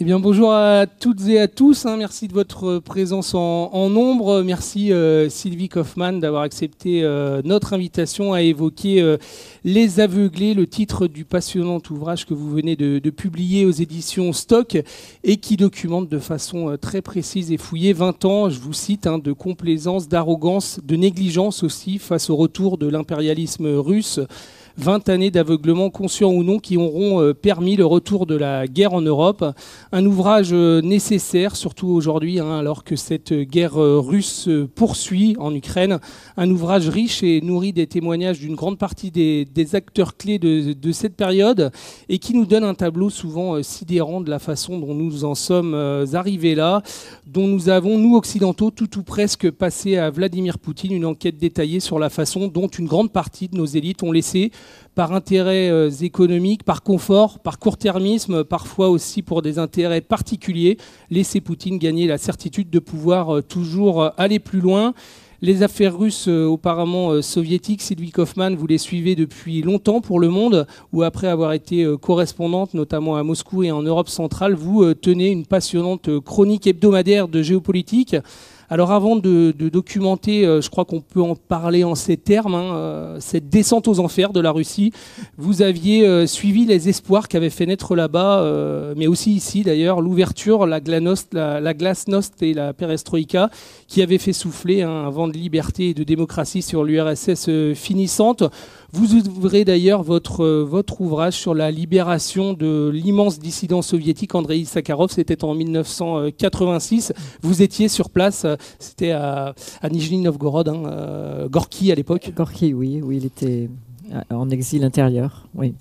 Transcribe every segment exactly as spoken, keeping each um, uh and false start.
Eh bien, bonjour à toutes et à tous, hein. Merci de votre présence en, en nombre. Merci euh, Sylvie Kauffmann d'avoir accepté euh, notre invitation à évoquer euh, Les Aveuglés, le titre du passionnant ouvrage que vous venez de, de publier aux éditions Stock et qui documente de façon euh, très précise et fouillée vingt ans, je vous cite, hein, de complaisance, d'arrogance, de négligence aussi face au retour de l'impérialisme russe. vingt années d'aveuglement, conscient ou non, qui auront permis le retour de la guerre en Europe. Un ouvrage nécessaire, surtout aujourd'hui, hein, alors que cette guerre russe poursuit en Ukraine. Un ouvrage riche et nourri des témoignages d'une grande partie des, des acteurs clés de, de cette période et qui nous donne un tableau souvent sidérant de la façon dont nous en sommes arrivés là, dont nous avons, nous occidentaux, tout ou presque passé à Vladimir Poutine, une enquête détaillée sur la façon dont une grande partie de nos élites ont laissé, par intérêts économiques, par confort, par court-termisme, parfois aussi pour des intérêts particuliers, laisser Poutine gagner la certitude de pouvoir toujours aller plus loin. Les affaires russes, apparemment soviétiques, Sylvie Kauffmann, vous les suivez depuis longtemps pour Le Monde, où après avoir été correspondante, notamment à Moscou et en Europe centrale, vous tenez une passionnante chronique hebdomadaire de géopolitique. Alors avant de, de documenter, je crois qu'on peut en parler en ces termes, hein, cette descente aux enfers de la Russie, vous aviez suivi les espoirs qu'avait fait naître là-bas, mais aussi ici d'ailleurs, l'ouverture, la, la, la glasnost et la perestroïka, qui avaient fait souffler un vent de liberté et de démocratie sur l'U R S S finissante. Vous ouvrez d'ailleurs votre, votre ouvrage sur la libération de l'immense dissident soviétique Andrei Sakharov. C'était en mille neuf cent quatre-vingt-six. Vous étiez sur place. C'était à, à Nijni Novgorod, hein, Gorky à l'époque. Gorky, oui, oui, il était en exil intérieur, oui.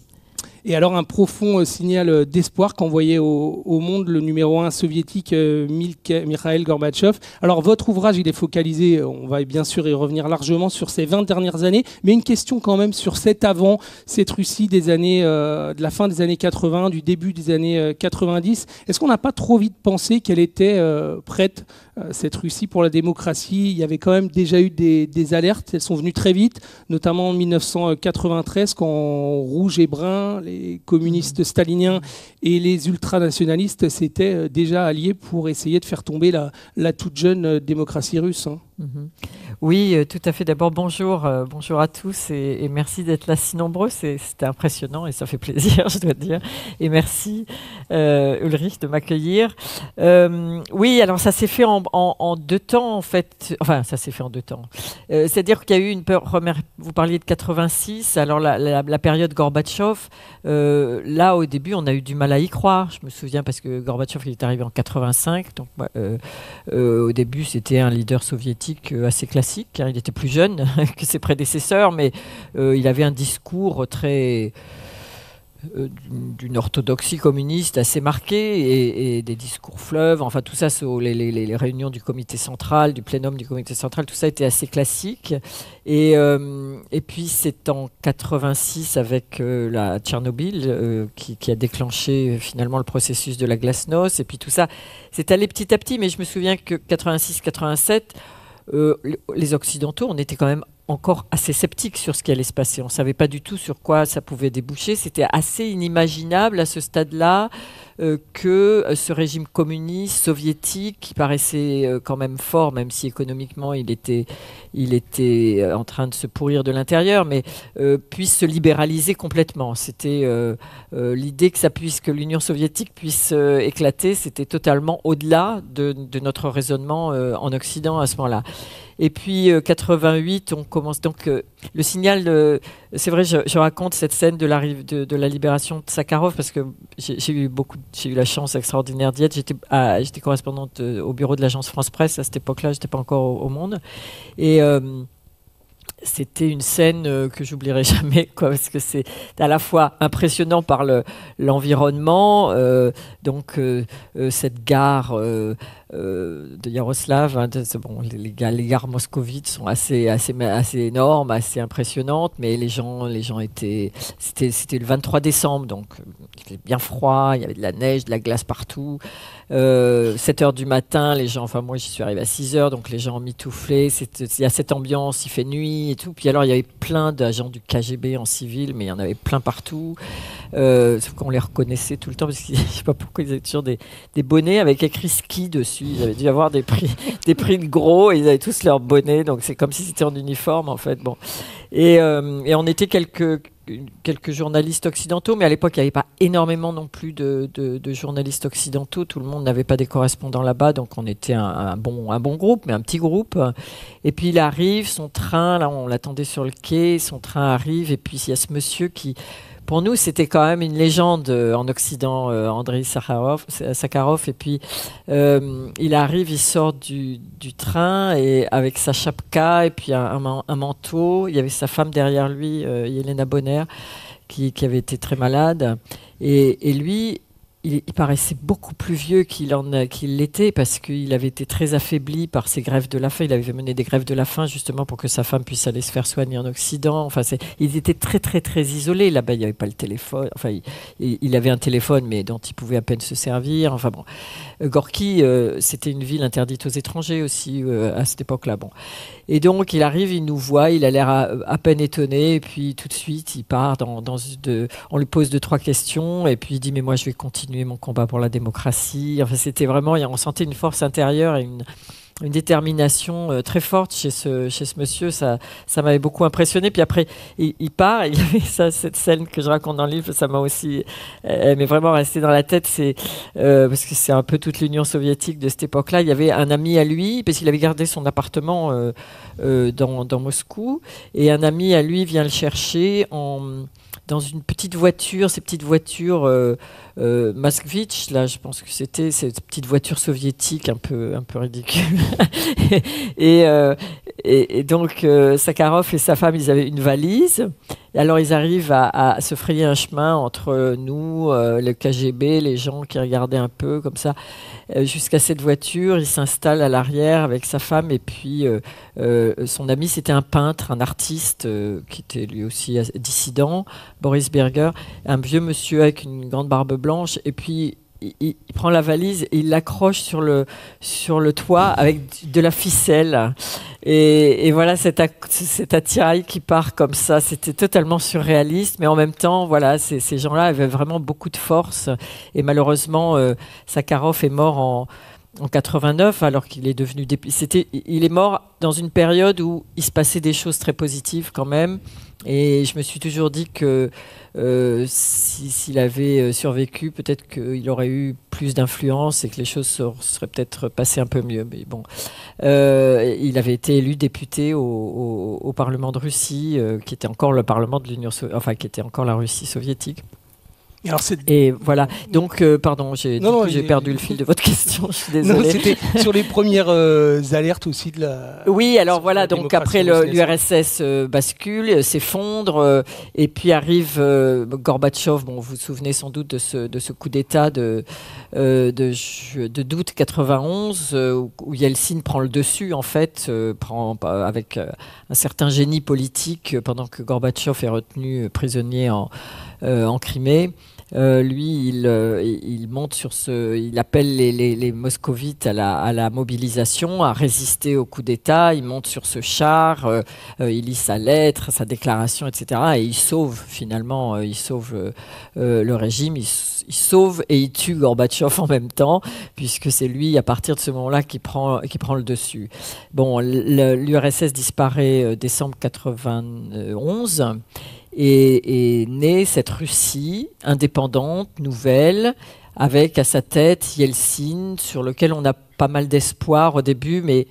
Et alors un profond signal d'espoir qu'envoyait au, au monde le numéro un soviétique Mikhail Gorbachev. Alors votre ouvrage, il est focalisé, on va bien sûr y revenir largement, sur ces vingt dernières années, mais une question quand même sur cet avant, cette Russie des années, euh, de la fin des années quatre-vingt, du début des années quatre-vingt-dix. Est-ce qu'on n'a pas trop vite pensé qu'elle était euh, prête, euh, cette Russie, pour la démocratie? Il y avait quand même déjà eu des, des alertes, elles sont venues très vite, notamment en mille neuf cent quatre-vingt-treize, quand Rouge et Brun, les communistes staliniens et les ultranationalistes s'étaient déjà alliés pour essayer de faire tomber la, la toute jeune démocratie russe. Hein. Mm-hmm. Oui, euh, tout à fait. D'abord, bonjour, euh, bonjour à tous et, et merci d'être là si nombreux. C'était impressionnant et ça fait plaisir, je dois dire. Et merci, euh, Ulrich, de m'accueillir. Euh, oui, alors ça s'est fait en, en, en deux temps, en fait. Enfin, ça s'est fait en deux temps. Euh, C'est-à-dire qu'il y a eu une première... Vous parliez de quatre-vingt-six, alors la, la, la période Gorbatchev... Euh, là, au début, on a eu du mal à y croire. Je me souviens parce que Gorbatchev il est arrivé en quatre-vingt-cinq. Donc, euh, euh, au début, c'était un leader soviétique assez classique. Hein. Il était plus jeune que ses prédécesseurs, mais euh, il avait un discours très... d'une orthodoxie communiste assez marquée et, et des discours fleuves, enfin tout ça, les, les, les réunions du comité central, du plénum du comité central, tout ça était assez classique. Et, euh, et puis c'est en quatre-vingt-six avec euh, la Tchernobyl euh, qui, qui a déclenché euh, finalement le processus de la glasnost et puis tout ça, c'est allé petit à petit, mais je me souviens que quatre-vingt-six quatre-vingt-sept, euh, les Occidentaux, on était quand même encore assez sceptique sur ce qui allait se passer. On ne savait pas du tout sur quoi ça pouvait déboucher. C'était assez inimaginable à ce stade-là euh, que ce régime communiste soviétique, qui paraissait euh, quand même fort, même si économiquement il était, il était en train de se pourrir de l'intérieur, mais euh, puisse se libéraliser complètement. C'était euh, euh, l'idée que ça puisse, que l'Union soviétique puisse euh, éclater, c'était totalement au-delà de, de notre raisonnement euh, en Occident à ce moment-là. Et puis euh, quatre-vingt-huit, on commence donc euh, le signal. Euh, c'est vrai, je, je raconte cette scène de la, de, de la libération de Sakharov parce que j'ai eu beaucoup, j'ai eu la chance extraordinaire d'y être. J'étais j'étais correspondante euh, au bureau de l'agence France-Presse à cette époque-là. J'étais pas encore au, au Monde et euh, c'était une scène euh, que j'oublierai jamais, quoi, parce que c'est à la fois impressionnant par l'environnement, le, euh, donc euh, euh, cette gare. Euh, euh, de Yaroslav. Hein, de, bon, les, les, les gares moscovites sont assez, assez, assez énormes, assez impressionnantes, mais les gens, les gens étaient... C'était le vingt-trois décembre, donc il faisait bien froid, il y avait de la neige, de la glace partout. Euh, sept heures du matin, les gens... Enfin, moi, j'y suis arrivée à six heures, donc les gens mitouflaient. Il y a cette ambiance, il fait nuit et tout. Puis alors, il y avait plein d'agents du K G B en civil, mais il y en avait plein partout. Euh, sauf qu'on les reconnaissait tout le temps, parce que je ne sais pas pourquoi, ils avaient toujours des, des bonnets avec écrit ski dessus. Ils avaient dû avoir des prix, des prix de gros, et ils avaient tous leurs bonnets, donc c'est comme si c'était en uniforme, en fait. Bon. Et, euh, et on était quelques, quelques journalistes occidentaux, mais à l'époque, il n'y avait pas énormément non plus de, de, de journalistes occidentaux. Tout le monde n'avait pas des correspondants là-bas, donc on était un, un, bon, un bon groupe, mais un petit groupe. Et puis il arrive, son train, là, on l'attendait sur le quai, son train arrive, et puis il y a ce monsieur qui... Pour nous, c'était quand même une légende euh, en Occident, euh, Andrei Sakharov, Sakharov. Et puis, euh, il arrive, il sort du, du train et avec sa chapka et puis un, un, un manteau. Il y avait sa femme derrière lui, euh, Yelena Bonner, qui, qui avait été très malade. Et, et lui, il, il paraissait beaucoup plus vieux qu'il en qu'il l'était parce qu'il avait été très affaibli par ses grèves de la faim. Il avait mené des grèves de la faim justement pour que sa femme puisse aller se faire soigner en Occident. Enfin, il était très très très isolé là-bas. Il n'y avait pas le téléphone. Enfin, il, il avait un téléphone mais dont il pouvait à peine se servir. Enfin bon, Gorky, euh, c'était une ville interdite aux étrangers aussi euh, à cette époque-là. Bon, et donc il arrive, il nous voit, il a l'air à, à peine étonné. Et puis tout de suite, il part dans, dans de, on lui pose deux trois questions et puis il dit mais moi je vais continuer mon combat pour la démocratie. Enfin, c'était vraiment, on sentait une force intérieure et une, une détermination euh, très forte chez ce, chez ce monsieur. Ça, ça m'avait beaucoup impressionné. Puis après, il, il part. Il y avait ça, cette scène que je raconte dans le livre, ça m'a aussi, elle m'est vraiment restée dans la tête. C'est euh, parce que c'est un peu toute l'Union soviétique de cette époque-là. Il y avait un ami à lui, parce qu'il avait gardé son appartement euh, euh, dans, dans Moscou, et un ami à lui vient le chercher en dans une petite voiture, ces petites voitures euh, euh, Moskvitch, là je pense que c'était cette petite voiture soviétique un peu, un peu ridicule. et, et, euh, et, et donc euh, Sakharov et sa femme, ils avaient une valise. Et alors ils arrivent à, à se frayer un chemin entre nous, euh, le K G B, les gens qui regardaient un peu comme ça, euh, jusqu'à cette voiture. Ils s'installent à l'arrière avec sa femme. Et puis euh, euh, son ami, c'était un peintre, un artiste euh, qui était lui aussi dissident, Boris Berger, un vieux monsieur avec une grande barbe blanche, et puis il, il, il prend la valise et il l'accroche sur le, sur le toit avec de la ficelle. Et, et voilà cet, cet attirail qui part comme ça, c'était totalement surréaliste, mais en même temps, voilà, ces, ces gens-là avaient vraiment beaucoup de force. Et malheureusement, euh, Sakharov est mort en... en quatre-vingt-neuf, alors qu'il est devenu... C'était, il est mort dans une période où il se passait des choses très positives quand même. Et je me suis toujours dit que euh, si, s'il avait survécu, peut-être qu'il aurait eu plus d'influence et que les choses seraient peut-être passées un peu mieux. Mais bon, euh, il avait été élu député au, au, au Parlement de Russie, euh, qui était encore le Parlement de l'Union soviétique, enfin qui était encore la Russie soviétique. Alors et voilà, donc euh, pardon, j'ai perdu le fil de votre question, je suis désolée. C'était sur les premières euh, alertes aussi de la... Oui, alors voilà, donc après l'U R S S euh, bascule, euh, s'effondre, euh, et puis arrive euh, Gorbatchev, bon, vous vous souvenez sans doute de ce, de ce coup d'État de, euh, de, de d'août quatre-vingt-onze, euh, où Yeltsin prend le dessus en fait, euh, prend, euh, avec euh, un certain génie politique, euh, pendant que Gorbatchev est retenu euh, prisonnier en, euh, en Crimée. Euh, lui, il, euh, il monte sur ce, il appelle les, les, les moscovites à la, à la mobilisation, à résister au coup d'État. Il monte sur ce char, euh, euh, il lit sa lettre, sa déclaration, et cetera. Et il sauve finalement, euh, il sauve euh, euh, le régime. Il, il sauve et il tue Gorbatchev en même temps, puisque c'est lui à partir de ce moment-là qui prend, qui prend le dessus. Bon, l'U R S S disparaît euh, décembre quatre-vingt-onze. Et, et naît cette Russie indépendante, nouvelle, avec à sa tête Yeltsin, sur lequel on a pas mal d'espoir au début, mais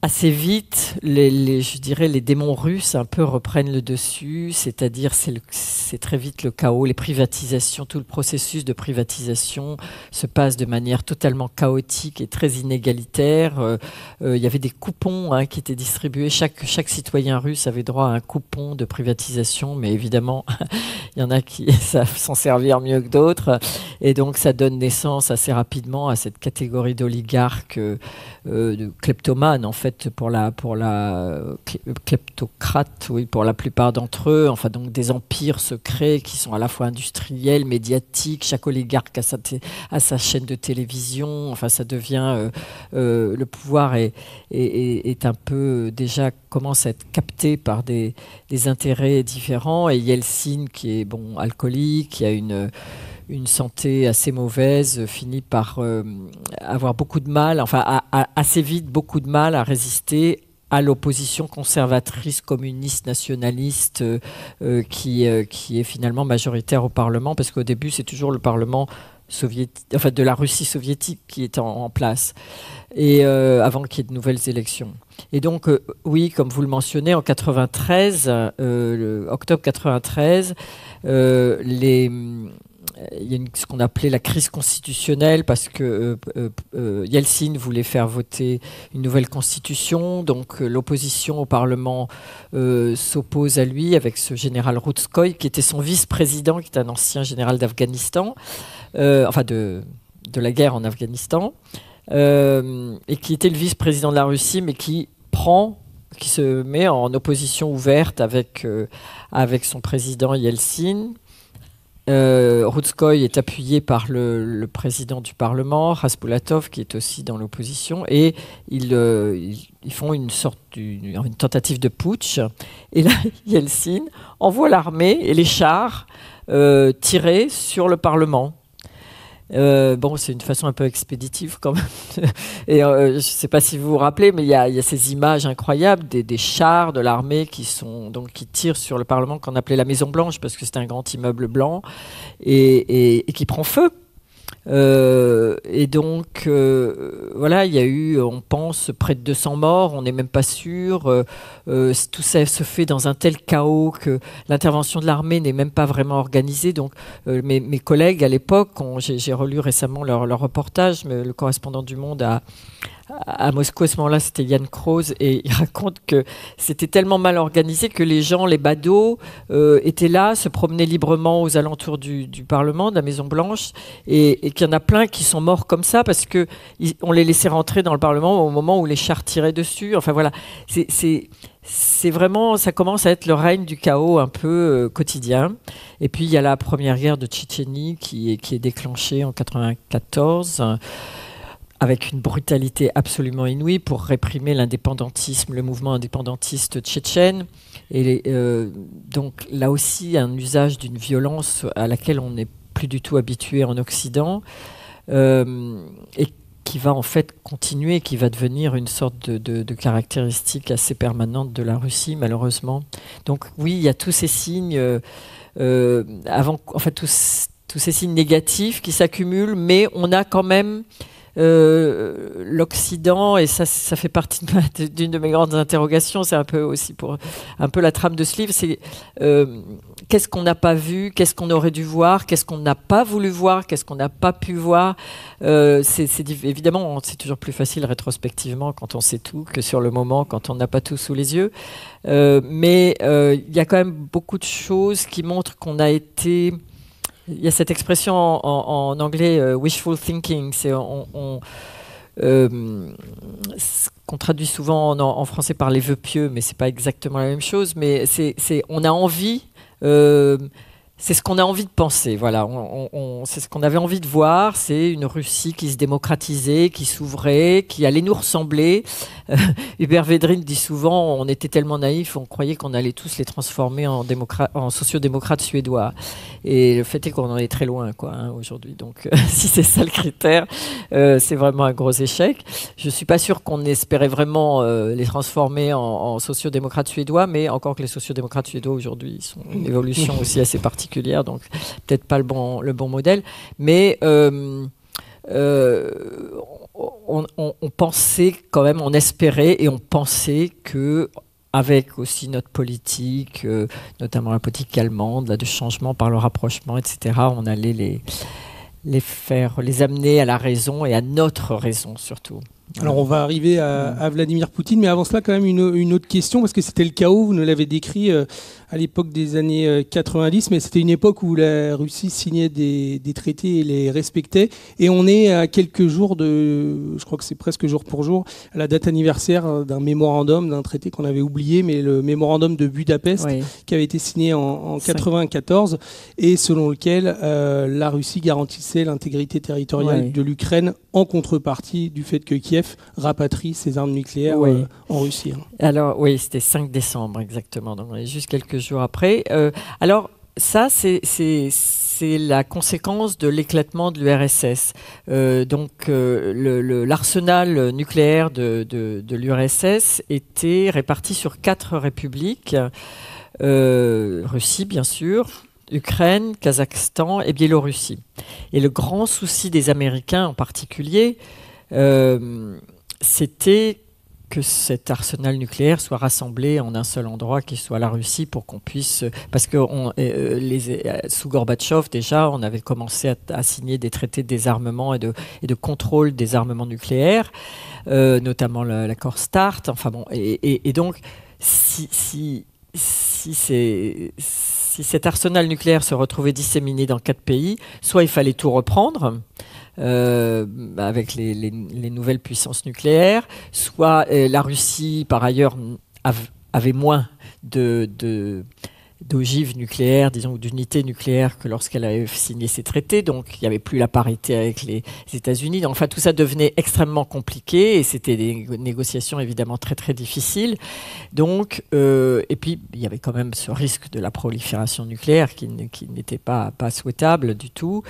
assez vite, les, les, je dirais, les démons russes un peu reprennent le dessus, c'est-à-dire c'est très vite le chaos, les privatisations, tout le processus de privatisation se passe de manière totalement chaotique et très inégalitaire. Euh, euh, il y avait des coupons hein, qui étaient distribués, chaque, chaque citoyen russe avait droit à un coupon de privatisation, mais évidemment, il y en a qui savent s'en servir mieux que d'autres, et donc ça donne naissance assez rapidement à cette catégorie d'oligarques, euh, euh, de kleptomanes en fait, pour la, pour la kleptocrate, oui, pour la plupart d'entre eux. Enfin, donc des empires se créent qui sont à la fois industriels, médiatiques. Chaque oligarque a sa, a sa chaîne de télévision. Enfin, ça devient... Euh, euh, le pouvoir est, est, est un peu déjà... commence à être capté par des, des intérêts différents. Et Yeltsin, qui est bon, alcoolique, qui a une... une santé assez mauvaise, finit par euh, avoir beaucoup de mal, enfin a, a assez vite beaucoup de mal à résister à l'opposition conservatrice, communiste, nationaliste, euh, qui, euh, qui est finalement majoritaire au Parlement, parce qu'au début c'est toujours le Parlement soviétique, enfin de la Russie soviétique qui est en, en place, et euh, avant qu'il y ait de nouvelles élections. Et donc, euh, oui, comme vous le mentionnez, en quatre-vingt-treize, euh, le octobre quatre-vingt-treize, euh, les... il y a une, ce qu'on appelait la crise constitutionnelle, parce que euh, euh, Yeltsin voulait faire voter une nouvelle constitution, donc euh, l'opposition au Parlement euh, s'oppose à lui avec ce général Rutskoi, qui était son vice-président, qui est un ancien général d'Afghanistan, euh, enfin de, de la guerre en Afghanistan, euh, et qui était le vice-président de la Russie, mais qui prend... qui se met en opposition ouverte avec, euh, avec son président Yeltsin. Euh, Rutskoy est appuyé par le, le président du Parlement, Raspulatov, qui est aussi dans l'opposition, et ils, euh, ils, ils font une sorte d'une une tentative de putsch. Et là, Yeltsin envoie l'armée et les chars euh, tirer sur le Parlement. Euh, bon, c'est une façon un peu expéditive quand même. Et euh, je ne sais pas si vous vous rappelez, mais il y, y a ces images incroyables des, des chars de l'armée qui sont donc qui tirent sur le Parlement, qu'on appelait la Maison Blanche parce que c'était un grand immeuble blanc, et, et, et qui prend feu. Euh, et donc euh, voilà, il y a eu, on pense, près de deux cents morts, on n'est même pas sûr, euh, euh, tout ça se fait dans un tel chaos que l'intervention de l'armée n'est même pas vraiment organisée. Donc euh, mes, mes collègues à l'époque, j'ai relu récemment leur, leur reportage, mais le correspondant du Monde a à Moscou, à ce moment-là, c'était Yann Krause, et il raconte que c'était tellement mal organisé que les gens, les badauds, euh, étaient là, se promenaient librement aux alentours du, du Parlement, de la Maison-Blanche, et, et qu'il y en a plein qui sont morts comme ça parce qu'on les laissait rentrer dans le Parlement au moment où les chars tiraient dessus. Enfin voilà, c'est... c'est vraiment, ça commence à être le règne du chaos un peu euh, quotidien. Et puis il y a la première guerre de Tchétchénie qui est, qui est déclenchée en quatre-vingt-quatorze, avec une brutalité absolument inouïe pour réprimer l'indépendantisme, le mouvement indépendantiste tchétchène. Et les, euh, donc là aussi, un usage d'une violence à laquelle on n'est plus du tout habitué en Occident, euh, et qui va en fait continuer, qui va devenir une sorte de, de, de caractéristique assez permanente de la Russie, malheureusement. Donc oui, il y a tous ces signes, euh, avant, en fait, tous, tous ces signes négatifs qui s'accumulent, mais on a quand même... Euh, l'Occident, et ça, ça fait partie d'une de mes grandes interrogations, c'est un peu aussi pour un peu la trame de ce livre, c'est euh, qu'est-ce qu'on n'a pas vu, qu'est-ce qu'on aurait dû voir, qu'est-ce qu'on n'a pas voulu voir, qu'est-ce qu'on n'a pas pu voir. Euh, c'est, c'est, évidemment, c'est toujours plus facile rétrospectivement quand on sait tout que sur le moment quand on n'a pas tout sous les yeux. Euh, mais il euh, y a quand même beaucoup de choses qui montrent qu'on a été... Il y a cette expression en, en, en anglais, euh, wishful thinking, c'est on, on, euh, ce qu'on traduit souvent en, en français par les vœux pieux, mais c'est pas exactement la même chose. Mais c'est, c'est, on a envie, euh, c'est ce qu'on a envie de penser. Voilà, on, on, on, c'est ce qu'on avait envie de voir, c'est une Russie qui se démocratisait, qui s'ouvrait, qui allait nous ressembler. Euh, Hubert Védrine dit souvent, on était tellement naïfs, on croyait qu'on allait tous les transformer en, en sociodémocrates suédois. Et le fait est qu'on en est très loin, quoi, hein, aujourd'hui. Donc, euh, si c'est ça le critère, euh, c'est vraiment un gros échec. Je suis pas sûre qu'on espérait vraiment euh, les transformer en, en sociodémocrates suédois, mais encore que les sociodémocrates suédois aujourd'hui sont une évolution aussi assez particulière, donc peut-être pas le bon le bon modèle, mais euh, euh, on, on, on pensait quand même, on espérait et on pensait que, avec aussi notre politique, euh, notamment la politique allemande, là, de changement par le rapprochement, et cetera, on allait les, les faire, les amener à la raison et à notre raison surtout. Alors on va arriver à, à Vladimir Poutine, mais avant cela quand même une, une autre question, parce que c'était le chaos, vous nous l'avez décrit euh, à l'époque des années quatre-vingt-dix, mais c'était une époque où la Russie signait des, des traités et les respectait, et on est à quelques jours de, je crois que c'est presque jour pour jour, à la date anniversaire d'un mémorandum, d'un traité qu'on avait oublié, mais le mémorandum de Budapest, oui, qui avait été signé en, en quatre-vingt-quatorze, et selon lequel euh, la Russie garantissait l'intégrité territoriale, oui, de l'Ukraine en contrepartie du fait que Kiev rapatrie ses armes nucléaires, oui, euh, en Russie. Alors oui, c'était cinq décembre exactement, donc juste quelques jours après. Euh, alors ça, c'est la conséquence de l'éclatement de l'U R S S. Euh, donc euh, l'arsenal nucléaire de, de, de l'U R S S était réparti sur quatre républiques, euh, Russie bien sûr, Ukraine, Kazakhstan et Biélorussie. Et le grand souci des Américains en particulier, Euh, c'était que cet arsenal nucléaire soit rassemblé en un seul endroit, qui soit la Russie, pour qu'on puisse... Parce que on, euh, les, sous Gorbatchev, déjà, on avait commencé à, à signer des traités de désarmement et de, et de contrôle des armements nucléaires, euh, notamment l'accord START. Enfin bon, et, et, et donc, si, si, si c'est... Si cet arsenal nucléaire se retrouvait disséminé dans quatre pays, soit il fallait tout reprendre euh, avec les, les, les nouvelles puissances nucléaires, soit euh, la Russie, par ailleurs, av avait moins de... de d'ogives nucléaires, disons, ou d'unités nucléaires que lorsqu'elle avait signé ses traités. Donc, il n'y avait plus la parité avec les États-Unis. Enfin, tout ça devenait extrêmement compliqué et c'était des négociations évidemment très, très difficiles. Donc, euh, et puis, il y avait quand même ce risque de la prolifération nucléaire qui n'était pas, pas souhaitable du tout.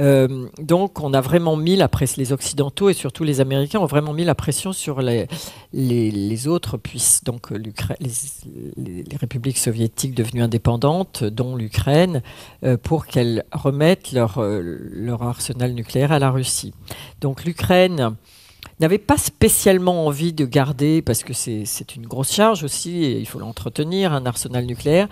Euh, donc, on a vraiment mis la pression, les Occidentaux et surtout les Américains ont vraiment mis la pression sur les, les, les autres puissances, donc les, les, les républiques soviétiques devenues indépendantes, dont l'Ukraine, euh, pour qu'elles remettent leur, euh, leur arsenal nucléaire à la Russie. Donc l'Ukraine n'avait pas spécialement envie de garder, parce que c'est une grosse charge aussi, et il faut l'entretenir, un arsenal nucléaire.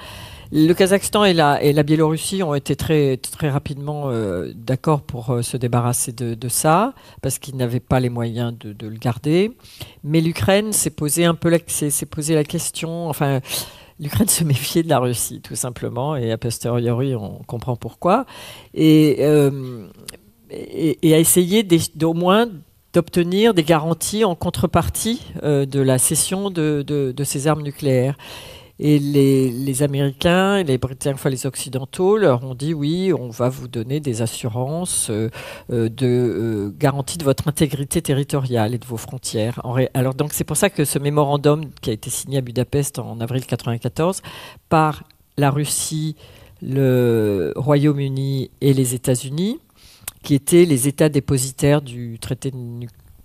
Le Kazakhstan et la, et la Biélorussie ont été très, très rapidement euh, d'accord pour euh, se débarrasser de, de ça, parce qu'ils n'avaient pas les moyens de, de le garder. Mais l'Ukraine s'est posé un peu la, s'est, s'est posé la question... Enfin, l'Ukraine se méfiait de la Russie, tout simplement, et a posteriori, on comprend pourquoi, et, euh, et, et a essayé d'au moins d'obtenir des garanties en contrepartie euh, de la cession de, de, de ces armes nucléaires. Et les, les Américains, et les Britanniques, enfin les Occidentaux, leur ont dit oui, on va vous donner des assurances euh, de euh, garantie de votre intégrité territoriale et de vos frontières. En ré... Alors donc c'est pour ça que ce mémorandum qui a été signé à Budapest en avril mille neuf cent quatre-vingt-quatorze par la Russie, le Royaume-Uni et les États-Unis, qui étaient les États dépositaires du traité de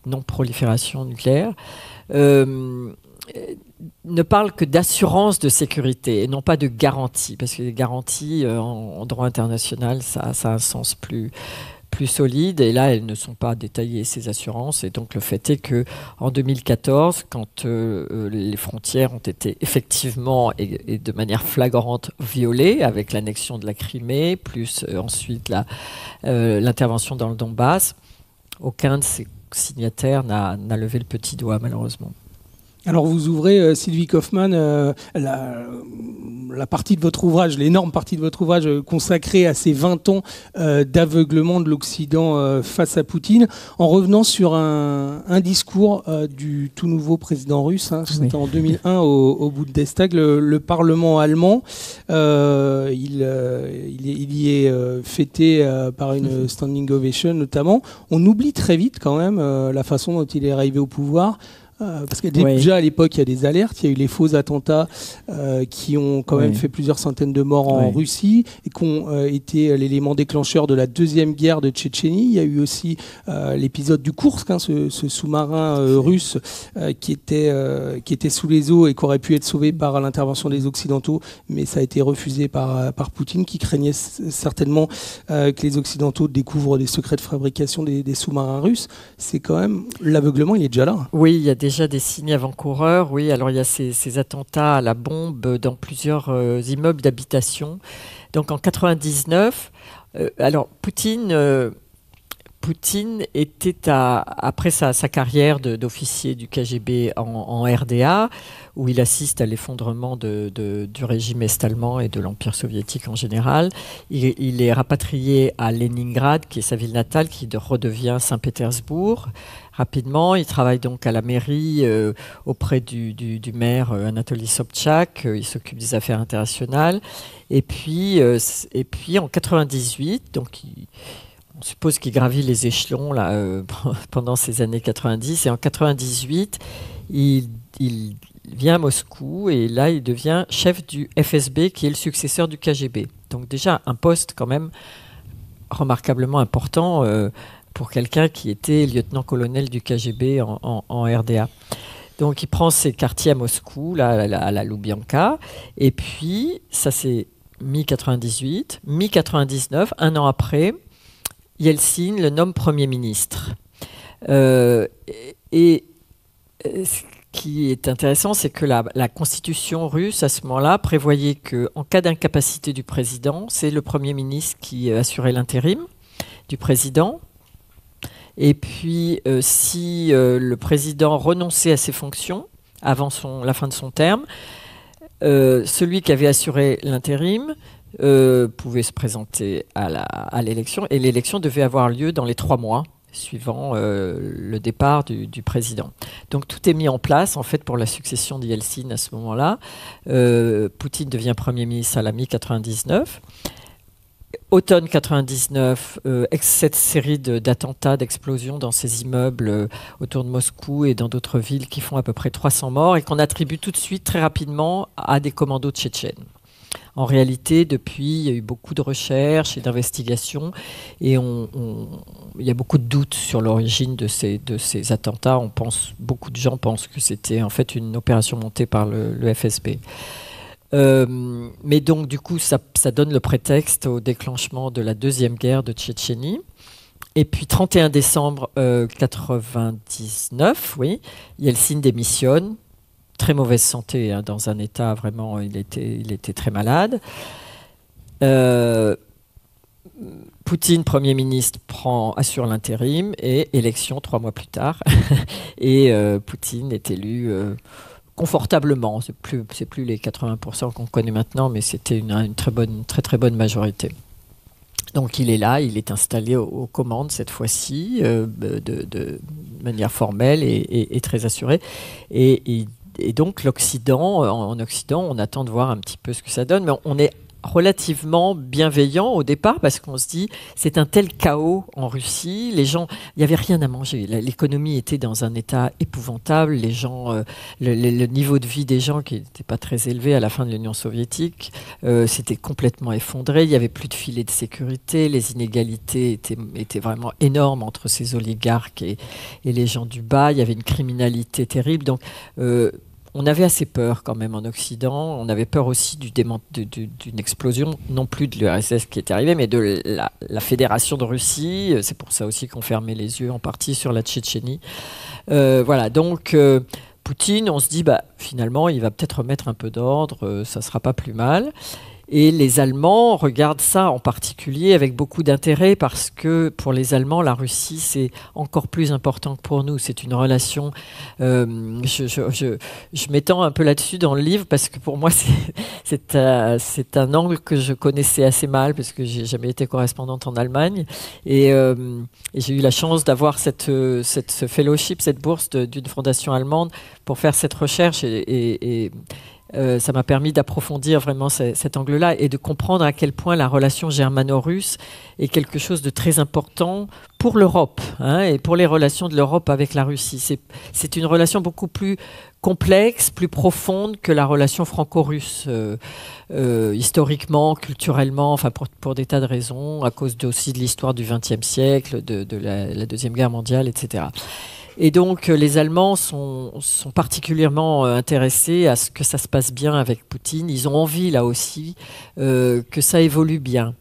non-prolifération nucléaire, euh, ne parle que d'assurance de sécurité et non pas de garantie, parce que les garanties euh, en droit international, ça, ça a un sens plus, plus solide, et là elles ne sont pas détaillées, ces assurances. Et donc le fait est que en deux mille quatorze, quand euh, les frontières ont été effectivement et, et de manière flagrante violées, avec l'annexion de la Crimée, plus euh, ensuite l'intervention euh, dans le Donbass, aucun de ces signataires n'a levé le petit doigt, malheureusement. Alors vous ouvrez, euh, Sylvie Kauffmann, euh, la, la partie de votre ouvrage, l'énorme partie de votre ouvrage euh, consacrée à ces vingt ans euh, d'aveuglement de l'Occident euh, face à Poutine, en revenant sur un, un discours euh, du tout nouveau président russe, hein, c'était oui. en deux mille un au, au Bundestag, le, le Parlement allemand. Euh, il, euh, il, est, il y est euh, fêté euh, par une standing ovation notamment. On oublie très vite quand même euh, la façon dont il est arrivé au pouvoir. Euh, parce que oui. déjà à l'époque, il y a des alertes, il y a eu les faux attentats euh, qui ont quand oui. même fait plusieurs centaines de morts en oui. Russie et qui ont euh, été l'élément déclencheur de la deuxième guerre de Tchétchénie. Il y a eu aussi euh, l'épisode du Kursk, hein, ce, ce sous-marin euh, russe euh, qui, était, euh, qui était sous les eaux et qui aurait pu être sauvé par l'intervention des Occidentaux, mais ça a été refusé par, par Poutine, qui craignait certainement euh, que les Occidentaux découvrent des secrets de fabrication des, des sous-marins russes. C'est quand même... L'aveuglement, il est déjà là. Oui, il y a déjà des signes avant-coureurs. Oui, alors il y a ces, ces attentats à la bombe dans plusieurs euh, immeubles d'habitation. Donc en quatre-vingt-dix-neuf, euh, alors Poutine... Euh, Poutine était, à, après sa, sa carrière d'officier du K G B en, en R D A, où il assiste à l'effondrement de, de, du régime est-allemand et de l'Empire soviétique en général, il, il est rapatrié à Leningrad, qui est sa ville natale, qui de, redevient Saint-Pétersbourg. Rapidement, il travaille donc à la mairie euh, auprès du, du, du maire euh, Anatoly Sobchak. Euh, il s'occupe des affaires internationales. Et puis, euh, et puis en quatre-vingt-dix-huit, donc il... On suppose qu'il gravit les échelons là, euh, pendant ces années quatre-vingt-dix. Et en quatre-vingt-dix-huit, il, il vient à Moscou et là, il devient chef du F S B, qui est le successeur du K G B. Donc déjà, un poste quand même remarquablement important euh, pour quelqu'un qui était lieutenant-colonel du K G B en, en, en R D A. Donc il prend ses quartiers à Moscou, là, à la, à la Loubianka. Et puis, ça c'est mi-quatre-vingt-dix-huit, mi-quatre-vingt-dix-neuf, un an après... Yeltsin le nomme Premier ministre. Euh, et, et ce qui est intéressant, c'est que la, la constitution russe, à ce moment-là, prévoyait qu'en cas d'incapacité du président, c'est le Premier ministre qui assurait l'intérim du président. Et puis, euh, si euh, le président renonçait à ses fonctions avant son, la fin de son terme, euh, celui qui avait assuré l'intérim... Euh, pouvait se présenter à l'élection, et l'élection devait avoir lieu dans les trois mois suivant euh, le départ du, du président. Donc tout est mis en place en fait pour la succession de Yeltsin à ce moment-là. Euh, Poutine devient Premier ministre à la mi-quatre-vingt-dix-neuf. Automne quatre-vingt-dix-neuf, euh, cette série d'attentats, de, d'explosions dans ces immeubles euh, autour de Moscou et dans d'autres villes qui font à peu près trois cents morts et qu'on attribue tout de suite très rapidement à des commandos tchétchènes. En réalité, depuis, il y a eu beaucoup de recherches et d'investigations et on, on, il y a beaucoup de doutes sur l'origine de ces, de ces attentats. On pense, beaucoup de gens pensent que c'était en fait une opération montée par le, le F S B. Euh, mais donc, du coup, ça, ça donne le prétexte au déclenchement de la deuxième guerre de Tchétchénie. Et puis, trente et un décembre euh, quatre-vingt-dix-neuf, oui, Yeltsin démissionne. Très mauvaise santé, hein, dans un état vraiment, il était, il était très malade. Euh, Poutine, Premier ministre, prend, assure l'intérim et élection trois mois plus tard. Et euh, Poutine est élu euh, confortablement. C'est plus, c'est plus les quatre-vingts pour cent qu'on connaît maintenant, mais c'était une, une très bonne, une très très bonne majorité. Donc il est là, il est installé aux, aux commandes cette fois-ci, euh, de, de manière formelle et, et, et très assurée. Et il Et donc l'Occident, en Occident, on attend de voir un petit peu ce que ça donne, mais on est relativement bienveillant au départ parce qu'on se dit c'est un tel chaos en Russie, les gens, il n'y avait rien à manger, l'économie était dans un état épouvantable, les gens, euh, le, le, le niveau de vie des gens qui n'était pas très élevé à la fin de l'Union soviétique, euh, c'était complètement effondré, il n'y avait plus de filet de sécurité, les inégalités étaient, étaient vraiment énormes entre ces oligarques et, et les gens du bas, il y avait une criminalité terrible, donc euh, on avait assez peur quand même en Occident, on avait peur aussi du démant, du, du, d'une explosion, non plus de l'U R S S qui est arrivée, mais de la, la Fédération de Russie, c'est pour ça aussi qu'on fermait les yeux en partie sur la Tchétchénie. Euh, voilà, donc euh, Poutine, on se dit, bah, finalement, il va peut-être remettre un peu d'ordre, euh, ça ne sera pas plus mal. Et les Allemands regardent ça en particulier avec beaucoup d'intérêt parce que pour les Allemands, la Russie, c'est encore plus important que pour nous. C'est une relation... Euh, je je, je, je m'étends un peu là-dessus dans le livre parce que pour moi, c'est euh, un angle que je connaissais assez mal parce que j'ai jamais été correspondante en Allemagne. Et, euh, et j'ai eu la chance d'avoir cette, cette, ce fellowship, cette bourse d'une fondation allemande pour faire cette recherche et... et, et Euh, ça m'a permis d'approfondir vraiment cet angle-là et de comprendre à quel point la relation germano-russe est quelque chose de très important pour l'Europe, hein, et pour les relations de l'Europe avec la Russie. C'est une relation beaucoup plus complexe, plus profonde que la relation franco-russe, euh, euh, historiquement, culturellement, enfin pour, pour des tas de raisons, à cause de, aussi de l'histoire du vingtième siècle, de, de la, la Deuxième Guerre mondiale, et cetera. Et donc, les Allemands sont, sont particulièrement intéressés à ce que ça se passe bien avec Poutine. Ils ont envie, là aussi, euh, que ça évolue bien.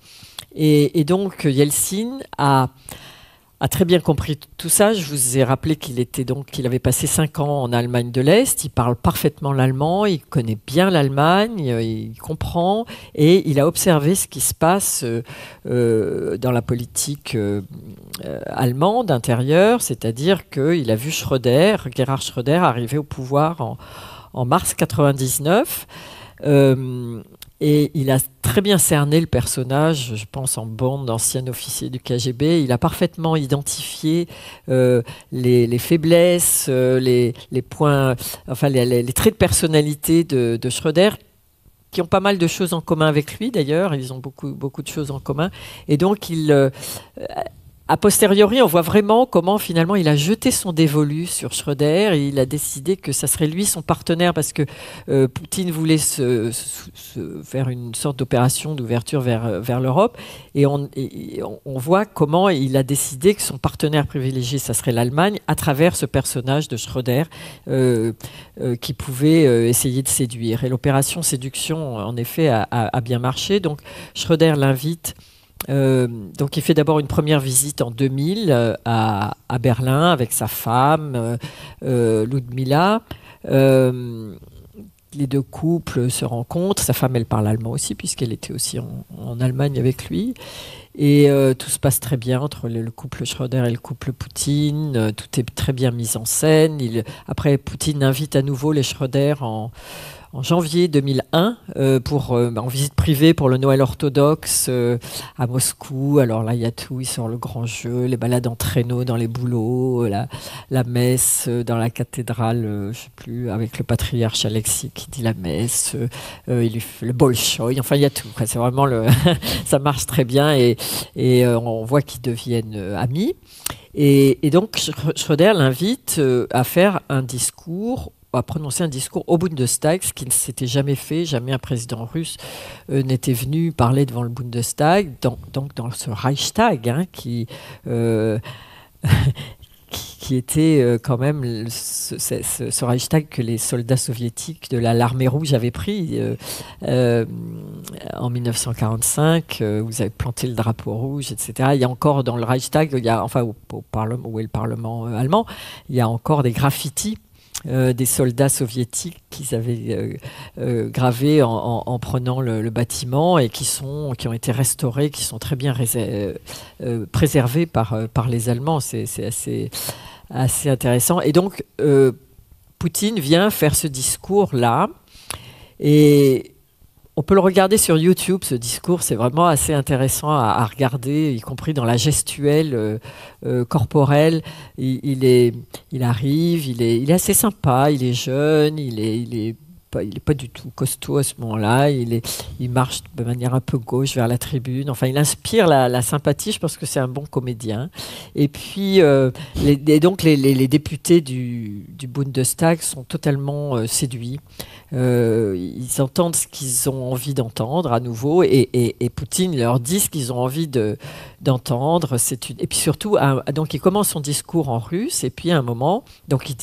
Et, et donc, Yeltsin a, a très bien compris tout ça. Je vous ai rappelé qu'il était donc, qu'il avait passé cinq ans en Allemagne de l'Est. Il parle parfaitement l'allemand, il connaît bien l'Allemagne, il comprend. Et il a observé ce qui se passe euh, dans la politique euh, allemande intérieure, c'est-à-dire qu'il a vu Schröder, Gerhard Schröder arriver au pouvoir en, en mars quatre-vingt-dix-neuf, euh, et il a très bien cerné le personnage, je pense en bande, ancien officier du K G B. Il a parfaitement identifié euh, les, les faiblesses, euh, les, les points, enfin les, les, les traits de personnalité de, de Schröder, qui ont pas mal de choses en commun avec lui d'ailleurs. Ils ont beaucoup, beaucoup de choses en commun, et donc il euh, a posteriori, on voit vraiment comment finalement il a jeté son dévolu sur Schröder, et il a décidé que ça serait lui son partenaire, parce que euh, Poutine voulait se, se, se faire une sorte d'opération d'ouverture vers, vers l'Europe, et, on, et on, on voit comment il a décidé que son partenaire privilégié, ça serait l'Allemagne, à travers ce personnage de Schröder euh, euh, qui pouvait euh, essayer de séduire. Et l'opération séduction, en effet, a, a, a bien marché. Donc Schröder l'invite. Euh, donc il fait d'abord une première visite en deux mille euh, à, à Berlin avec sa femme euh, euh, Ludmila. Euh, les deux couples se rencontrent, sa femme elle parle allemand aussi puisqu'elle était aussi en, en Allemagne avec lui, et euh, tout se passe très bien entre le, le couple Schröder et le couple Poutine, euh, tout est très bien mis en scène. Il, après Poutine invite à nouveau les Schröder en En janvier deux mille un, euh, pour, euh, en visite privée pour le Noël orthodoxe euh, à Moscou. Alors là, il y a tout, il sort le grand jeu, les balades en traîneau dans les bouleaux, euh, la, la messe euh, dans la cathédrale, euh, je ne sais plus, avec le patriarche Alexis qui dit la messe, euh, euh, il lui fait le bolchoï, enfin il y a tout. C'est vraiment le ça marche très bien, et, et euh, on voit qu'ils deviennent euh, amis. Et, et donc Schröder l'invite euh, à faire un discours, à prononcer un discours au Bundestag, ce qui ne s'était jamais fait. Jamais un président russe euh, n'était venu parler devant le Bundestag, donc dans, dans, dans ce Reichstag, hein, qui, euh, qui, qui était euh, quand même le, ce, ce, ce Reichstag que les soldats soviétiques de l'armée rouge avaient pris euh, euh, en mille neuf cent quarante-cinq, euh, où ils avaient planté le drapeau rouge, et cetera. Il y a encore dans le Reichstag, il y a, enfin, au, au Parlement, où est le Parlement euh, allemand, il y a encore des graffitis Euh, des soldats soviétiques qu'ils avaient euh, euh, gravés en, en, en prenant le, le bâtiment, et qui, sont, qui ont été restaurés, qui sont très bien euh, euh, préservés par, euh, par les Allemands. C'est assez, assez intéressant. Et donc, euh, Poutine vient faire ce discours-là, et on peut le regarder sur YouTube, ce discours. C'est vraiment assez intéressant à, à regarder, y compris dans la gestuelle euh, euh, corporelle. Il, il, est, il arrive, il est, il est assez sympa, il est jeune, il est, il est pas, il est pas du tout costaud à ce moment-là. Il, est, il marche de manière un peu gauche vers la tribune. Enfin, il inspire la, la sympathie. Je pense que c'est un bon comédien. Et puis, euh, les, et donc les, les, les députés du, du Bundestag sont totalement euh, séduits. Euh, ils entendent ce qu'ils ont envie d'entendre à nouveau, et, et, et Poutine leur dit ce qu'ils ont envie de, d'entendre. C'est une... Et puis surtout, un, donc il commence son discours en russe, et puis à un moment, donc il,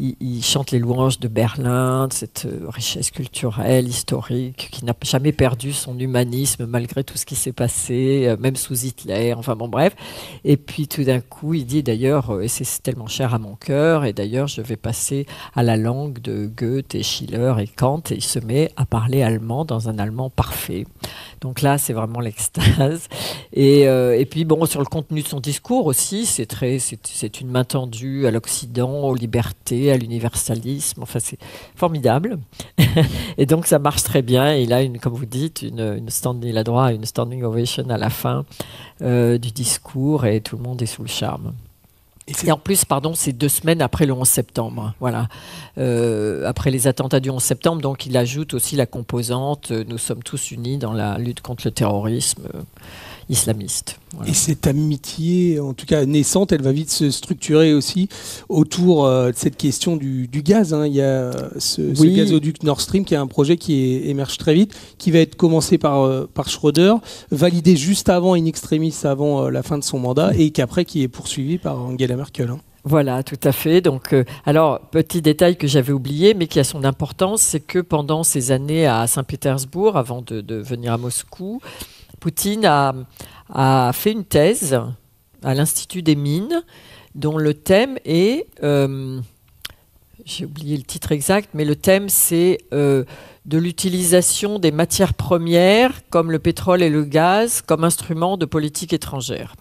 il, il chante les louanges de Berlin, de cette richesse culturelle, historique, qui n'a jamais perdu son humanisme malgré tout ce qui s'est passé, même sous Hitler, enfin bon bref. Et puis tout d'un coup, il dit d'ailleurs, et c'est tellement cher à mon cœur, et d'ailleurs je vais passer à la langue de Goethe et Schiller et Kant, et il se met à parler allemand dans un allemand parfait. Donc là, c'est vraiment l'extase. Et, euh, et puis bon, sur le contenu de son discours aussi, c'est très, c'est une main tendue à l'Occident, aux libertés, à l'universalisme. Enfin, c'est formidable. Et donc ça marche très bien. Et il a, une, comme vous dites, une, une stand, il a droit à une standing ovation à la fin euh, du discours, et tout le monde est sous le charme. Et, et en plus, pardon, c'est deux semaines après le onze septembre, voilà. Euh, après les attentats du onze septembre, donc il ajoute aussi la composante euh, « nous sommes tous unis dans la lutte contre le terrorisme euh, islamiste voilà. ». Et cette amitié, en tout cas naissante, elle va vite se structurer aussi autour euh, de cette question du, du gaz. Hein. Il y a ce, oui. ce gazoduc Nord Stream qui est un projet qui est, émerge très vite, qui va être commencé par, euh, par Schröder, validé juste avant, in extremis, avant euh, la fin de son mandat, et qu'après qui est poursuivi par Angela Merkel. Hein. Voilà, tout à fait. Donc, euh, alors, petit détail que j'avais oublié, mais qui a son importance, c'est que pendant ces années à Saint-Pétersbourg, avant de, de venir à Moscou, Poutine a, a fait une thèse à l'Institut des Mines, dont le thème est, euh, j'ai oublié le titre exact, mais le thème c'est euh, de l'utilisation des matières premières, comme le pétrole et le gaz, comme instrument de politique étrangère.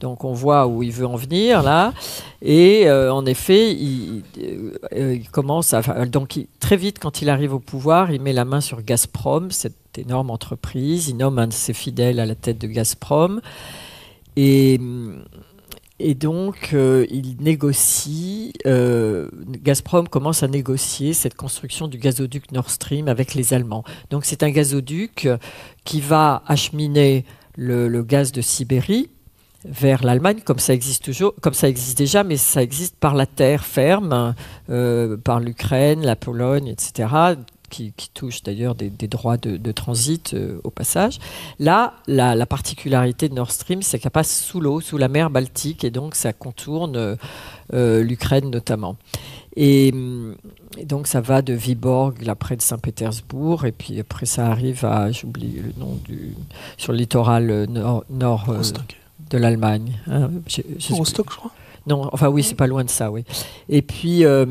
Donc on voit où il veut en venir là, et euh, en effet, il, euh, il commence à, donc il, très vite quand il arrive au pouvoir, il met la main sur Gazprom, cette énorme entreprise. Il nomme un de ses fidèles à la tête de Gazprom, et, et donc euh, il négocie. Euh, Gazprom commence à négocier cette construction du gazoduc Nord Stream avec les Allemands. Donc c'est un gazoduc qui va acheminer le, le gaz de Sibérie vers l'Allemagne, comme ça existe toujours, comme ça existe déjà, mais ça existe par la terre ferme, euh, par l'Ukraine, la Pologne, et cetera, qui, qui touche d'ailleurs des, des droits de, de transit euh, au passage. Là, la, la particularité de Nord Stream, c'est qu'elle passe sous l'eau, sous la mer Baltique, et donc ça contourne euh, l'Ukraine notamment. Et, et donc ça va de Vyborg, là près de Saint-Pétersbourg, et puis après ça arrive à, j'oublie le nom du, sur le littoral nord. nord euh, de l'Allemagne. Hein, en Stock, je crois. Non, enfin oui, c'est pas loin de ça, oui. Et puis, euh,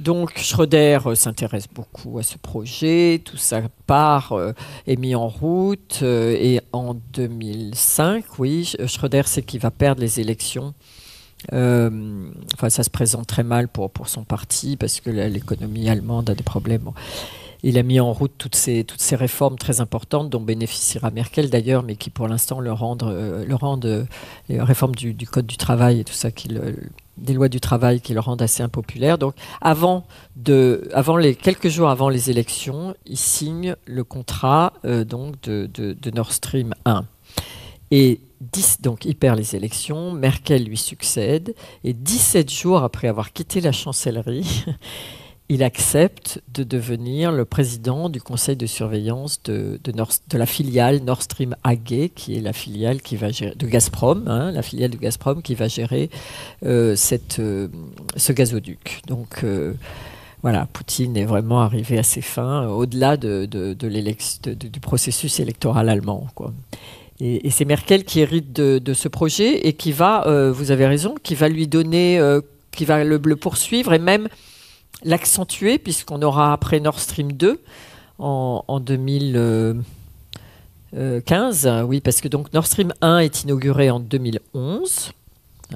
donc, Schröder euh, s'intéresse beaucoup à ce projet. Tout ça part, euh, est mis en route. Euh, et en deux mille cinq, oui, Schröder sait qu'il va perdre les élections. Euh, enfin, ça se présente très mal pour, pour son parti, parce que l'économie allemande a des problèmes. Bon. Il a mis en route toutes ces, toutes ces réformes très importantes dont bénéficiera Merkel d'ailleurs, mais qui pour l'instant le rendent, euh, le rendent euh, les réformes du, du Code du travail et tout ça, qui le, des lois du travail qui le rendent assez impopulaire. Donc avant de, avant les, quelques jours avant les élections, il signe le contrat euh, donc de, de, de Nord Stream un. Et dix, donc il perd les élections, Merkel lui succède, et dix-sept jours après avoir quitté la chancellerie, il accepte de devenir le président du conseil de surveillance de, de, Nord, de la filiale Nord Stream A G, qui est la filiale qui va gérer, de Gazprom, hein, la filiale de Gazprom qui va gérer euh, cette, euh, ce gazoduc. Donc euh, voilà, Poutine est vraiment arrivé à ses fins, euh, au-delà de, de, de de, de, du processus électoral allemand, quoi. Et, et c'est Merkel qui hérite de, de ce projet et qui va, euh, vous avez raison, qui va lui donner, euh, qui va le, le poursuivre et même l'accentuer, puisqu'on aura après Nord Stream deux en, en deux mille quinze, oui, parce que donc Nord Stream un est inauguré en deux mille onze,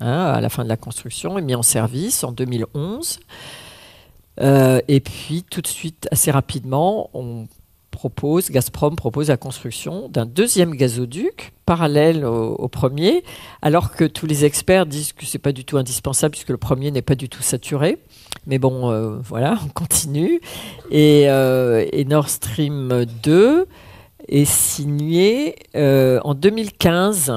hein, à la fin de la construction, et mis en service en deux mille onze. Euh, et puis tout de suite, assez rapidement, on propose, Gazprom propose la construction d'un deuxième gazoduc parallèle au, au premier, alors que tous les experts disent que ce n'est pas du tout indispensable, puisque le premier n'est pas du tout saturé. Mais bon, euh, voilà, on continue. Et, euh, et Nord Stream deux est signé euh, en deux mille quinze.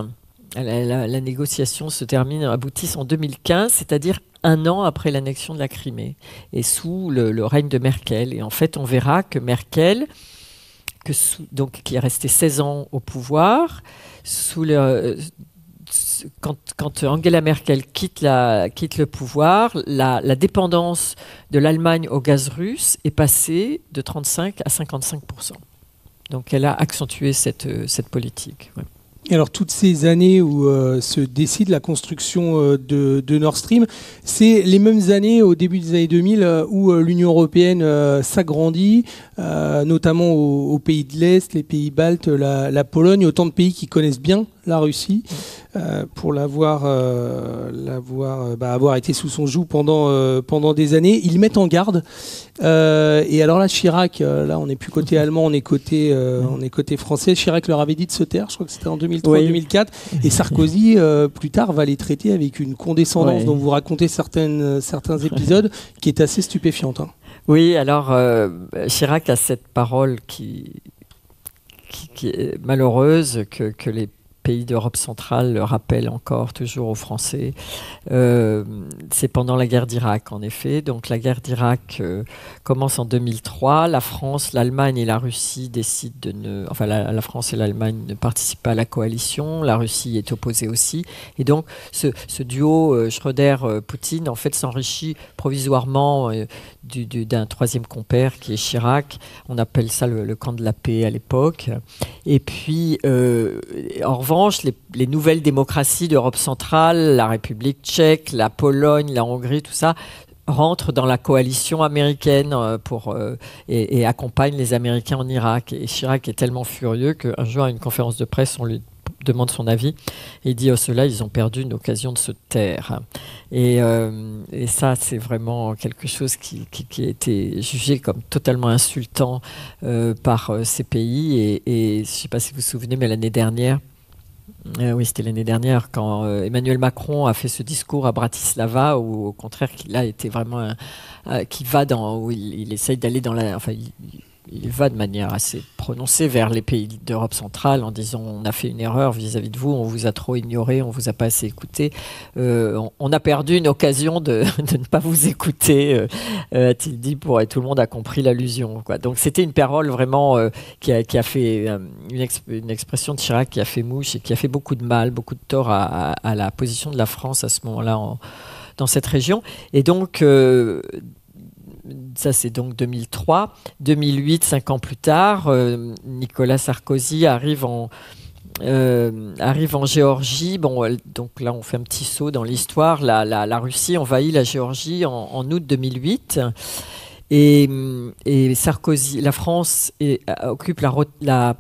La, la, la négociation se termine, aboutisse en deux mille quinze, c'est-à-dire un an après l'annexion de la Crimée, et sous le, le règne de Merkel. Et en fait, on verra que Merkel, que sous, donc, qui est restée seize ans au pouvoir, sous le... Euh, Quand, quand Angela Merkel quitte, la, quitte le pouvoir, la, la dépendance de l'Allemagne au gaz russe est passée de trente-cinq à cinquante-cinq pour cent. Donc elle a accentué cette, cette politique. Ouais. Et alors toutes ces années où euh, se décide la construction euh, de, de Nord Stream, c'est les mêmes années au début des années deux mille euh, où euh, l'Union européenne euh, s'agrandit, euh, notamment aux, aux pays de l'Est, les pays baltes, la, la Pologne, autant de pays qui connaissent bien la Russie euh, pour l'avoir, euh, l'avoir, bah, avoir été sous son joug pendant euh, pendant des années. Ils mettent en garde. Euh, et alors là, Chirac, euh, là on n'est plus côté allemand, on est côté euh, on est côté français. Chirac leur avait dit de se taire. Je crois que c'était en deux mille. deux mille trois deux mille quatre, oui. Et Sarkozy euh, plus tard va les traiter avec une condescendance, oui, dont vous racontez certaines, certains épisodes qui est assez stupéfiante, hein. Oui, alors euh, Chirac a cette parole qui, qui, qui est malheureuse, que, que les pays d'Europe centrale le rappellent encore toujours aux Français. Euh, c'est pendant la guerre d'Irak, en effet. Donc la guerre d'Irak euh, commence en deux mille trois. La France, l'Allemagne et la Russie décident de ne... Enfin, la, la France et l'Allemagne ne participent pas à la coalition. La Russie est opposée aussi. Et donc, ce, ce duo euh, Schröder-Poutine, en fait, s'enrichit provisoirement euh, du, du, d'un troisième compère qui est Chirac. On appelle ça le, le camp de la paix à l'époque. Et puis, euh, en revanche, Les, les nouvelles démocraties d'Europe centrale, la République tchèque, la Pologne, la Hongrie, tout ça, rentrent dans la coalition américaine pour, euh, et, et accompagnent les Américains en Irak. Et Chirac est tellement furieux qu'un jour, à une conférence de presse, on lui demande son avis et il dit oh, ceux-là, ils ont perdu une occasion de se taire. Et, euh, et ça, c'est vraiment quelque chose qui, qui, qui a été jugé comme totalement insultant euh, par euh, ces pays. Et, et je ne sais pas si vous vous souvenez, mais l'année dernière, Euh, oui, c'était l'année dernière, quand euh, Emmanuel Macron a fait ce discours à Bratislava, où au contraire, qu'il a été vraiment, un, euh, qui va dans, où il, il essaye d'aller dans la, enfin, il, il va de manière assez prononcée vers les pays d'Europe centrale en disant on a fait une erreur vis-à-vis de vous, on vous a trop ignoré, on vous a pas assez écouté, euh, on, on a perdu une occasion de, de ne pas vous écouter, euh, euh, a-t-il dit, pour et tout le monde a compris l'allusion, quoi. Donc c'était une parole vraiment euh, qui, a, qui a fait euh, une, exp- une expression de Chirac qui a fait mouche et qui a fait beaucoup de mal, beaucoup de tort à, à, à la position de la France à ce moment-là en, dans cette région. Et donc euh, ça, c'est donc deux mille trois. deux mille huit, cinq ans plus tard, euh, Nicolas Sarkozy arrive en, euh, arrive en Géorgie. Bon, donc là, on fait un petit saut dans l'histoire. La, la, la Russie envahit la Géorgie en, en août deux mille huit. Et, et Sarkozy, la France est, occupe la, la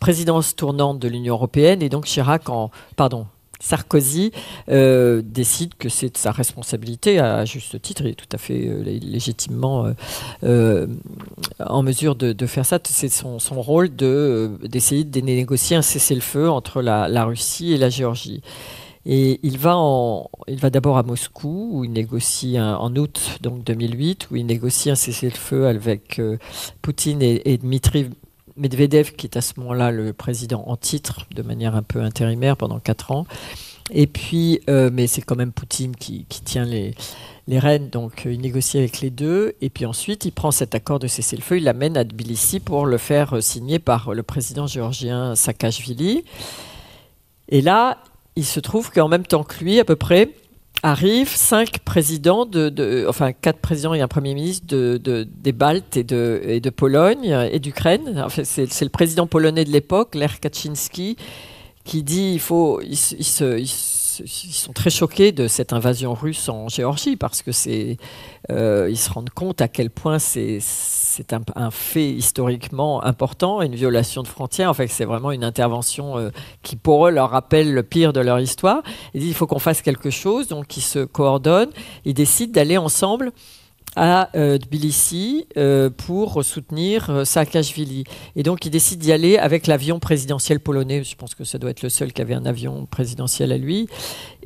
présidence tournante de l'Union européenne. Et donc, Chirac en... Pardon. Sarkozy euh, décide que c'est de sa responsabilité, à juste titre, il est tout à fait euh, légitimement euh, euh, en mesure de, de faire ça. C'est son, son rôle de, euh, d'essayer de négocier un cessez-le-feu entre la, la Russie et la Géorgie. Et il va, en, il va d'abord à Moscou, où il négocie un, en août donc deux mille huit, où il négocie un cessez-le-feu avec euh, Poutine et, et Dmitri Medvedev, qui est à ce moment-là le président en titre, de manière un peu intérimaire pendant quatre ans. Et puis, euh, mais c'est quand même Poutine qui, qui tient les, les rênes, donc il négocie avec les deux. Et puis ensuite, il prend cet accord de cessez-le-feu, il l'amène à Tbilissi pour le faire signer par le président géorgien Saakashvili. Et là, il se trouve qu'en même temps que lui, à peu près, arrivent cinq présidents, de, de, enfin quatre présidents et un premier ministre de, de, des Baltes et de, et de Pologne et d'Ukraine. Enfin, c'est, c'est le président polonais de l'époque, Lech Kaczynski, qui dit il faut, ils, ils, se, ils, se, ils sont très choqués de cette invasion russe en Géorgie parce que c'est, euh, ils se rendent compte à quel point c'est, c'est un, un fait historiquement important, une violation de frontières. En fait, c'est vraiment une intervention euh, qui, pour eux, leur rappelle le pire de leur histoire. Ils disent qu'il faut qu'on fasse quelque chose, donc ils se coordonnent. Ils décident d'aller ensemble à euh, Tbilissi euh, pour soutenir euh, Saakashvili. Et donc, ils décident d'y aller avec l'avion présidentiel polonais. Je pense que ça doit être le seul qui avait un avion présidentiel à lui.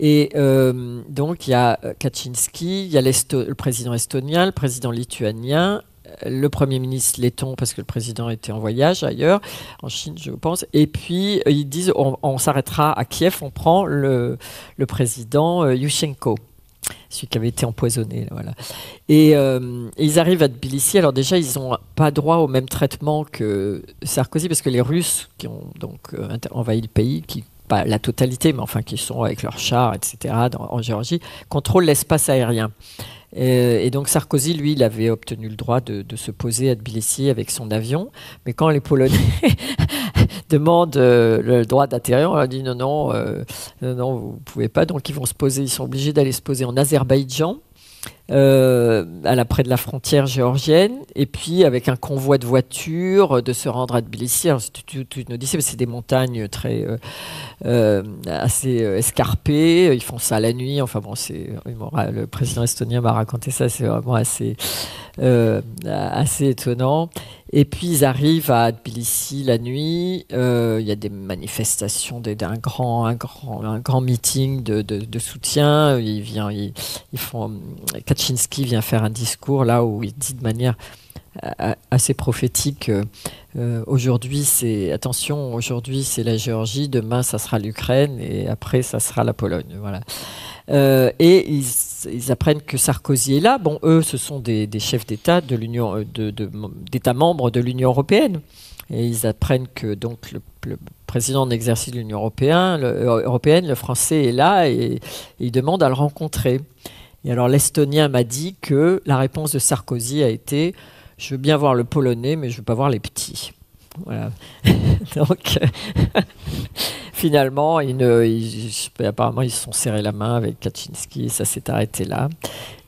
Et euh, donc, il y a Kaczynski, il y a le président estonien, le président lituanien, le premier ministre letton, parce que le président était en voyage ailleurs, en Chine, je pense. Et puis, ils disent, on, on s'arrêtera à Kiev, on prend le, le président Yushchenko, celui qui avait été empoisonné. Voilà. Et, euh, et ils arrivent à Tbilissi. Alors déjà, ils n'ont pas droit au même traitement que Sarkozy, parce que les Russes qui ont donc envahi le pays, qui pas la totalité, mais enfin qui sont avec leurs chars, et cetera, dans, en Géorgie, contrôlent l'espace aérien. Et donc Sarkozy, lui, il avait obtenu le droit de, de se poser à Tbilissi avec son avion. Mais quand les Polonais demandent euh, le droit d'atterrir, on leur dit non, non, euh, non, non, vous ne pouvez pas. Donc ils vont se poser, ils sont obligés d'aller se poser en Azerbaïdjan, euh, à la près de la frontière géorgienne, et puis avec un convoi de voitures, de se rendre à Tbilissi. Alors, c'est tout, tout une odyssée, mais c'est des montagnes très euh, euh, assez escarpées. Ils font ça la nuit. Enfin bon, c'est, le président estonien m'a raconté ça. C'est vraiment assez euh, assez étonnant. Et puis ils arrivent à Tbilissi la nuit, euh, il y a des manifestations, des, un, grand, un, grand, un grand meeting de, de, de soutien. Ils vient, ils, ils font, Kaczynski vient faire un discours là où il dit de manière assez prophétique, euh, aujourd'hui c'est, attention, aujourd'hui c'est la Géorgie, demain ça sera l'Ukraine et après ça sera la Pologne. Voilà. Euh, et ils, ils apprennent que Sarkozy est là. Bon, eux, ce sont des, des chefs d'État de l'Union, de, de, d'États membres de l'Union européenne. Et ils apprennent que donc le, le président en exercice de l'Union européenne, européenne, le français, est là et, et il demande à le rencontrer. Et alors l'Estonien m'a dit que la réponse de Sarkozy a été « Je veux bien voir le Polonais, mais je ne veux pas voir les petits ». Voilà. Donc, finalement, ils ne, ils, apparemment, ils se sont serrés la main avec Kaczynski et ça s'est arrêté là.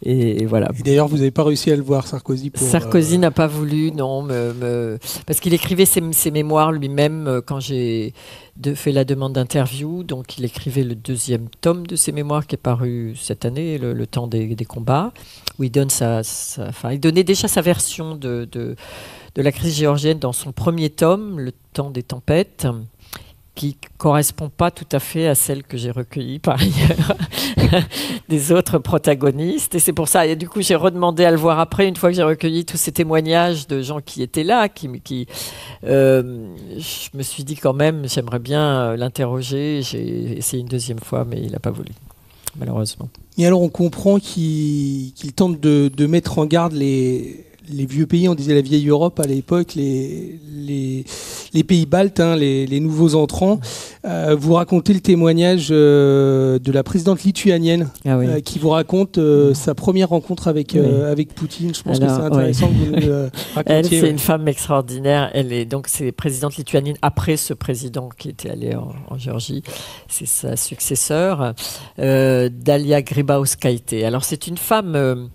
Et, et voilà. Et d'ailleurs, vous n'avez pas réussi à le voir, Sarkozy pour, Sarkozy euh... n'a pas voulu, non, me, me... parce qu'il écrivait ses, ses mémoires lui-même quand j'ai de, fait la demande d'interview. Donc, il écrivait le deuxième tome de ses mémoires qui est paru cette année, le, le temps des, des combats, où il donne sa, sa, enfin, il donnait déjà sa version de, de de la crise géorgienne dans son premier tome, Le temps des tempêtes, qui ne correspond pas tout à fait à celle que j'ai recueillie par ailleurs des autres protagonistes. Et c'est pour ça, et du coup, j'ai redemandé à le voir après, une fois que j'ai recueilli tous ces témoignages de gens qui étaient là, qui, qui, euh, je me suis dit quand même, j'aimerais bien l'interroger. J'ai essayé une deuxième fois, mais il n'a pas voulu, malheureusement. Et alors, on comprend qu'il qu'il tente de, de mettre en garde les... les vieux pays, on disait la vieille Europe à l'époque, les, les, les pays baltes, hein, les, les nouveaux entrants. Euh, vous racontez le témoignage euh, de la présidente lituanienne, ah oui. euh, qui vous raconte euh, sa première rencontre avec, euh, oui. avec Poutine. Je pense Alors, que c'est intéressant oui. que vous euh, racontiez. Elle, c'est ouais. une femme extraordinaire. Elle est donc c'est présidente lituanienne après ce président qui était allé en, en Géorgie. C'est sa successeur, euh, Dalia Grybauskaitė. Alors c'est une femme... Euh,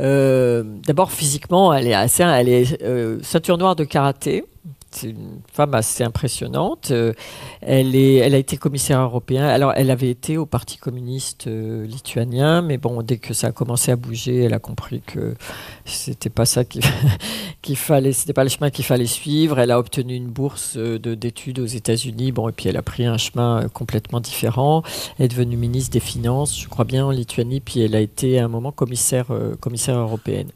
Euh, d'abord physiquement elle est, assez, elle est euh, ceinture noire de karaté, c'est une femme assez impressionnante, euh, elle, est, elle a été commissaire européen, alors elle avait été au parti communiste euh, lituanien, mais bon dès que ça a commencé à bouger elle a compris que c'était pas ça qu'il, qu'il fallait, c'était pas le chemin qu'il fallait suivre. Elle a obtenu une bourse de, d'études aux États-Unis, bon, et puis elle a pris un chemin complètement différent. Elle est devenue ministre des Finances, je crois bien, en Lituanie, puis elle a été à un moment commissaire, euh, commissaire européenne.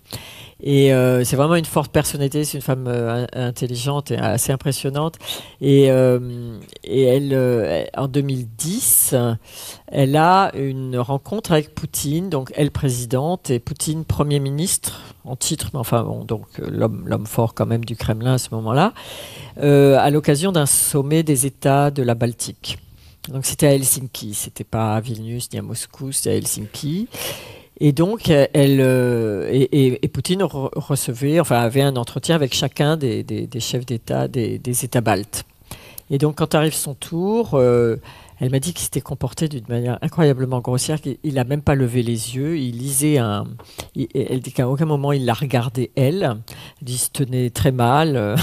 Et euh, c'est vraiment une forte personnalité, c'est une femme euh, intelligente et assez impressionnante. Et, euh, et elle, euh, en deux mille dix, elle a une rencontre avec Poutine, donc elle présidente et Poutine Premier ministre en titre, mais enfin bon, donc l'homme, l'homme fort quand même du Kremlin à ce moment-là, euh, à l'occasion d'un sommet des États de la Baltique. Donc c'était à Helsinki, c'était pas à Vilnius ni à Moscou, c'était à Helsinki. Et donc, elle, euh, et, et, et Poutine re- recevait, enfin, avait un entretien avec chacun des, des, des chefs d'État, des, des États baltes. Et donc, quand arrive son tour, euh, elle m'a dit qu'il s'était comporté d'une manière incroyablement grossière, qu'il n'a même pas levé les yeux, il lisait un... Il, elle dit qu'à aucun moment, il la regardait, elle. Elle se tenait très mal,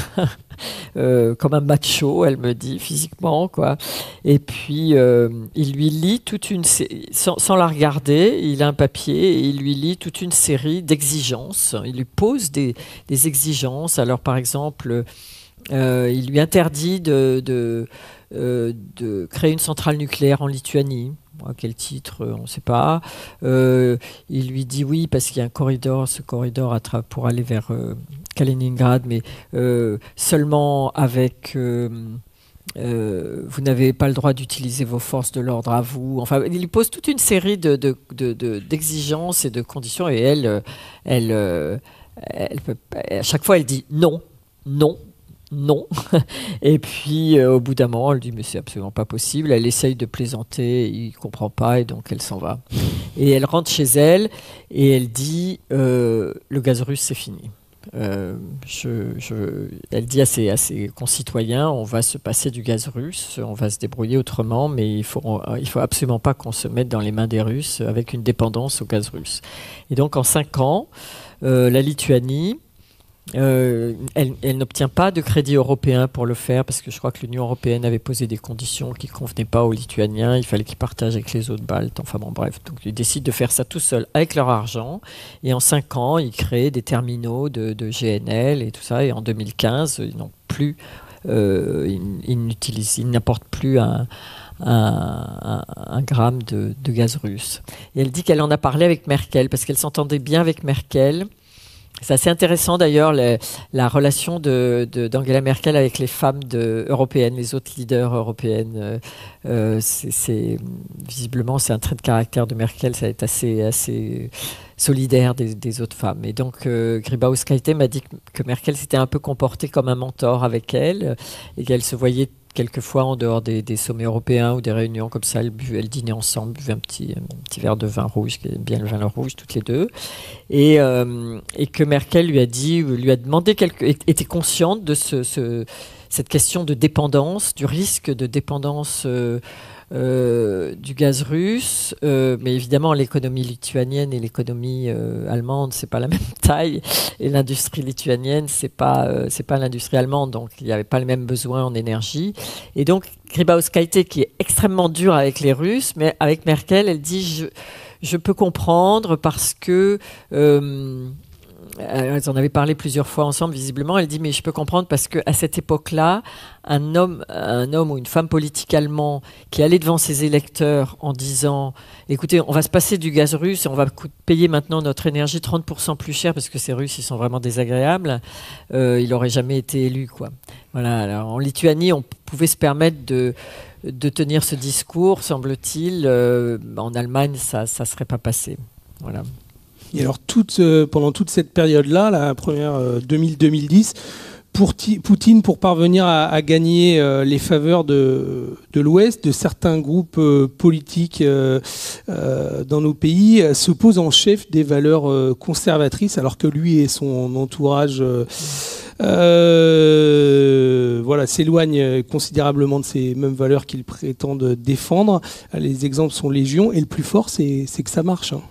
euh, comme un macho, elle me dit, physiquement, quoi. Et puis, euh, il lui lit toute une... Sans, sans la regarder, il a un papier, et il lui lit toute une série d'exigences. Il lui pose des, des exigences. Alors, par exemple... Euh, il lui interdit de, de, euh, de créer une centrale nucléaire en Lituanie. À quel titre, on ne sait pas. Euh, il lui dit oui, parce qu'il y a un corridor, ce corridor à tra- pour aller vers euh, Kaliningrad, mais euh, seulement avec... Euh, Euh, vous n'avez pas le droit d'utiliser vos forces de l'ordre à vous. Enfin, il pose toute une série de, de, de, de, d'exigences et de conditions, et elle, elle, elle, elle peut, à chaque fois, elle dit non, non. Non. Et puis, euh, au bout d'un moment, elle dit « mais c'est absolument pas possible ». Elle essaye de plaisanter, il comprend pas et donc elle s'en va. Et elle rentre chez elle et elle dit euh, « le gaz russe, c'est fini ». Euh, je, je, elle dit à ses, à ses concitoyens, on va se passer du gaz russe, on va se débrouiller autrement, mais il ne faut, il faut absolument pas qu'on se mette dans les mains des Russes avec une dépendance au gaz russe. Et donc, en cinq ans, euh, la Lituanie Euh, elle elle n'obtient pas de crédit européen pour le faire, parce que je crois que l'Union européenne avait posé des conditions qui ne convenaient pas aux Lituaniens, il fallait qu'ils partagent avec les autres Baltes, enfin bon bref, donc ils décident de faire ça tout seuls avec leur argent, et en cinq ans ils créent des terminaux de, de G N L et tout ça, et en deux mille quinze ils n'ont plus, euh, ils, ils n'utilisent, ils n'apportent plus un Un, un gramme de, de gaz russe. Et elle dit qu'elle en a parlé avec Merkel, parce qu'elle s'entendait bien avec Merkel. C'est assez intéressant d'ailleurs la relation de, de, d'Angela Merkel avec les femmes de, européennes, les autres leaders européennes. Euh, c'est, c'est, visiblement, c'est un trait de caractère de Merkel, ça est assez, assez solidaire des, des autres femmes. Et donc, euh, Grybauskaité m'a dit que, que Merkel s'était un peu comportée comme un mentor avec elle, et qu'elle se voyait quelquefois, en dehors des, des sommets européens ou des réunions comme ça, elles, elles dînaient ensemble, buvaient un petit, un petit verre de vin rouge, qui aime bien le vin rouge, toutes les deux. Et, euh, et que Merkel lui a dit, lui a demandé, quelque, était consciente de ce, ce, cette question de dépendance, du risque de dépendance euh, euh, du gaz russe. Euh, mais évidemment, l'économie lituanienne et l'économie euh, allemande, c'est pas la même taille. Et l'industrie lituanienne, c'est pas, euh, c'est pas l'industrie allemande. Donc, il n'y avait pas le même besoin en énergie. Et donc, Grybauskaité, qui est extrêmement dure avec les Russes, mais avec Merkel, elle dit je, je peux comprendre parce que. Euh, Elles en avaient parlé plusieurs fois ensemble, visiblement. Elle dit, mais je peux comprendre parce qu'à cette époque-là, un homme, un homme ou une femme politique allemand qui allait devant ses électeurs en disant, écoutez, on va se passer du gaz russe et on va payer maintenant notre énergie trente pour cent plus cher parce que ces Russes, ils sont vraiment désagréables, euh, il n'aurait jamais été élu, quoi. Voilà. Alors, en Lituanie, on pouvait se permettre de... de tenir ce discours, semble-t-il. Euh, en Allemagne, ça ne serait pas passé. Voilà. Et alors, toute, euh, pendant toute cette période-là, la première euh, deux mille à deux mille dix, pour Poutine, pour parvenir à, à gagner euh, les faveurs de, de l'Ouest, de certains groupes euh, politiques euh, euh, dans nos pays, euh, se pose en chef des valeurs euh, conservatrices, alors que lui et son entourage euh, euh, voilà, s'éloignent considérablement de ces mêmes valeurs qu'ils prétendent défendre. Les exemples sont légion, et le plus fort, c'est que ça marche, hein.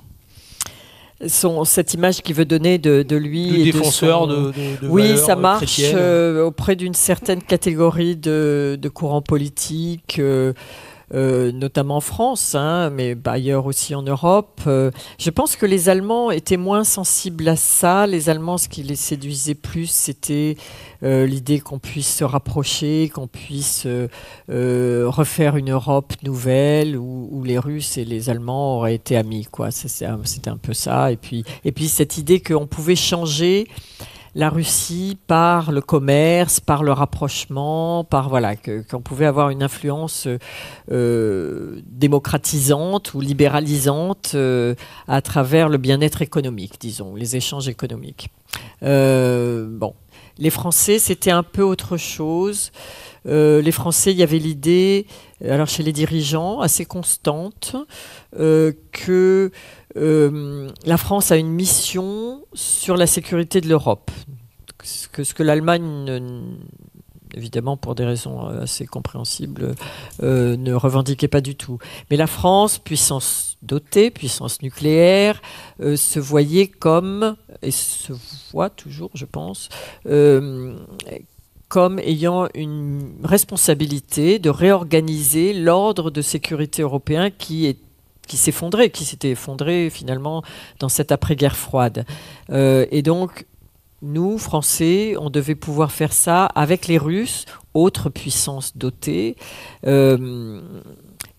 Son, cette image qu'il veut donner de, de lui... Le et défenseur de, son... de, de, de Oui, ça marche euh, auprès d'une certaine catégorie de, de courants politiques, euh, euh, notamment en France, hein, mais bah, ailleurs aussi en Europe. Euh, je pense que les Allemands étaient moins sensibles à ça. Les Allemands, ce qui les séduisait plus, c'était euh, l'idée qu'on puisse se rapprocher, qu'on puisse euh, euh, refaire une Europe nouvelle où, où les Russes et les Allemands auraient été amis, quoi. C'était un peu ça. Et puis, et puis cette idée qu'on pouvait changer la Russie par le commerce, par le rapprochement, par voilà, que, qu'on pouvait avoir une influence euh, démocratisante ou libéralisante euh, à travers le bien-être économique, disons, les échanges économiques. Euh, bon. Les Français, c'était un peu autre chose. Euh, les Français, il y avait l'idée, alors chez les dirigeants, assez constante, euh, que euh, la France a une mission sur la sécurité de l'Europe. Ce que, que l'Allemagne, évidemment pour des raisons assez compréhensibles, euh, ne revendiquait pas du tout. Mais la France, puissance dotée, puissance nucléaire, euh, se voyait comme, et se voit toujours, je pense, euh, comme ayant une responsabilité de réorganiser l'ordre de sécurité européen qui est qui s'effondrait, qui s'était effondré finalement dans cette après-guerre froide. Euh, et donc, nous, Français, on devait pouvoir faire ça avec les Russes, autre puissance dotée, euh,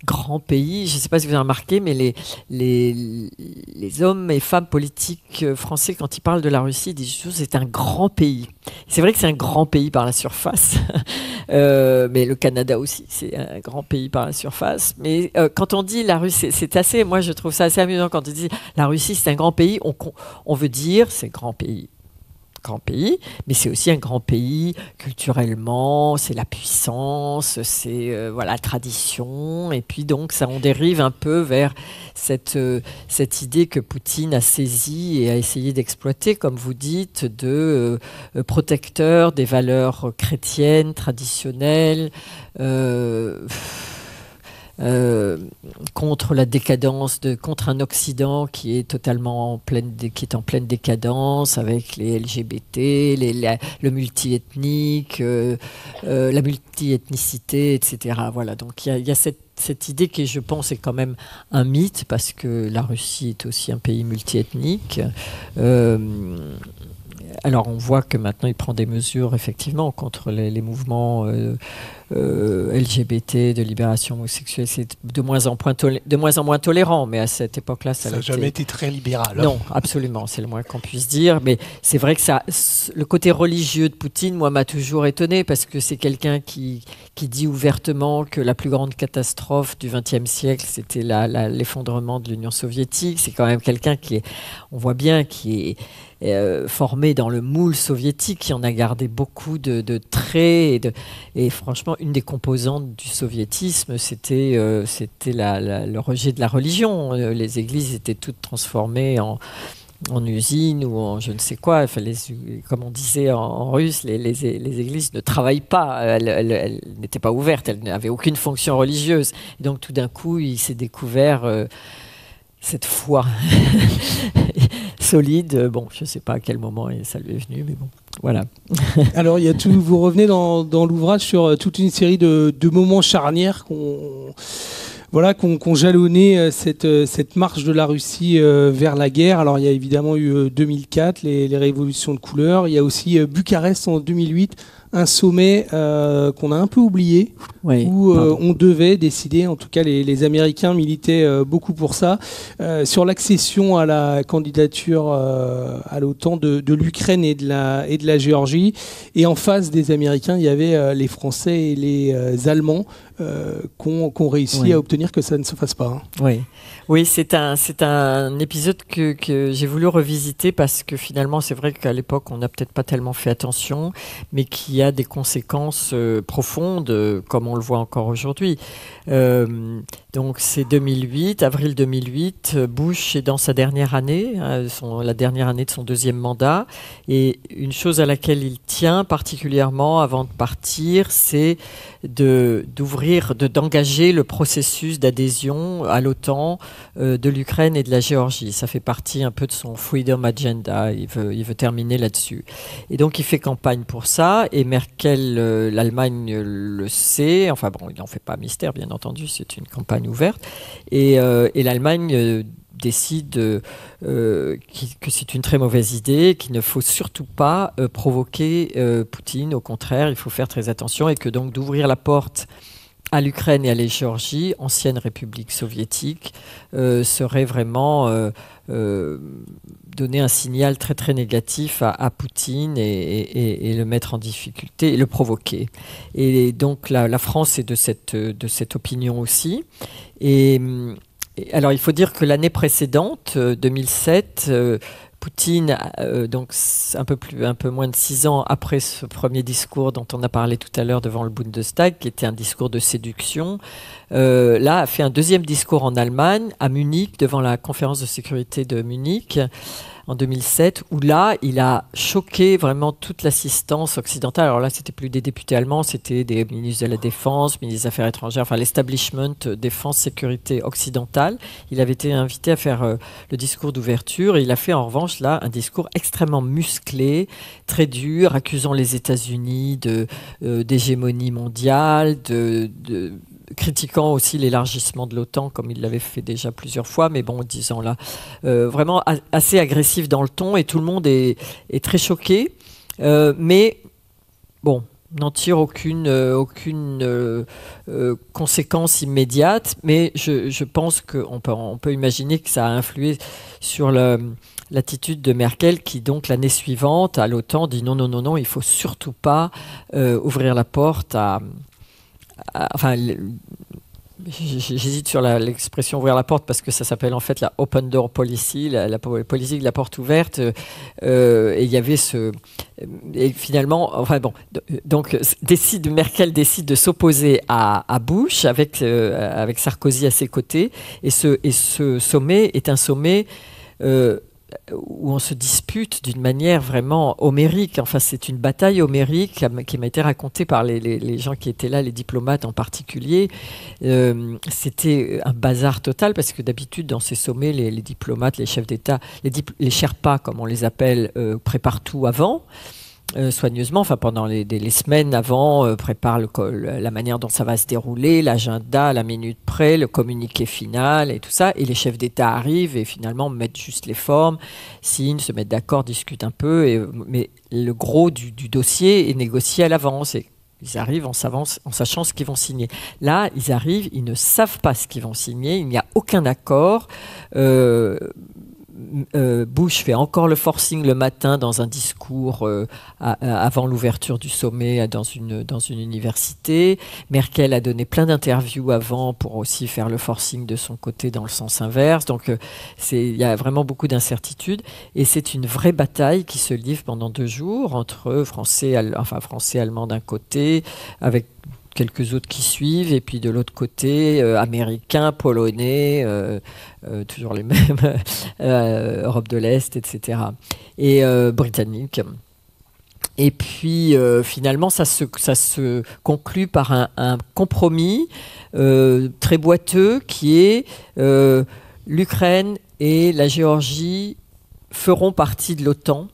grands pays. Je ne sais pas si vous avez remarqué, mais les, les, les hommes et femmes politiques français, quand ils parlent de la Russie, ils disent que c'est un grand pays. C'est vrai que c'est un grand pays par la surface, euh, mais le Canada aussi, c'est un grand pays par la surface. Mais euh, quand on dit la Russie, c'est assez, moi je trouve ça assez amusant quand on dit la Russie c'est un grand pays, on, on veut dire c'est grand pays. Grand pays, mais c'est aussi un grand pays culturellement, c'est la puissance, c'est euh, voilà, la tradition, et puis donc ça on dérive un peu vers cette, euh, cette idée que Poutine a saisie et a essayé d'exploiter, comme vous dites, de euh, protecteur des valeurs chrétiennes, traditionnelles, euh, euh, contre la décadence, de, contre un Occident qui est totalement en pleine, qui est en pleine décadence avec les L G B T, les, la, le multiethnique, euh, euh, la multiethnicité, et cetera. Voilà, donc il y a, y a cette Cette idée qui, je pense, est quand même un mythe, parce que la Russie est aussi un pays multiethnique. Euh, alors, on voit que maintenant, il prend des mesures, effectivement, contre les, les mouvements euh, euh, L G B T, de libération homosexuelle. C'est de moins en moins, de moins en moins tolérant, mais à cette époque-là, ça n'a jamais été très libéral. Hein. Non, absolument, c'est le moins qu'on puisse dire. Mais c'est vrai que ça, le côté religieux de Poutine, moi, m'a toujours étonné, parce que c'est quelqu'un qui... qui dit ouvertement que la plus grande catastrophe du vingtième siècle, c'était l'effondrement de l'Union soviétique. C'est quand même quelqu'un qui est, on voit bien, qui est euh, formé dans le moule soviétique, qui en a gardé beaucoup de, de traits. Et, de, et franchement, une des composantes du soviétisme, c'était euh, c'était la, la, le rejet de la religion. Les églises étaient toutes transformées en... en usine ou en je ne sais quoi, enfin, les, comme on disait en, en russe, les, les, les églises ne travaillent pas, elles, elles, elles n'étaient pas ouvertes, elles n'avaient aucune fonction religieuse. Et donc tout d'un coup, il s'est découvert euh, cette foi solide. Bon, je ne sais pas à quel moment ça lui est venu, mais bon. Voilà. Alors, il y a tout, vous revenez dans, dans l'ouvrage sur toute une série de, de moments charnières qu'on... Voilà, qu'on qu'on jalonnait cette, cette marche de la Russie euh, vers la guerre. Alors, il y a évidemment eu deux mille quatre, les, les révolutions de couleur. Il y a aussi euh, Bucarest en deux mille huit, un sommet euh, qu'on a un peu oublié, oui, où euh, on devait décider, en tout cas les, les Américains militaient euh, beaucoup pour ça, euh, sur l'accession à la candidature euh, à l'OTAN de, de l'Ukraine et, et de la Géorgie. Et en face des Américains, il y avait euh, les Français et les euh, Allemands. Euh, qu'on qu'on réussit, oui, à obtenir que ça ne se fasse pas. Hein. Oui, oui, c'est un, c'est un épisode que, que j'ai voulu revisiter, parce que finalement, c'est vrai qu'à l'époque, on n'a peut-être pas tellement fait attention, mais qui a des conséquences euh, profondes, euh, comme on le voit encore aujourd'hui. Euh, donc, c'est deux mille huit, avril deux mille huit, Bush est dans sa dernière année, hein, son, la dernière année de son deuxième mandat, et une chose à laquelle il tient particulièrement avant de partir, c'est de, d'ouvrir De, d'engager le processus d'adhésion à l'OTAN euh, de l'Ukraine et de la Géorgie. Ça fait partie un peu de son Freedom Agenda. Il veut, il veut terminer là-dessus. Et donc, il fait campagne pour ça. Et Merkel, euh, l'Allemagne le sait. Enfin bon, il n'en fait pas mystère, bien entendu. C'est une campagne ouverte. Et, euh, et l'Allemagne... Euh, décide euh, qui, que c'est une très mauvaise idée, qu'il ne faut surtout pas euh, provoquer euh, Poutine. Au contraire, il faut faire très attention, et que donc d'ouvrir la porte à l'Ukraine et à la Géorgie, ancienne république soviétique, euh, serait vraiment euh, euh, donner un signal très très négatif à, à Poutine et, et, et le mettre en difficulté et le provoquer. Et donc la, la France est de cette, de cette opinion aussi. Et alors, il faut dire que l'année précédente, deux mille sept, euh, Poutine, euh, donc un peu, plus, un peu moins de six ans après ce premier discours dont on a parlé tout à l'heure devant le Bundestag, qui était un discours de séduction, euh, là, a fait un deuxième discours en Allemagne, à Munich, devant la conférence de sécurité de Munich, en deux mille sept, où là, il a choqué vraiment toute l'assistance occidentale. Alors là, c'était plus des députés allemands, c'était des ministres de la Défense, ministres des Affaires étrangères, enfin l'establishment défense-sécurité occidentale. Il avait été invité à faire euh, le discours d'ouverture, et il a fait en revanche là un discours extrêmement musclé, très dur, accusant les États-Unis de euh, d'hégémonie mondiale, de... de critiquant aussi l'élargissement de l'OTAN, comme il l'avait fait déjà plusieurs fois, mais bon, disons là, euh, vraiment assez agressif dans le ton, et tout le monde est, est très choqué, euh, mais bon, n'en tire aucune, euh, aucune euh, euh, conséquence immédiate, mais je, je pense qu'on peut, on peut imaginer que ça a influé sur le... l'attitude de Merkel, qui donc l'année suivante, à l'OTAN, dit non, non, non, non, il ne faut surtout pas euh, ouvrir la porte à... Enfin, j'hésite sur l'expression ouvrir la porte, parce que ça s'appelle en fait la open door policy, la, la politique de la porte ouverte. Euh, et il y avait ce. Et finalement, enfin bon, donc décide, Merkel décide de s'opposer à, à Bush avec, euh, avec Sarkozy à ses côtés. Et ce, et ce sommet est un sommet. Euh, où on se dispute d'une manière vraiment homérique. Enfin, c'est une bataille homérique qui m'a été racontée par les, les, les gens qui étaient là, les diplomates en particulier. Euh, c'était un bazar total, parce que d'habitude, dans ces sommets, les, les diplomates, les chefs d'État, les, les Sherpas, comme on les appelle, euh, préparent tout avant. Euh, soigneusement, enfin pendant les, les semaines avant, euh, prépare le, la manière dont ça va se dérouler, l'agenda, la minute près, le communiqué final et tout ça. Et les chefs d'État arrivent et finalement mettent juste les formes, signent, se mettent d'accord, discutent un peu. Et, mais le gros du, du dossier est négocié à l'avance. Et ils arrivent en, en sachant ce qu'ils vont signer. Là, ils arrivent, ils ne savent pas ce qu'ils vont signer, il n'y a aucun accord. Euh, Euh, Bush fait encore le forcing le matin dans un discours euh, à, à, avant l'ouverture du sommet dans une, dans une université. Merkel a donné plein d'interviews avant pour aussi faire le forcing de son côté dans le sens inverse. Donc euh, c'est, y a vraiment beaucoup d'incertitudes. Et c'est une vraie bataille qui se livre pendant deux jours entre Français, All... enfin, Français Allemands d'un côté, avec quelques autres qui suivent, et puis de l'autre côté, euh, américains, polonais, euh, euh, toujours les mêmes, euh, Europe de l'Est, et cetera, et euh, britanniques. Et puis, euh, finalement, ça se, ça se conclut par un, un compromis euh, très boiteux, qui est euh, l'Ukraine et la Géorgie feront partie de l'OTAN.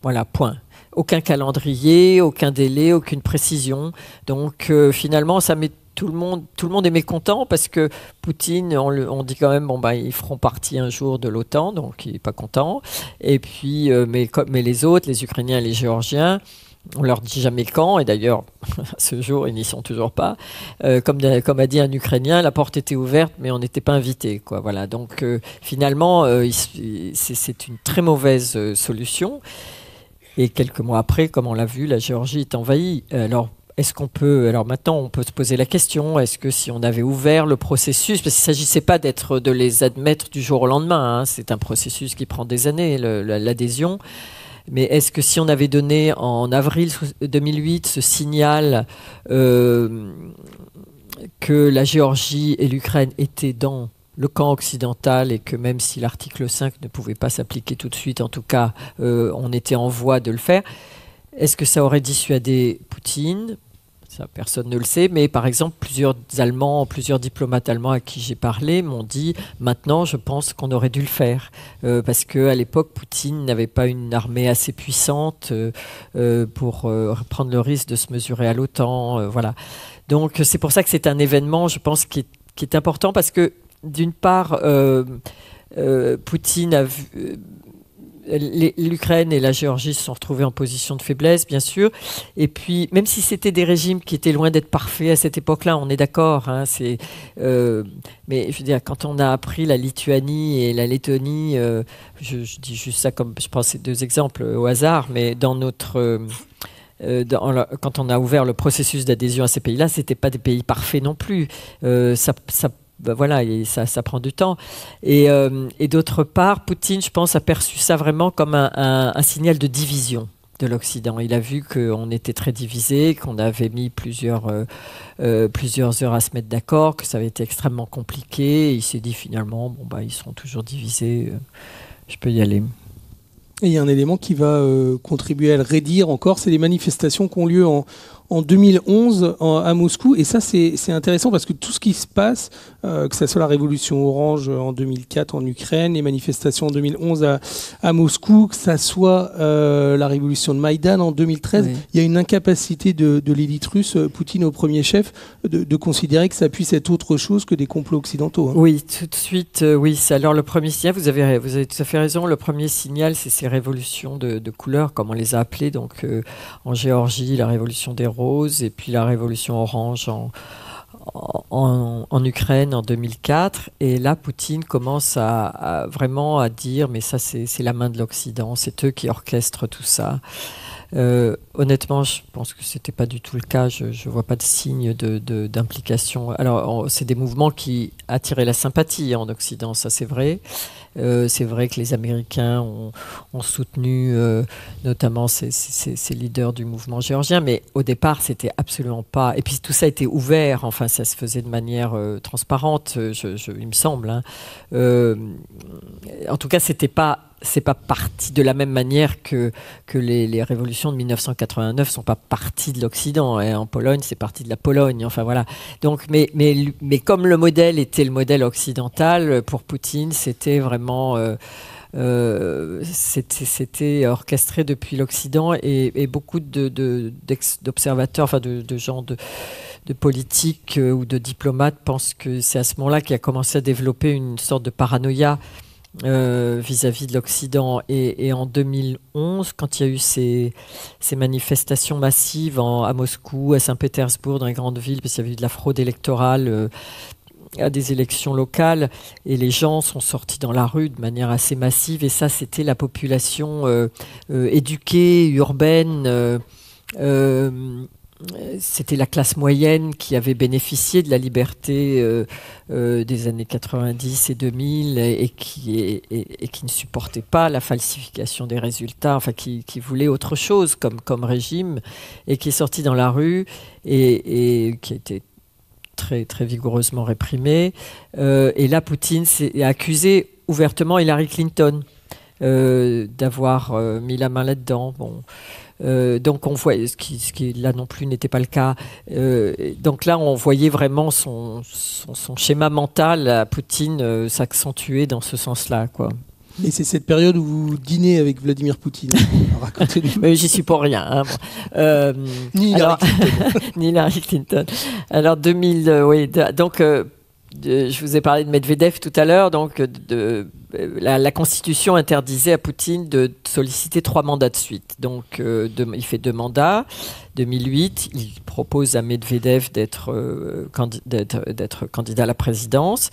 Voilà, point. Aucun calendrier, aucun délai, aucune précision. Donc euh, finalement, ça met tout le monde, tout le monde est mécontent parce que Poutine, on, le, on dit quand même, bon bah ils feront partie un jour de l'OTAN, donc il est pas content. Et puis, euh, mais, mais les autres, les Ukrainiens, et les Géorgiens, on leur dit jamais quand. Et d'ailleurs, ce jour, ils n'y sont toujours pas. Euh, comme, comme a dit un Ukrainien, la porte était ouverte, mais on n'était pas invité, quoi. Voilà. Donc euh, finalement, euh, c'est une très mauvaise euh, solution. Et quelques mois après, comme on l'a vu, la Géorgie est envahie. Alors, est-ce qu'on peut, alors maintenant, on peut se poser la question, est-ce que si on avait ouvert le processus, parce qu'il ne s'agissait pas d'être, de les admettre du jour au lendemain, hein, c'est un processus qui prend des années, l'adhésion. Mais est-ce que si on avait donné en avril deux mille huit ce signal euh, que la Géorgie et l'Ukraine étaient dans le camp occidental, et que même si l'article cinq ne pouvait pas s'appliquer tout de suite, en tout cas, euh, on était en voie de le faire. Est-ce que ça aurait dissuadé Poutine ? Ça, personne ne le sait, mais par exemple, plusieurs Allemands, plusieurs diplomates allemands à qui j'ai parlé m'ont dit « Maintenant, je pense qu'on aurait dû le faire. Euh, » Parce qu'à l'époque, Poutine n'avait pas une armée assez puissante euh, pour euh, prendre le risque de se mesurer à l'OTAN. Euh, voilà. Donc, c'est pour ça que c'est un événement, je pense, qui est, qui est important, parce que d'une part, euh, euh, Poutine a vu, euh, l'Ukraine et la Géorgie se sont retrouvées en position de faiblesse, bien sûr. Et puis, même si c'était des régimes qui étaient loin d'être parfaits à cette époque-là, on est d'accord. Hein, c'est, euh, mais je veux dire, quand on a appris la Lituanie et la Lettonie, euh, je, je dis juste ça comme je prends ces deux exemples au hasard, mais dans notre euh, Dans la, quand on a ouvert le processus d'adhésion à ces pays-là, c'était pas des pays parfaits non plus. Euh, ça, ça Ben voilà, et ça, ça prend du temps. Et, euh, et d'autre part, Poutine, je pense, a perçu ça vraiment comme un, un, un signal de division de l'Occident. Il a vu qu'on était très divisé, qu'on avait mis plusieurs, euh, euh, plusieurs heures à se mettre d'accord, que ça avait été extrêmement compliqué. Et il s'est dit finalement, bon, ben, ils seront toujours divisés, euh, je peux y aller. Et il y a un élément qui va euh, contribuer à le raidir encore, c'est les manifestations qui ont lieu en, en deux mille onze en, à Moscou. Et ça, c'est intéressant parce que tout ce qui se passe, euh, que ce soit la révolution orange en deux mille quatre en Ukraine, les manifestations en deux mille onze à, à Moscou, que ça soit euh, la révolution de Maïdan en deux mille treize, oui. Il y a une incapacité de, de l'élite russe, euh, Poutine au premier chef, de, de considérer que ça puisse être autre chose que des complots occidentaux. Hein. Oui, tout de suite, euh, oui. Alors le premier signal, vous avez, vous avez tout à fait raison, le premier signal, c'est ces révolutions de, de couleurs, comme on les a appelées, donc euh, en Géorgie, la révolution des roses, et puis la révolution orange en, en, en Ukraine en deux mille quatre. Et là, Poutine commence à, à vraiment à dire, mais ça, c'est la main de l'Occident, c'est eux qui orchestrent tout ça. Euh, honnêtement, je pense que c'était pas du tout le cas. Je ne vois pas de signe d'implication. De, de, Alors, c'est des mouvements qui attiraient la sympathie en Occident, ça c'est vrai. Euh, c'est vrai que les Américains ont, ont soutenu euh, notamment ces, ces, ces leaders du mouvement géorgien, mais au départ, c'était absolument pas... Et puis tout ça était ouvert, enfin ça se faisait de manière euh, transparente, je, je, il me semble. Hein. Euh, en tout cas, c'était pas... C'est pas parti de la même manière que, que les, les révolutions de mille neuf cent quatre-vingt-neuf sont pas parties de l'Occident. Et en Pologne, c'est parti de la Pologne. Enfin voilà. Donc, mais, mais, mais comme le modèle était le modèle occidental, pour Poutine, c'était vraiment... Euh, Euh, c'était orchestré depuis l'Occident et, et beaucoup d'observateurs, de, de, enfin de, de gens de, de politiques euh, ou de diplomates pensent que c'est à ce moment-là qu'il a commencé à développer une sorte de paranoïa vis-à-vis euh, -vis de l'Occident. Et, et en deux mille onze, quand il y a eu ces, ces manifestations massives en, à Moscou, à Saint-Pétersbourg, dans les grandes villes, parce qu'il y avait eu de la fraude électorale euh, à des élections locales, et les gens sont sortis dans la rue de manière assez massive, et ça c'était la population euh, euh, éduquée, urbaine, euh, euh, c'était la classe moyenne qui avait bénéficié de la liberté euh, euh, des années quatre-vingt-dix et deux mille et, et, qui, et, et, et qui ne supportait pas la falsification des résultats, enfin qui, qui voulait autre chose comme, comme régime, et qui est sorti dans la rue et, et qui a été très, très vigoureusement réprimée. Euh, et là, Poutine s'est accusé ouvertement Hillary Clinton euh, d'avoir euh, mis la main là-dedans. Bon. Euh, donc on voit, ce qui, ce qui là non plus n'était pas le cas. Euh, donc là, on voyait vraiment son, son, son schéma mental à Poutine euh, s'accentuer dans ce sens-là, quoi. Et c'est cette période où vous dînez avec Vladimir Poutine. Racontez-nous. J'y suis pour rien. Hein, euh, ni Hillary Clinton. Ni Hillary Clinton. Alors deux mille, euh, oui. De, donc, euh, de, je vous ai parlé de Medvedev tout à l'heure. Donc, de, de, la, la Constitution interdisait à Poutine de solliciter trois mandats de suite. Donc, euh, de, il fait deux mandats. deux mille huit, il propose à Medvedev d'être euh, candi candidat à la présidence.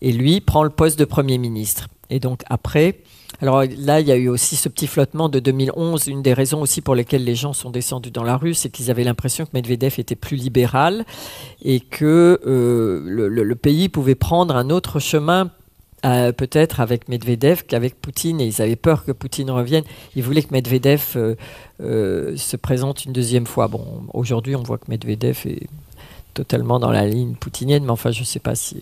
Et lui prend le poste de Premier ministre. Et donc après, alors là, il y a eu aussi ce petit flottement de deux mille onze. Une des raisons aussi pour lesquelles les gens sont descendus dans la rue, c'est qu'ils avaient l'impression que Medvedev était plus libéral et que euh, le, le, le pays pouvait prendre un autre chemin, euh, peut-être avec Medvedev qu'avec Poutine. Et ils avaient peur que Poutine revienne. Ils voulaient que Medvedev euh, euh, se présente une deuxième fois. Bon, aujourd'hui, on voit que Medvedev est totalement dans la ligne poutinienne, mais enfin, je ne sais pas si,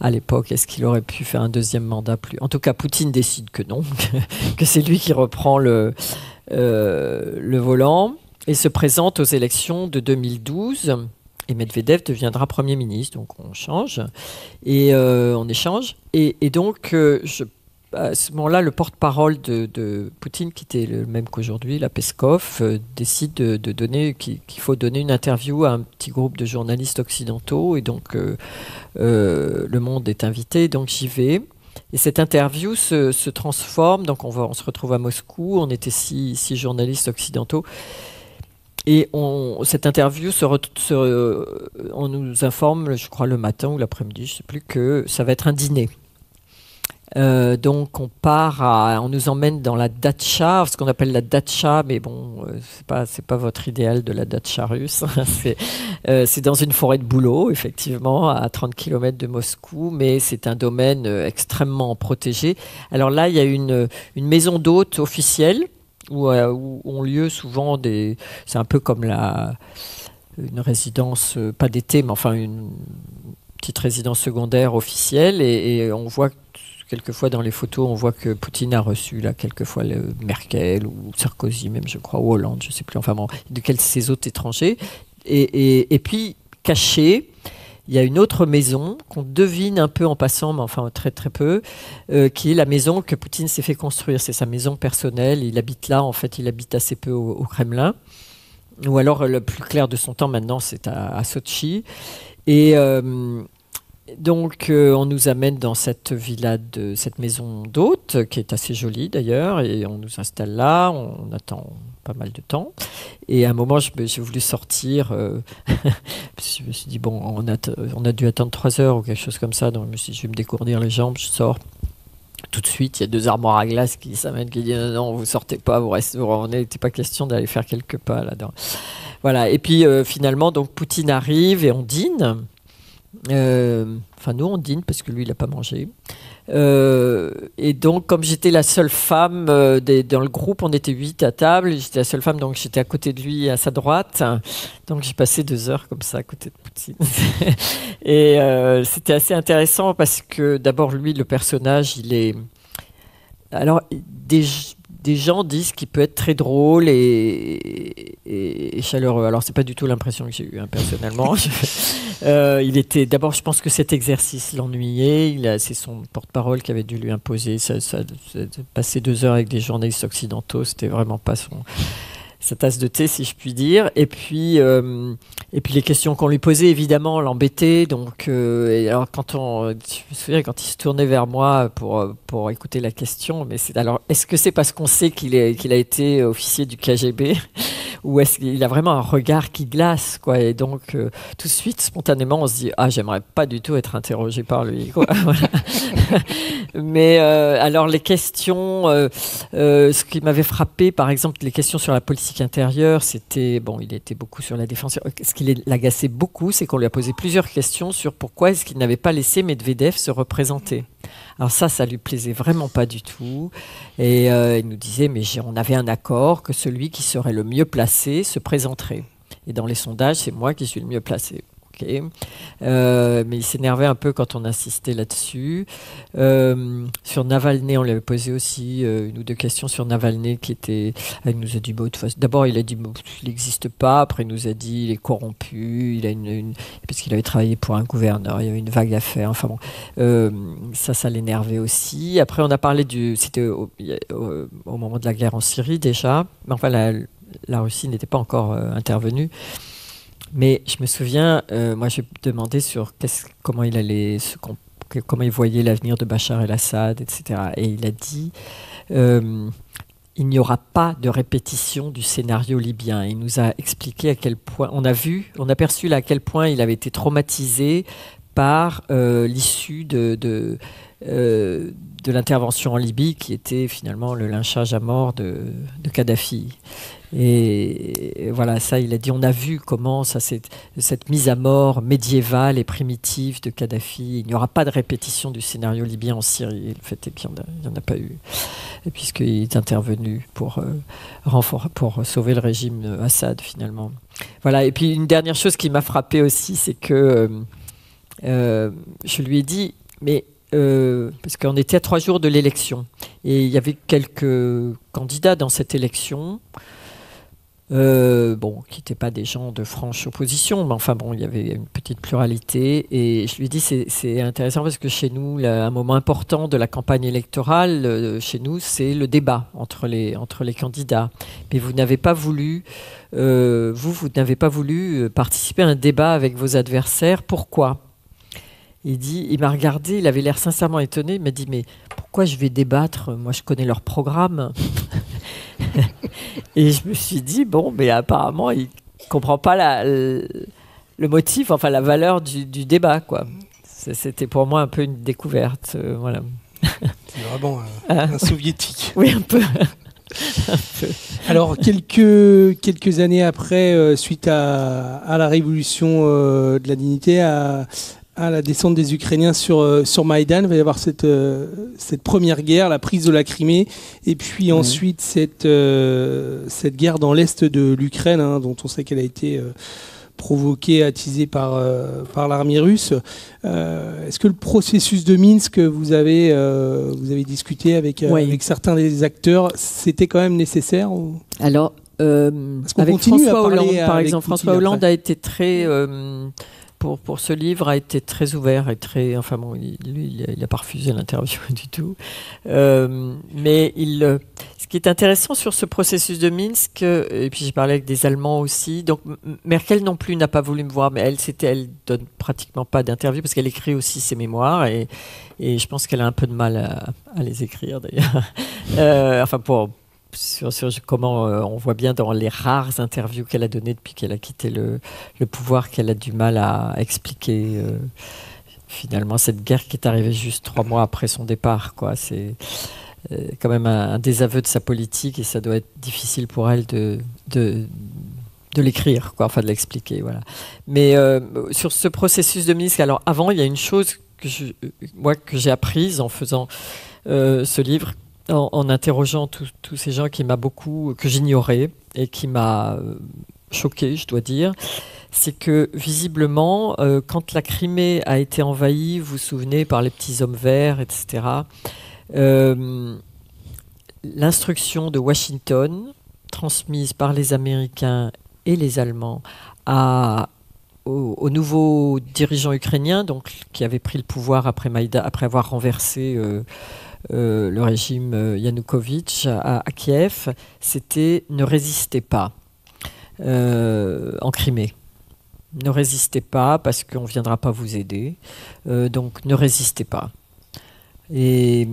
à l'époque, est-ce qu'il aurait pu faire un deuxième mandat plus... En tout cas, Poutine décide que non, que c'est lui qui reprend le, euh, le volant et se présente aux élections de deux mille douze. Et Medvedev deviendra Premier ministre, donc on change, et euh, on échange. Et, et donc, euh, je, à ce moment-là, le porte-parole de, de Poutine, qui était le même qu'aujourd'hui, la Peskov, euh, décide de, de donner, qu'il qu'il faut donner une interview à un petit groupe de journalistes occidentaux. Et donc, euh, euh, Le Monde est invité, donc j'y vais. Et cette interview se, se transforme. Donc, on, va, on se retrouve à Moscou. On était six, six journalistes occidentaux. Et on, cette interview, se re, se, on nous informe, je crois, le matin ou l'après-midi, je ne sais plus, que ça va être un dîner. Euh, donc on part, à, on nous emmène dans la datcha, ce qu'on appelle la datcha, mais bon, euh, c'est pas, c'est pas votre idéal de la datcha russe. C'est euh, dans une forêt de bouleaux, effectivement, à trente kilomètres de Moscou, mais c'est un domaine euh, extrêmement protégé. Alors là, il y a une, une maison d'hôtes officielle où, euh, où ont lieu souvent des... C'est un peu comme la, une résidence, euh, pas d'été, mais enfin une petite résidence secondaire officielle, et, et on voit que quelquefois, dans les photos, on voit que Poutine a reçu, là, quelquefois, le Merkel ou Sarkozy, même, je crois, ou Hollande, je ne sais plus, enfin, bon, de quels ces autres étrangers. Et, et, et puis, caché, il y a une autre maison qu'on devine un peu en passant, mais enfin, très, très peu, euh, qui est la maison que Poutine s'est fait construire. C'est sa maison personnelle. Il habite là, en fait, il habite assez peu au, au Kremlin. Ou alors, le plus clair de son temps, maintenant, c'est à, à Sotchi. Et... Euh, Donc, euh, on nous amène dans cette villa, de, cette maison d'hôte, qui est assez jolie d'ailleurs, et on nous installe là, on attend pas mal de temps. Et à un moment, j'ai voulu sortir, euh, je me suis dit, bon, on a, on a dû attendre trois heures ou quelque chose comme ça, donc je me suis dit, je vais me décourdir les jambes, je sors. Tout de suite, il y a deux armoires à glace qui s'amènent, qui disent non, non, vous sortez pas, vous restez, on n'était pas question d'aller faire quelques pas là-dedans. Voilà, et puis euh, finalement, donc Poutine arrive et on dîne. Enfin, euh, nous, on dîne parce que lui, il n'a pas mangé. Euh, et donc, comme j'étais la seule femme euh, des, dans le groupe, on était huit à table, j'étais la seule femme, donc j'étais à côté de lui, à sa droite. Donc j'ai passé deux heures comme ça à côté de Poutine. Et euh, c'était assez intéressant parce que d'abord, lui, le personnage, il est... Alors, des, des gens disent qu'il peut être très drôle et, et, et chaleureux. Alors, c'est pas du tout l'impression que j'ai eue, hein, personnellement. Euh, il était, d'abord, je pense que cet exercice l'ennuyait. Il a, c'est son porte-parole qui avait dû lui imposer. Ça, ça, ça, passer deux heures avec des journalistes occidentaux, c'était vraiment pas son, sa tasse de thé, si je puis dire. Et puis, euh, et puis les questions qu'on lui posait, évidemment, l'embêtaient. Donc, euh, et alors quand on, je me souviens quand il se tournait vers moi pour pour écouter la question, mais c'est, alors, est-ce que c'est parce qu'on sait qu'il est, qu'il a été officier du K G B? Ou est-ce qu'il a vraiment un regard qui glace, quoi. Et donc, euh, tout de suite, spontanément, on se dit « Ah, j'aimerais pas du tout être interrogé par lui. » Mais euh, alors, les questions, euh, euh, ce qui m'avait frappé, par exemple, les questions sur la politique intérieure, c'était, bon, il était beaucoup sur la défense. Ce qui l'agaçait beaucoup, c'est qu'on lui a posé plusieurs questions sur pourquoi est-ce qu'il n'avait pas laissé Medvedev se représenter. Alors ça, ça lui plaisait vraiment pas du tout. Et euh, il nous disait, mais j'ai, on avait un accord que celui qui serait le mieux placé se présenterait. Et dans les sondages, c'est moi qui suis le mieux placé. Okay. Euh, mais il s'énervait un peu quand on insistait là-dessus. Euh, sur Navalny, on lui avait posé aussi euh, une ou deux questions sur Navalny qui était... Ah, il nous a dit, bah, d'abord il a dit, bah, il n'existe pas. Après il nous a dit, il est corrompu. Il a une, une... Parce qu'il avait travaillé pour un gouverneur, il y avait une vague affaire. Enfin bon, euh, ça, ça l'énervait aussi. Après on a parlé du... C'était au, au, au moment de la guerre en Syrie déjà. Enfin la, la Russie n'était pas encore euh, intervenue. Mais je me souviens, euh, moi, je me demandais sur qu'est-ce, comment il allait, ce, comment il voyait l'avenir de Bachar el-Assad, et cetera. Et il a dit, euh, il n'y aura pas de répétition du scénario libyen. Il nous a expliqué à quel point, on a vu, on a perçu là à quel point il avait été traumatisé par euh, l'issue de, de, euh, de l'intervention en Libye, qui était finalement le lynchage à mort de, de Kadhafi. Et voilà, ça, il a dit, on a vu comment ça, cette, cette mise à mort médiévale et primitive de Kadhafi, il n'y aura pas de répétition du scénario libyen en Syrie. Le fait est qu'il n'y en, en a pas eu, puisqu'il est intervenu pour, euh, renfor- pour sauver le régime Assad, finalement. Voilà, et puis une dernière chose qui m'a frappée aussi, c'est que euh, euh, je lui ai dit, mais... Euh, parce qu'on était à trois jours de l'élection et il y avait quelques candidats dans cette élection euh, bon, qui n'étaient pas des gens de franche opposition, mais enfin bon, il y avait une petite pluralité. Et je lui dis, c'est, c'est intéressant parce que chez nous, là, un moment important de la campagne électorale, euh, chez nous, c'est le débat entre les, entre les candidats. Mais vous n'avez pas voulu, euh, vous, vous n'avez pas voulu participer à un débat avec vos adversaires. Pourquoi ? Il dit, il m'a regardé, il avait l'air sincèrement étonné. Il m'a dit, mais pourquoi je vais débattre? Moi, je connais leur programme. Et je me suis dit, bon, mais apparemment, il ne comprend pas la, le, le motif, enfin la valeur du, du débat, quoi. C'était pour moi un peu une découverte, euh, voilà. C'est vraiment un, un soviétique. Oui, un peu. Alors, quelques, quelques années après, euh, suite à, à la révolution euh, de la dignité, à... à la descente des Ukrainiens sur, euh, sur Maïdan, il va y avoir cette, euh, cette première guerre, la prise de la Crimée, et puis mmh. ensuite cette, euh, cette guerre dans l'est de l'Ukraine, hein, dont on sait qu'elle a été euh, provoquée, attisée par, euh, par l'armée russe. Euh, est-ce que le processus de Minsk, vous avez, euh, vous avez discuté avec, euh, oui. avec certains des acteurs, c'était quand même nécessaire ou... Alors, euh, avec François Hollande, à, par exemple, François Hollande après. a été très... Euh, Pour, pour ce livre a été très ouvert et très... Enfin bon, il, lui, il n'a pas refusé l'interview du tout. Euh, mais il, ce qui est intéressant sur ce processus de Minsk, et puis j'ai parlé avec des Allemands aussi, donc Merkel non plus n'a pas voulu me voir, mais elle, c'était, elle donne pratiquement pas d'interview parce qu'elle écrit aussi ses mémoires et, et je pense qu'elle a un peu de mal à, à les écrire d'ailleurs. Euh, enfin pour... Sur, sur comment euh, on voit bien dans les rares interviews qu'elle a données depuis qu'elle a quitté le, le pouvoir, qu'elle a du mal à expliquer euh, finalement cette guerre qui est arrivée juste trois mois après son départ, quoi. C'est euh, quand même un, un désaveu de sa politique et ça doit être difficile pour elle de, de, de l'écrire, quoi, enfin de l'expliquer. Voilà. Mais euh, sur ce processus de Minsk, alors avant, il y a une chose que je, moi, que j'ai apprise en faisant euh, ce livre, en, en interrogeant tous ces gens qui m'a beaucoup, que j'ignorais et qui m'a choquée, je dois dire, c'est que visiblement, euh, quand la Crimée a été envahie, vous vous souvenez, par les petits hommes verts, et cetera, euh, l'instruction de Washington, transmise par les Américains et les Allemands à, au, au nouveau dirigeant ukrainien, donc, qui avait pris le pouvoir après, Maïda, après avoir renversé euh, euh, le régime euh, Yanukovych à, à Kiev, c'était « ne résistez pas euh, en Crimée ». « Ne résistez pas parce qu'on ne viendra pas vous aider, euh, donc ne résistez pas ». Et...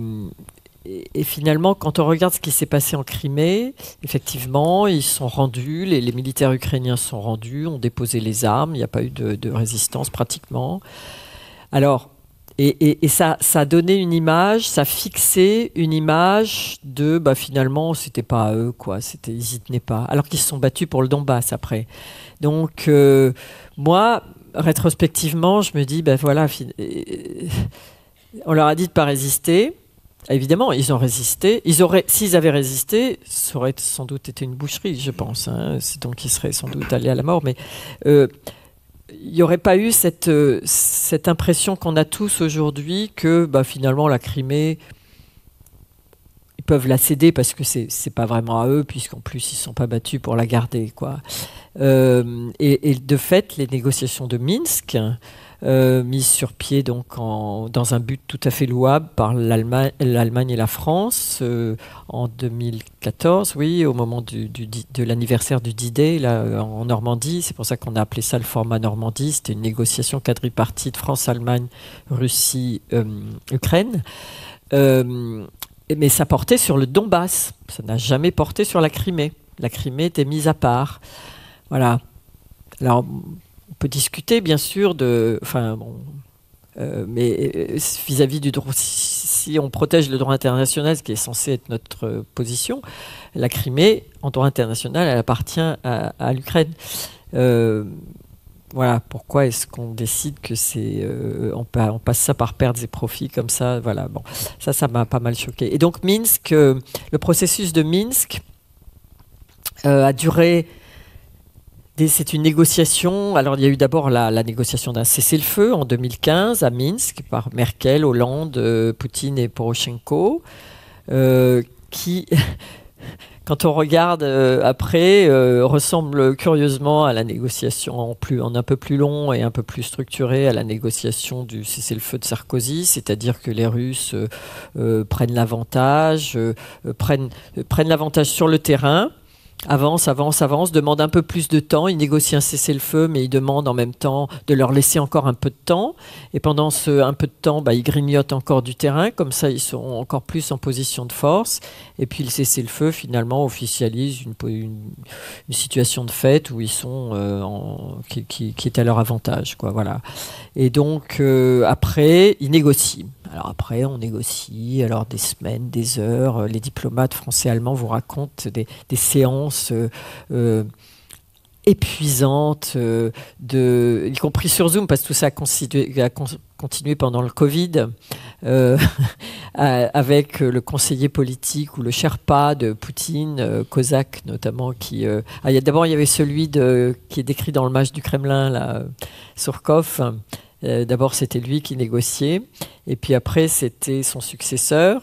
Et finalement, quand on regarde ce qui s'est passé en Crimée, effectivement, ils sont rendus, les, les militaires ukrainiens sont rendus, ont déposé les armes, il n'y a pas eu de, de résistance pratiquement. Alors, et, et, et ça, ça a donné une image, ça fixait une image de, bah, finalement, c'était pas à eux, quoi, c'était, ils y tenaient pas. Alors qu'ils se sont battus pour le Donbass après. Donc, euh, moi, rétrospectivement, je me dis, ben bah, voilà, on leur a dit de pas résister. Évidemment, ils ont résisté. Ils auraient, s'ils avaient résisté, ça aurait sans doute été une boucherie, je pense. Hein. Donc, ils seraient sans doute allés à la mort. Mais euh, il n'y aurait pas eu cette, euh, cette impression qu'on a tous aujourd'hui que, bah, finalement, la Crimée, ils peuvent la céder parce que c'est pas vraiment à eux, puisqu'en plus, ils ne sont pas battus pour la garder, quoi. Euh, et, et de fait, les négociations de Minsk... Euh, mise sur pied donc en, dans un but tout à fait louable par l'Allemagne et la France euh, en deux mille quatorze, oui, au moment du, du, de l'anniversaire du D-Day là, en Normandie. C'est pour ça qu'on a appelé ça le format Normandie. C'était une négociation quadripartite France-Allemagne-Russie-Ukraine. Euh, euh, mais ça portait sur le Donbass. Ça n'a jamais porté sur la Crimée. La Crimée était mise à part. Voilà. Alors... On peut discuter, bien sûr, de, enfin, bon, euh, mais vis-à-vis du droit, si, si on protège le droit international, ce qui est censé être notre position, la Crimée, en droit international, elle appartient à, à l'Ukraine. Euh, voilà, pourquoi est-ce qu'on décide que c'est, euh, on, on passe ça par pertes et profits comme ça, voilà, bon, ça, ça m'a pas mal choqué. Et donc Minsk, euh, le processus de Minsk euh, a duré. C'est une négociation. Alors, il y a eu d'abord la, la négociation d'un cessez-le-feu en deux mille quinze à Minsk par Merkel, Hollande, euh, Poutine et Poroshenko, euh, qui, quand on regarde euh, après, euh, ressemble curieusement à la négociation en, plus, en un peu plus long et un peu plus structurée à la négociation du cessez-le-feu de Sarkozy, c'est-à-dire que les Russes euh, euh, prennent l'avantage, euh, prennent, euh, prennent l'avantage sur le terrain. Avance, avance, avance, demande un peu plus de temps. Ils négocient un cessez-le-feu, mais ils demandent en même temps de leur laisser encore un peu de temps. Et pendant ce un peu de temps, bah, ils grignotent encore du terrain. Comme ça, ils sont encore plus en position de force. Et puis le cessez-le-feu, finalement, officialise une, une, une situation de fait où ils sont, euh, en, qui, qui, qui est à leur avantage, quoi, voilà. Et donc, euh, après, ils négocient. Alors après, on négocie alors des semaines, des heures. Les diplomates français et allemands vous racontent des, des séances euh, euh, épuisantes, euh, de, y compris sur Zoom, parce que tout ça a, constitué, a con, continué pendant le Covid, euh, avec le conseiller politique ou le Sherpa de Poutine, euh, Kozak notamment. Qui, euh, ah, d'abord, il y avait celui de, qui est décrit dans le match du Kremlin, là, Surkov. D'abord, c'était lui qui négociait. Et puis après, c'était son successeur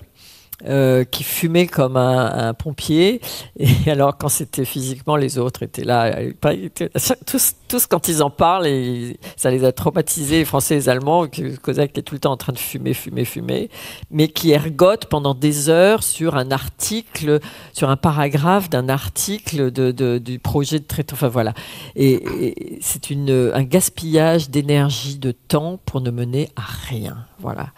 euh, qui fumait comme un, un pompier. Et alors, quand c'était physiquement, les autres étaient là. Tous, tous quand ils en parlent, et ça les a traumatisés, les Français et les Allemands. Kozak est tout le temps en train de fumer, fumer, fumer. Mais qui ergote pendant des heures sur un article, sur un paragraphe d'un article de, de, du projet de traité. Enfin, voilà. Et, et c'est une, un gaspillage d'énergie, de temps pour ne mener à rien. Voilà.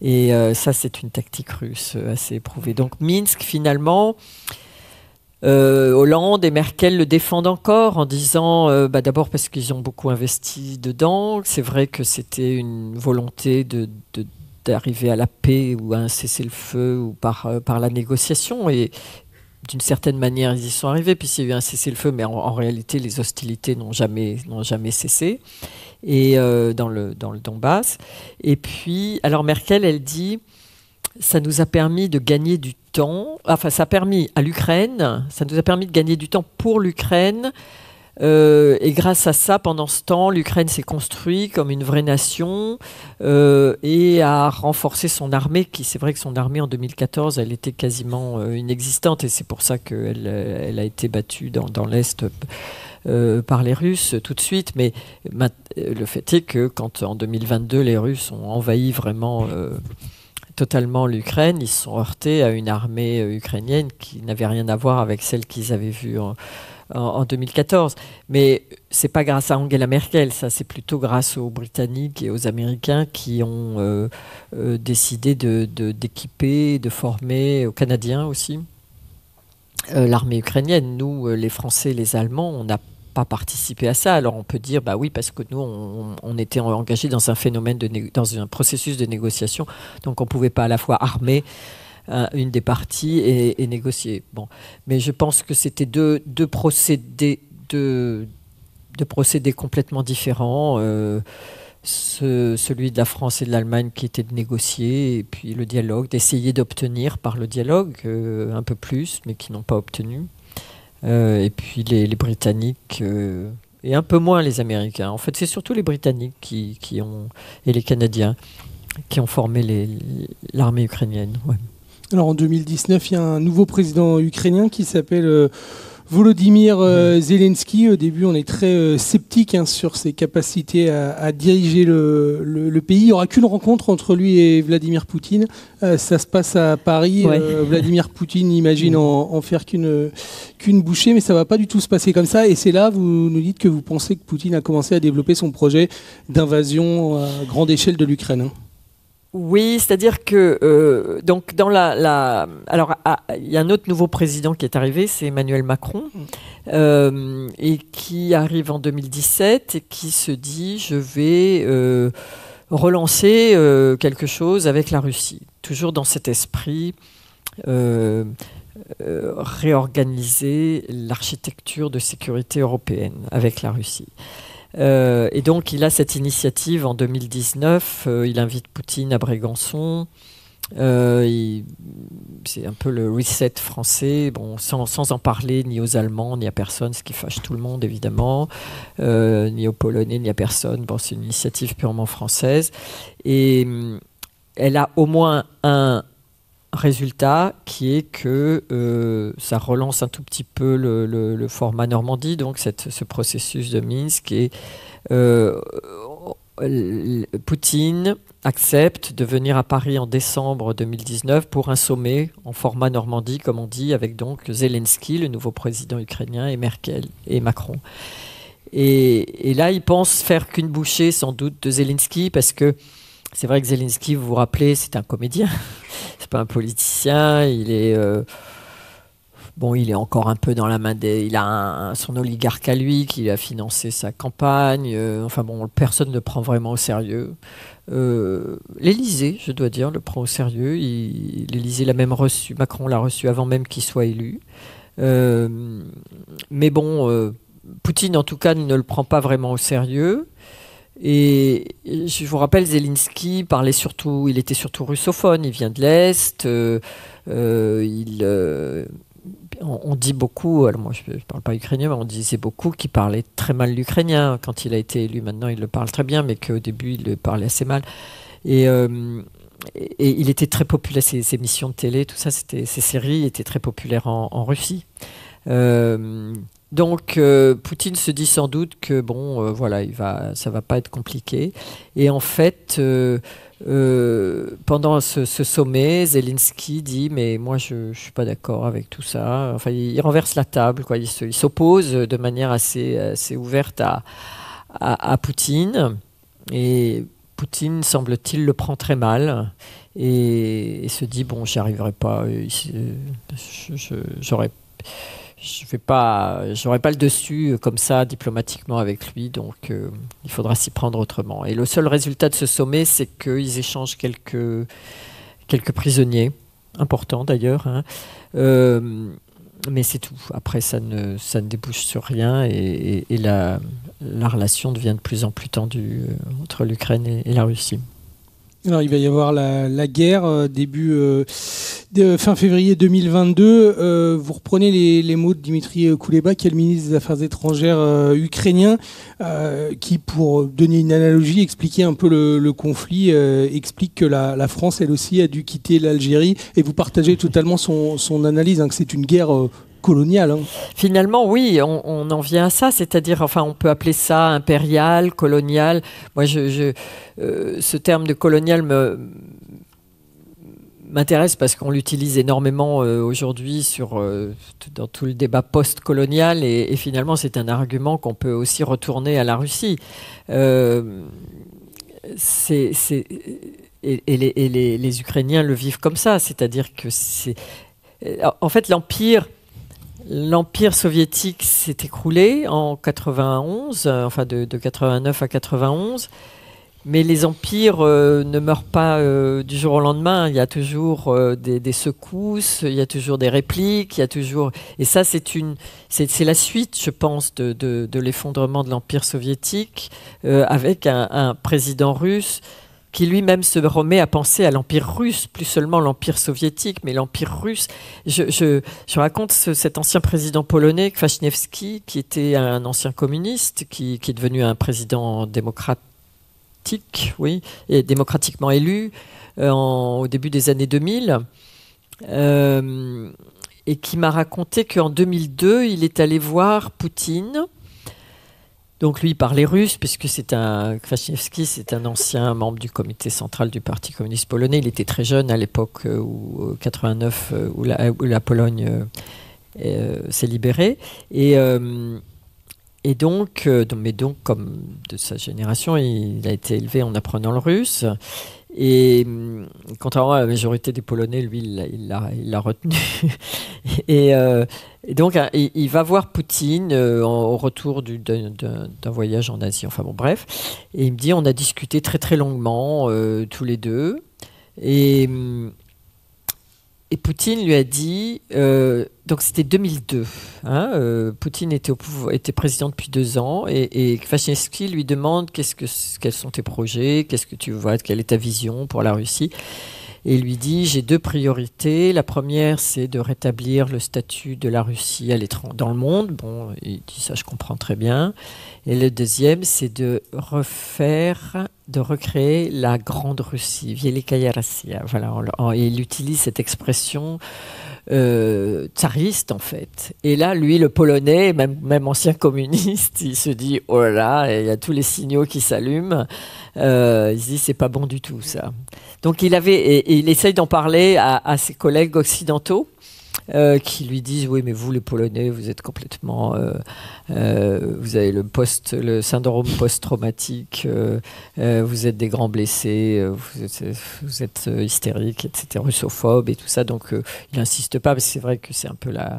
Et euh, ça, c'est une tactique russe assez éprouvée. Donc Minsk, finalement, euh, Hollande et Merkel le défendent encore en disant, euh, bah, d'abord parce qu'ils ont beaucoup investi dedans. C'est vrai que c'était une volonté de, de, d'arriver à la paix ou à un cessez-le-feu ou par, euh, par la négociation. Et d'une certaine manière, ils y sont arrivés, puis il y a eu un cessez-le-feu, mais en, en réalité, les hostilités n'ont jamais, n'ont jamais cessé, et, euh, dans, le, dans le Donbass. Et puis, alors Merkel, elle dit, ça nous a permis de gagner du temps, enfin, ça a permis à l'Ukraine, ça nous a permis de gagner du temps pour l'Ukraine, Euh, et grâce à ça, pendant ce temps, l'Ukraine s'est construite comme une vraie nation euh, et a renforcé son armée, qui, c'est vrai que son armée en deux mille quatorze, elle était quasiment euh, inexistante, et c'est pour ça qu'elle elle a été battue dans, dans l'Est euh, par les Russes tout de suite. Mais ma, le fait est que quand en deux mille vingt-deux, les Russes ont envahi vraiment euh, totalement l'Ukraine, ils se sont heurtés à une armée ukrainienne qui n'avait rien à voir avec celle qu'ils avaient vue en en deux mille quatorze. Mais c'est pas grâce à Angela Merkel, ça, c'est plutôt grâce aux Britanniques et aux Américains qui ont euh, euh, décidé de, de, d'équiper, de former, aux Canadiens aussi, euh, l'armée ukrainienne. Nous, les Français, les Allemands, on n'a pas participé à ça. Alors on peut dire, bah oui, parce que nous, on, on était engagés dans un phénomène, de négo- dans un processus de négociation, donc on ne pouvait pas à la fois armer une des parties et, et négocier. Bon. Mais je pense que c'était deux, deux, procédés, deux, deux procédés complètement différents. Euh, ce, celui de la France et de l'Allemagne qui était de négocier, et puis le dialogue, d'essayer d'obtenir par le dialogue euh, un peu plus, mais qui n'ont pas obtenu. Euh, et puis les, les Britanniques... Euh, et un peu moins les Américains. En fait, c'est surtout les Britanniques qui, qui ont, et les Canadiens qui ont formé les, l'armée ukrainienne. Ouais. Alors en deux mille dix-neuf, il y a un nouveau président ukrainien qui s'appelle euh, Volodymyr euh, Zelensky. Au début, on est très euh, sceptique hein, sur ses capacités à, à diriger le, le, le pays. Il n'y aura qu'une rencontre entre lui et Vladimir Poutine. Euh, ça se passe à Paris. Ouais. Euh, Vladimir Poutine imagine en, en faire qu'une, qu'une bouchée, mais ça ne va pas du tout se passer comme ça. Et c'est là, vous nous dites que vous pensez que Poutine a commencé à développer son projet d'invasion à grande échelle de l'Ukraine. Hein. Oui, c'est-à-dire que euh, donc dans la, la alors il y a un autre nouveau président qui est arrivé, c'est Emmanuel Macron, euh, et qui arrive en deux mille dix-sept et qui se dit je vais euh, relancer euh, quelque chose avec la Russie, toujours dans cet esprit euh, euh, réorganiser l'architecture de sécurité européenne avec la Russie. Euh, et donc il a cette initiative en deux mille dix-neuf, euh, il invite Poutine à Brégançon, euh, il, c'est un peu le reset français, bon, sans, sans en parler ni aux Allemands, ni à personne, ce qui fâche tout le monde évidemment, euh, ni aux Polonais, ni à personne, bon, c'est une initiative purement française, et euh, elle a au moins un résultat qui est que euh, ça relance un tout petit peu le, le, le format Normandie, donc cette, ce processus de Minsk, et euh, Poutine accepte de venir à Paris en décembre deux mille dix-neuf pour un sommet en format Normandie, comme on dit, avec donc Zelensky, le nouveau président ukrainien, et Merkel et Macron. Et, et là, il pense faire qu'une bouchée, sans doute, de Zelensky, parce que c'est vrai que Zelensky, vous vous rappelez, c'est un comédien, c'est pas un politicien, il est, euh, bon, il est encore un peu dans la main des... Il a un, son oligarque à lui qui a financé sa campagne, euh, enfin bon, personne ne prend vraiment au sérieux. Euh, L'Élysée, je dois dire, le prend au sérieux, il, l'Élysée l'a même reçu, Macron l'a reçu avant même qu'il soit élu. Euh, mais bon, euh, Poutine en tout cas ne le prend pas vraiment au sérieux. Et je vous rappelle, Zelensky parlait surtout, il était surtout russophone, il vient de l'Est, euh, euh, il, euh, on, on dit beaucoup, alors moi je ne parle pas ukrainien, mais on disait beaucoup qu'il parlait très mal l'ukrainien quand il a été élu, maintenant il le parle très bien, mais qu'au début il le parlait assez mal. Et, euh, et, et il était très populaire, ses, ses émissions de télé, tout ça, c'était, ses séries étaient très populaires en, en Russie. Euh, Donc euh, Poutine se dit sans doute que bon, euh, voilà, il va, ça va pas être compliqué. Et en fait, euh, euh, pendant ce, ce sommet, Zelensky dit mais moi je, je suis pas d'accord avec tout ça. Enfin, il, il renverse la table, quoi. Il, se, il s'oppose de manière assez, assez ouverte à, à, à Poutine. Et Poutine, semble-t-il, le prend très mal. Et, et se dit bon, j'y arriverai pas. Je, je, j'aurais Je vais pas, j'aurai pas le dessus euh, comme ça diplomatiquement avec lui, donc euh, il faudra s'y prendre autrement. Et le seul résultat de ce sommet, c'est qu'ils échangent quelques, quelques prisonniers, importants d'ailleurs, hein, euh, mais c'est tout. Après, ça ne, ça ne débouche sur rien et, et, et la, la relation devient de plus en plus tendue entre l'Ukraine et, et la Russie. Alors, il va y avoir la, la guerre euh, début euh, de, fin février deux mille vingt-deux. Euh, vous reprenez les, les mots de Dmitri Kuleba, qui est le ministre des Affaires étrangères euh, ukrainien, euh, qui, pour donner une analogie, expliquer un peu le, le conflit, euh, explique que la, la France, elle aussi, a dû quitter l'Algérie. Et vous partagez totalement son, son analyse, hein, que c'est une guerre Euh, colonial, hein. Finalement, oui, on, on en vient à ça, c'est-à-dire, enfin, on peut appeler ça impérial, colonial. Moi, je, je, euh, ce terme de colonial me m'intéresse parce qu'on l'utilise énormément euh, aujourd'hui sur, euh, dans tout le débat post-colonial et, et finalement, c'est un argument qu'on peut aussi retourner à la Russie. Euh, c'est, c'est, et et, les, et les, les Ukrainiens le vivent comme ça, c'est-à-dire que c'est... En fait, l'Empire... L'Empire soviétique s'est écroulé en quatre-vingt-onze, enfin de, de quatre-vingt-neuf à quatre-vingt-onze, mais les empires euh, ne meurent pas euh, du jour au lendemain. Il y a toujours euh, des, des secousses, il y a toujours des répliques, il y a toujours... Et ça, c'est une, c'est, c'est la suite, je pense, de, de, de l'effondrement de l'Empire soviétique euh, avec un, un président russe qui lui-même se remet à penser à l'Empire russe, plus seulement l'Empire soviétique, mais l'Empire russe. Je, je, je raconte ce, cet ancien président polonais, Kwasniewski, qui était un ancien communiste, qui, qui est devenu un président démocratique, oui, et démocratiquement élu euh, en, au début des années deux mille, euh, et qui m'a raconté qu'en deux mille deux, il est allé voir Poutine. Donc lui, il parlait russe, puisque c'est un... Kwasniewski, c'est un ancien membre du comité central du Parti communiste polonais. Il était très jeune à l'époque où, quatre-vingt-neuf, où la, où la Pologne euh, s'est libérée. Et, euh, et donc, euh, mais donc, comme de sa génération, il a été élevé en apprenant le russe. Et contrairement à la majorité des Polonais, lui, il l'a il l'a retenu. et, euh, et donc, il, il va voir Poutine euh, en, au retour du, d'un, d'un voyage en Asie. Enfin bon, bref. Et il me dit, on a discuté très très longuement, euh, tous les deux. Et, et Poutine lui a dit... Euh, donc, c'était deux mille deux. Hein, euh, Poutine était, au pouvoir, était président depuis deux ans. Et, et Kwasniewski lui demande qu'est-ce que, quels sont tes projets, qu'est-ce que tu vois, quelle est ta vision pour la Russie. Et il lui dit, j'ai deux priorités. La première, c'est de rétablir le statut de la Russie à l'étranger, dans le monde. Bon, il dit ça, je comprends très bien. Et le deuxième, c'est de refaire, de recréer la grande Russie, Velykaya Rossiya. Voilà, on, on, et il utilise cette expression... Euh, tsariste en fait. Et là, lui, le Polonais, même, même ancien communiste, il se dit oh là là, il y a tous les signaux qui s'allument. Euh, il se dit c'est pas bon du tout ça. Donc il avait, et, et il essaye d'en parler à, à ses collègues occidentaux euh, qui lui disent oui mais vous les Polonais, vous êtes complètement, euh, euh, vous avez le post, le syndrome post-traumatique, euh, euh, vous êtes des grands blessés, euh, vous êtes, vous êtes euh, hystériques, et cetera, russophobe et tout ça. Donc euh, il insiste pas, mais c'est vrai que c'est un peu la.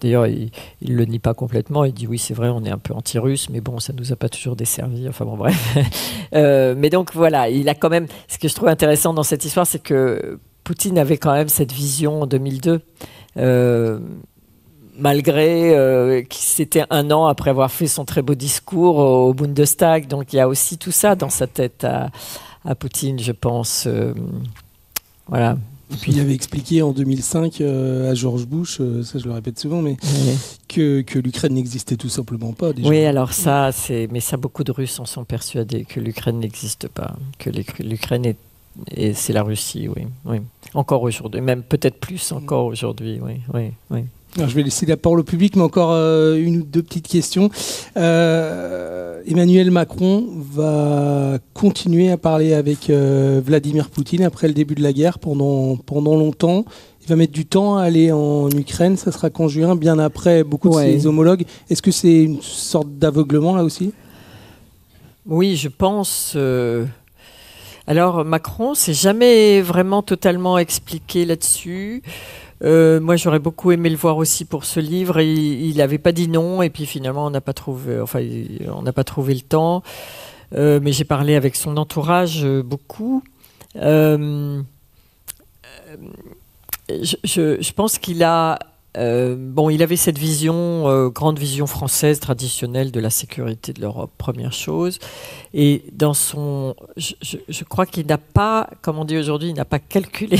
D'ailleurs, il, il le nie pas complètement. Il dit oui, c'est vrai, on est un peu anti-russe, mais bon, ça nous a pas toujours desservi. Enfin bon, bref. euh, mais donc voilà, il a quand même. Ce que je trouve intéressant dans cette histoire, c'est que Poutine avait quand même cette vision en deux mille deux, euh, malgré euh, que c'était un an après avoir fait son très beau discours au Bundestag. Donc il y a aussi tout ça dans sa tête à, à Poutine, je pense. Euh, voilà. Et puis il avait expliqué en deux mille cinq euh, à George Bush, euh, ça je le répète souvent, mais oui. que, que l'Ukraine n'existait tout simplement pas. Déjà. Oui, alors ça, c'est, mais ça, beaucoup de Russes en sont persuadés que l'Ukraine n'existe pas, que l'Ukraine est... Et c'est la Russie, oui, oui. Encore aujourd'hui, même peut-être plus encore aujourd'hui, oui, oui, oui. Alors, je vais laisser la parole au public, mais encore euh, une ou deux petites questions. Euh, Emmanuel Macron va continuer à parler avec euh, Vladimir Poutine après le début de la guerre pendant, pendant longtemps. Il va mettre du temps à aller en Ukraine, ça sera qu'en juin, bien après beaucoup ouais. de ses homologues. Est-ce que c'est une sorte d'aveuglement là aussi? Oui, je pense... Euh Alors Macron s'est jamais vraiment totalement expliqué là-dessus. Euh, moi, j'aurais beaucoup aimé le voir aussi pour ce livre. Il n'avait pas dit non, et puis finalement, on n'a pas trouvé. Enfin, on n'a pas trouvé le temps. Euh, mais j'ai parlé avec son entourage beaucoup. Euh, je, je, je pense qu'il a Euh, bon, il avait cette vision, euh, grande vision française traditionnelle de la sécurité de l'Europe, première chose. Et dans son... Je, je, je crois qu'il n'a pas, comme on dit aujourd'hui, il n'a pas calculé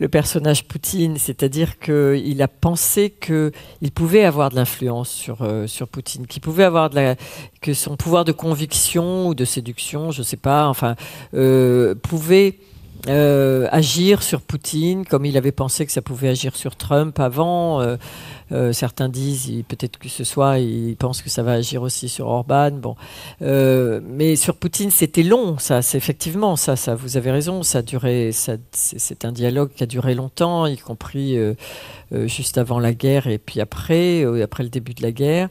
le personnage Poutine. C'est-à-dire qu'il a pensé qu'il pouvait avoir de l'influence sur, euh, sur Poutine, qu'il pouvait avoir de la... que son pouvoir de conviction ou de séduction, je ne sais pas, enfin, euh, pouvait... Euh, agir sur Poutine comme il avait pensé que ça pouvait agir sur Trump avant. Euh, euh, certains disent, peut-être que ce soit, ils pensent que ça va agir aussi sur Orban. Bon, euh, mais sur Poutine, c'était long, ça. C'est effectivement ça, ça. Vous avez raison, ça a duré. C'est un dialogue qui a duré longtemps, y compris euh, euh, juste avant la guerre et puis après, euh, après le début de la guerre.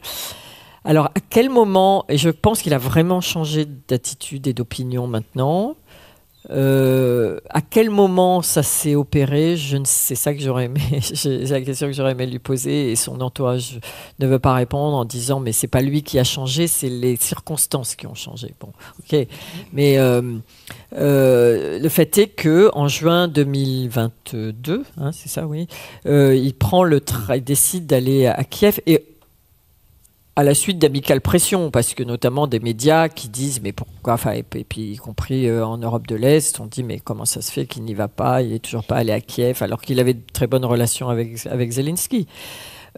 Alors, à quel moment? Et je pense qu'il a vraiment changé d'attitude et d'opinion maintenant. Euh, à quel moment ça s'est opéré, je ne sais, ça que j'aurais aimé, c'est la question que j'aurais aimé lui poser, et son entourage ne veut pas répondre en disant mais c'est pas lui qui a changé, c'est les circonstances qui ont changé. Bon, ok, mais euh, euh, le fait est que en juin deux mille vingt-deux, hein, c'est ça, oui, euh, il prend le train, il décide d'aller à Kiev et à la suite d'amicales pressions, parce que notamment des médias qui disent mais pourquoi, enfin, et puis y compris en Europe de l'Est, on dit mais comment ça se fait qu'il n'y va pas, il n'est toujours pas allé à Kiev, alors qu'il avait de très bonnes relations avec, avec Zelensky.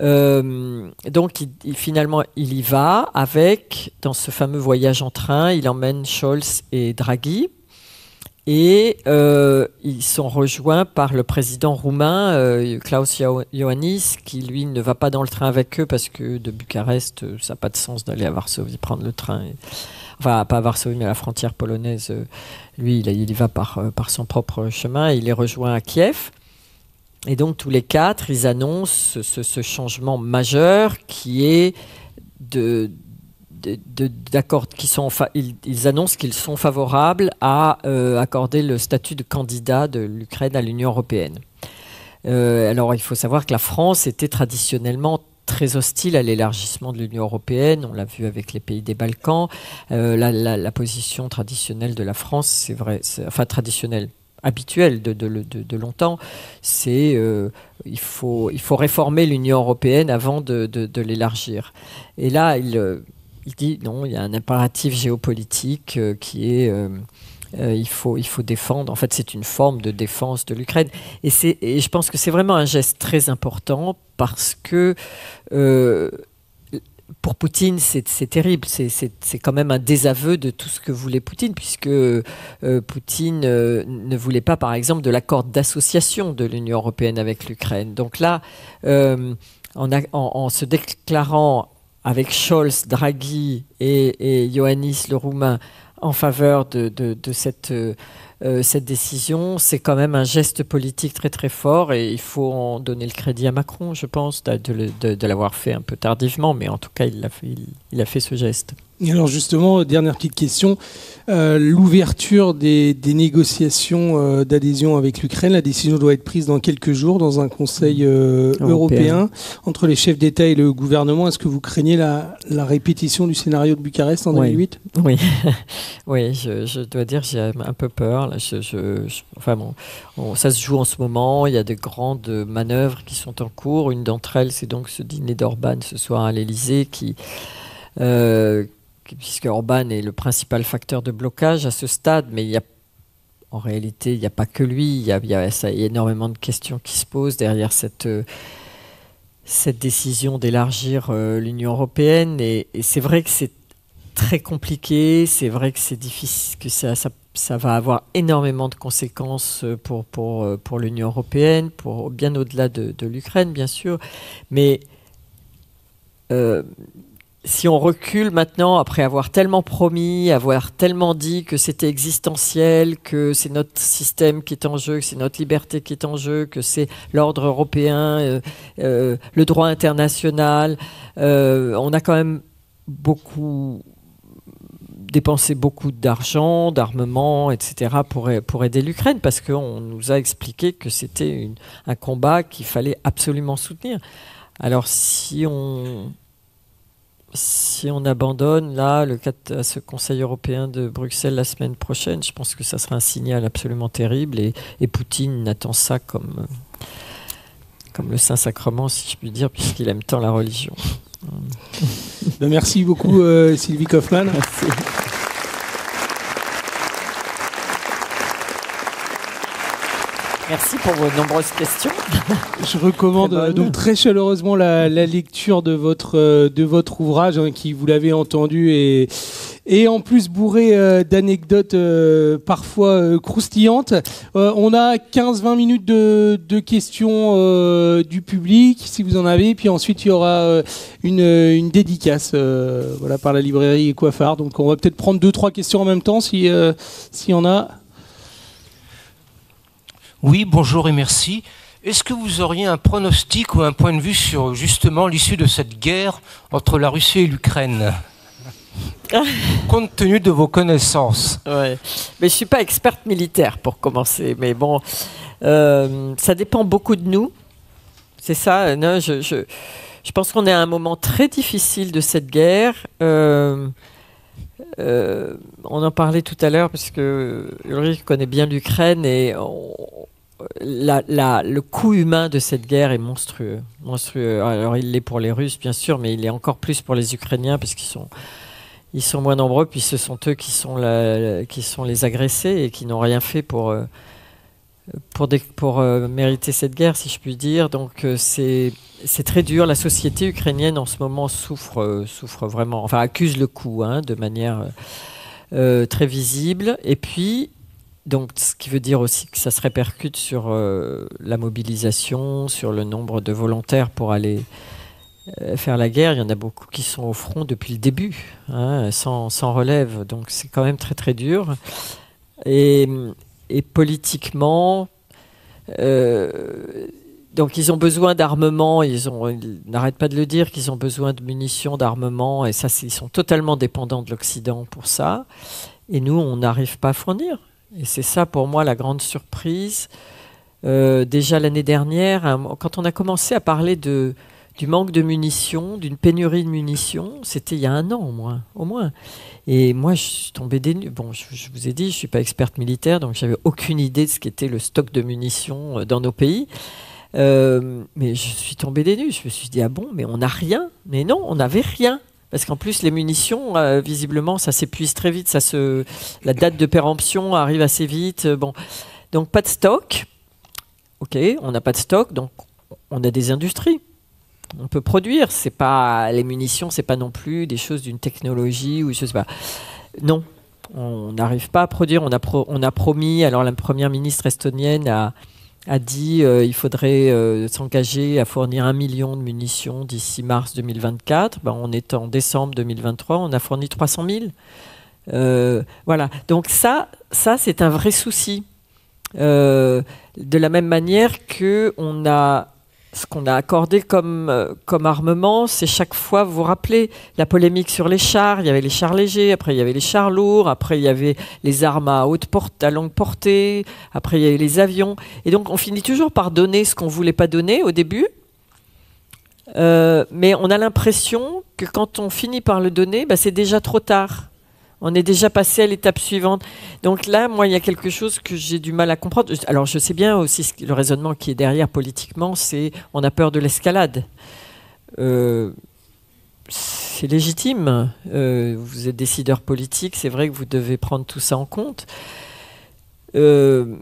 Euh, donc il, il, finalement il y va avec, dans ce fameux voyage en train, il emmène Scholz et Draghi, et euh, ils sont rejoints par le président roumain, euh, Klaus Iohannis, qui lui ne va pas dans le train avec eux parce que de Bucarest, ça n'a pas de sens d'aller à Varsovie prendre le train. Et... Enfin, pas à Varsovie, mais à la frontière polonaise. Euh, lui, il, il y va par, euh, par son propre chemin. Et il est rejoint à Kiev. Et donc, tous les quatre, ils annoncent ce, ce changement majeur qui est de... D'accord, qui sont, ils, ils annoncent qu'ils sont favorables à euh, accorder le statut de candidat de l'Ukraine à l'Union européenne. Euh, alors, il faut savoir que la France était traditionnellement très hostile à l'élargissement de l'Union européenne. On l'a vu avec les pays des Balkans. Euh, la, la, la position traditionnelle de la France, c'est vrai, enfin traditionnelle, habituelle de, de, de, de longtemps, c'est euh, il faut, il faut réformer l'Union européenne avant de, de, de l'élargir. Et là, il Il dit non, il y a un impératif géopolitique euh, qui est, euh, euh, il faut, il faut défendre. En fait, c'est une forme de défense de l'Ukraine. Et, et je pense que c'est vraiment un geste très important parce que euh, pour Poutine, c'est terrible. C'est quand même un désaveu de tout ce que voulait Poutine, puisque euh, Poutine euh, ne voulait pas, par exemple, de l'accord d'association de l'Union européenne avec l'Ukraine. Donc là, euh, en, a, en, en se déclarant avec Scholz, Draghi et, et Iohannis, le Roumain, en faveur de, de, de cette, euh, cette décision, c'est quand même un geste politique très très fort et il faut en donner le crédit à Macron, je pense, de, de, de, de l'avoir fait un peu tardivement, mais en tout cas, il a fait, il, il a fait ce geste. Et alors justement, dernière petite question, euh, l'ouverture des, des négociations euh, d'adhésion avec l'Ukraine, la décision doit être prise dans quelques jours dans un conseil euh, européen. européen entre les chefs d'État et le gouvernement. Est-ce que vous craignez la, la répétition du scénario de Bucarest en deux mille huit ? Oui, oui, je, je dois dire j'ai un peu peur. Là. Je, je, je, enfin bon, on, ça se joue en ce moment, il y a de grandes manœuvres qui sont en cours. Une d'entre elles, c'est donc ce dîner d'Orban ce soir à l'Elysée qui... Euh, puisque Orban est le principal facteur de blocage à ce stade, mais il y a, en réalité, il n'y a pas que lui, il y a, il y a, ça, il y a énormément de questions qui se posent derrière cette, euh, cette décision d'élargir euh, l'Union européenne, et, et c'est vrai que c'est très compliqué, c'est vrai que c'est difficile, que ça, ça, ça va avoir énormément de conséquences pour, pour, pour l'Union européenne, pour, bien au-delà de, de l'Ukraine, bien sûr, mais... Euh, si on recule maintenant, après avoir tellement promis, avoir tellement dit que c'était existentiel, que c'est notre système qui est en jeu, que c'est notre liberté qui est en jeu, que c'est l'ordre européen, euh, euh, le droit international, euh, on a quand même beaucoup dépensé beaucoup d'argent, d'armement, et cetera pour, pour aider l'Ukraine, parce qu'on nous a expliqué que c'était un combat qu'il fallait absolument soutenir. Alors si on... Si on abandonne là le quatre, à ce Conseil européen de Bruxelles la semaine prochaine, je pense que ça sera un signal absolument terrible et, et Poutine attend ça comme, comme le Saint-Sacrement, si je puis dire, puisqu'il aime tant la religion. Merci beaucoup, euh, Sylvie Kauffmann. Merci. Merci pour vos nombreuses questions. Je recommande très euh, donc très chaleureusement la, la lecture de votre, euh, de votre ouvrage, hein, qui, vous l'avez entendu, est, est en plus bourré euh, d'anecdotes euh, parfois euh, croustillantes. Euh, on a quinze vingt minutes de, de questions euh, du public, si vous en avez, puis ensuite il y aura euh, une, une dédicace euh, voilà, par la librairie Coiffard. Donc on va peut-être prendre deux trois questions en même temps, si, euh, s'il y en a. Oui, bonjour et merci. Est-ce que vous auriez un pronostic ou un point de vue sur, justement, l'issue de cette guerre entre la Russie et l'Ukraine, compte tenu de vos connaissances? Ouais. Mais je ne suis pas experte militaire, pour commencer. Mais bon, euh, ça dépend beaucoup de nous. C'est ça. Non, je, je, je pense qu'on est à un moment très difficile de cette guerre. Euh, euh, on en parlait tout à l'heure, parce que Ulrich connaît bien l'Ukraine, et on, La, la, le coût humain de cette guerre est monstrueux. monstrueux. Alors il l'est pour les Russes, bien sûr, mais il est encore plus pour les Ukrainiens, parce qu'ils sont, ils sont moins nombreux, puis ce sont eux qui sont, la, qui sont les agressés et qui n'ont rien fait pour, pour, dé, pour euh, mériter cette guerre, si je puis dire. Donc c'est très dur. La société ukrainienne en ce moment souffre, souffre vraiment, enfin accuse le coup, hein, de manière euh, très visible. Et puis... donc, ce qui veut dire aussi que ça se répercute sur euh, la mobilisation, sur le nombre de volontaires pour aller euh, faire la guerre. Il y en a beaucoup qui sont au front depuis le début, hein, sans, sans relève. Donc, c'est quand même très, très dur. Et, et politiquement, euh, donc ils ont besoin d'armement. Ils, ils n'arrêtent pas de le dire, qu'ils ont besoin de munitions, d'armement. Et ça, ils sont totalement dépendants de l'Occident pour ça. Et nous, on n'arrive pas à fournir. Et c'est ça, pour moi, la grande surprise. Euh, déjà l'année dernière, hein, quand on a commencé à parler de, du manque de munitions, d'une pénurie de munitions, c'était il y a un an au moins. Au moins. Et moi, je suis tombée des nues. Bon, je, je vous ai dit, je ne suis pas experte militaire, donc je n'avais aucune idée de ce qu'était le stock de munitions dans nos pays. Euh, mais je suis tombée des nues. Je me suis dit, ah bon, mais on n'a rien. Mais non, on n'avait rien. Parce qu'en plus, les munitions, euh, visiblement, ça s'épuise très vite. Ça se... La date de péremption arrive assez vite. Bon. Donc, pas de stock. OK, on n'a pas de stock, donc on a des industries. On peut produire. C'est pas... Les munitions, ce n'est pas non plus des choses d'une technologie ou je sais pas. Non, on n'arrive pas à produire. On a, pro... on a promis, alors la première ministre estonienne a, a dit qu'il euh, faudrait euh, s'engager à fournir un million de munitions d'ici mars deux mille vingt-quatre. Ben, on est en décembre deux mille vingt-trois, on a fourni trois cent mille. Euh, voilà. Donc ça, ça c'est un vrai souci. Euh, de la même manière que on a, ce qu'on a accordé comme, euh, comme armement, c'est chaque fois, vous vous rappelez, la polémique sur les chars. Il y avait les chars légers, après il y avait les chars lourds, après il y avait les armes à haute porte, à longue portée, après il y avait les avions. Et donc on finit toujours par donner ce qu'on ne voulait pas donner au début. Euh, mais on a l'impression que quand on finit par le donner, bah, c'est déjà trop tard. On est déjà passé à l'étape suivante. Donc là, moi, il y a quelque chose que j'ai du mal à comprendre. Alors, je sais bien aussi le raisonnement qui est derrière politiquement, c'est on a peur de l'escalade. Euh, c'est légitime. Euh, vous êtes décideur politique, c'est vrai que vous devez prendre tout ça en compte. Euh,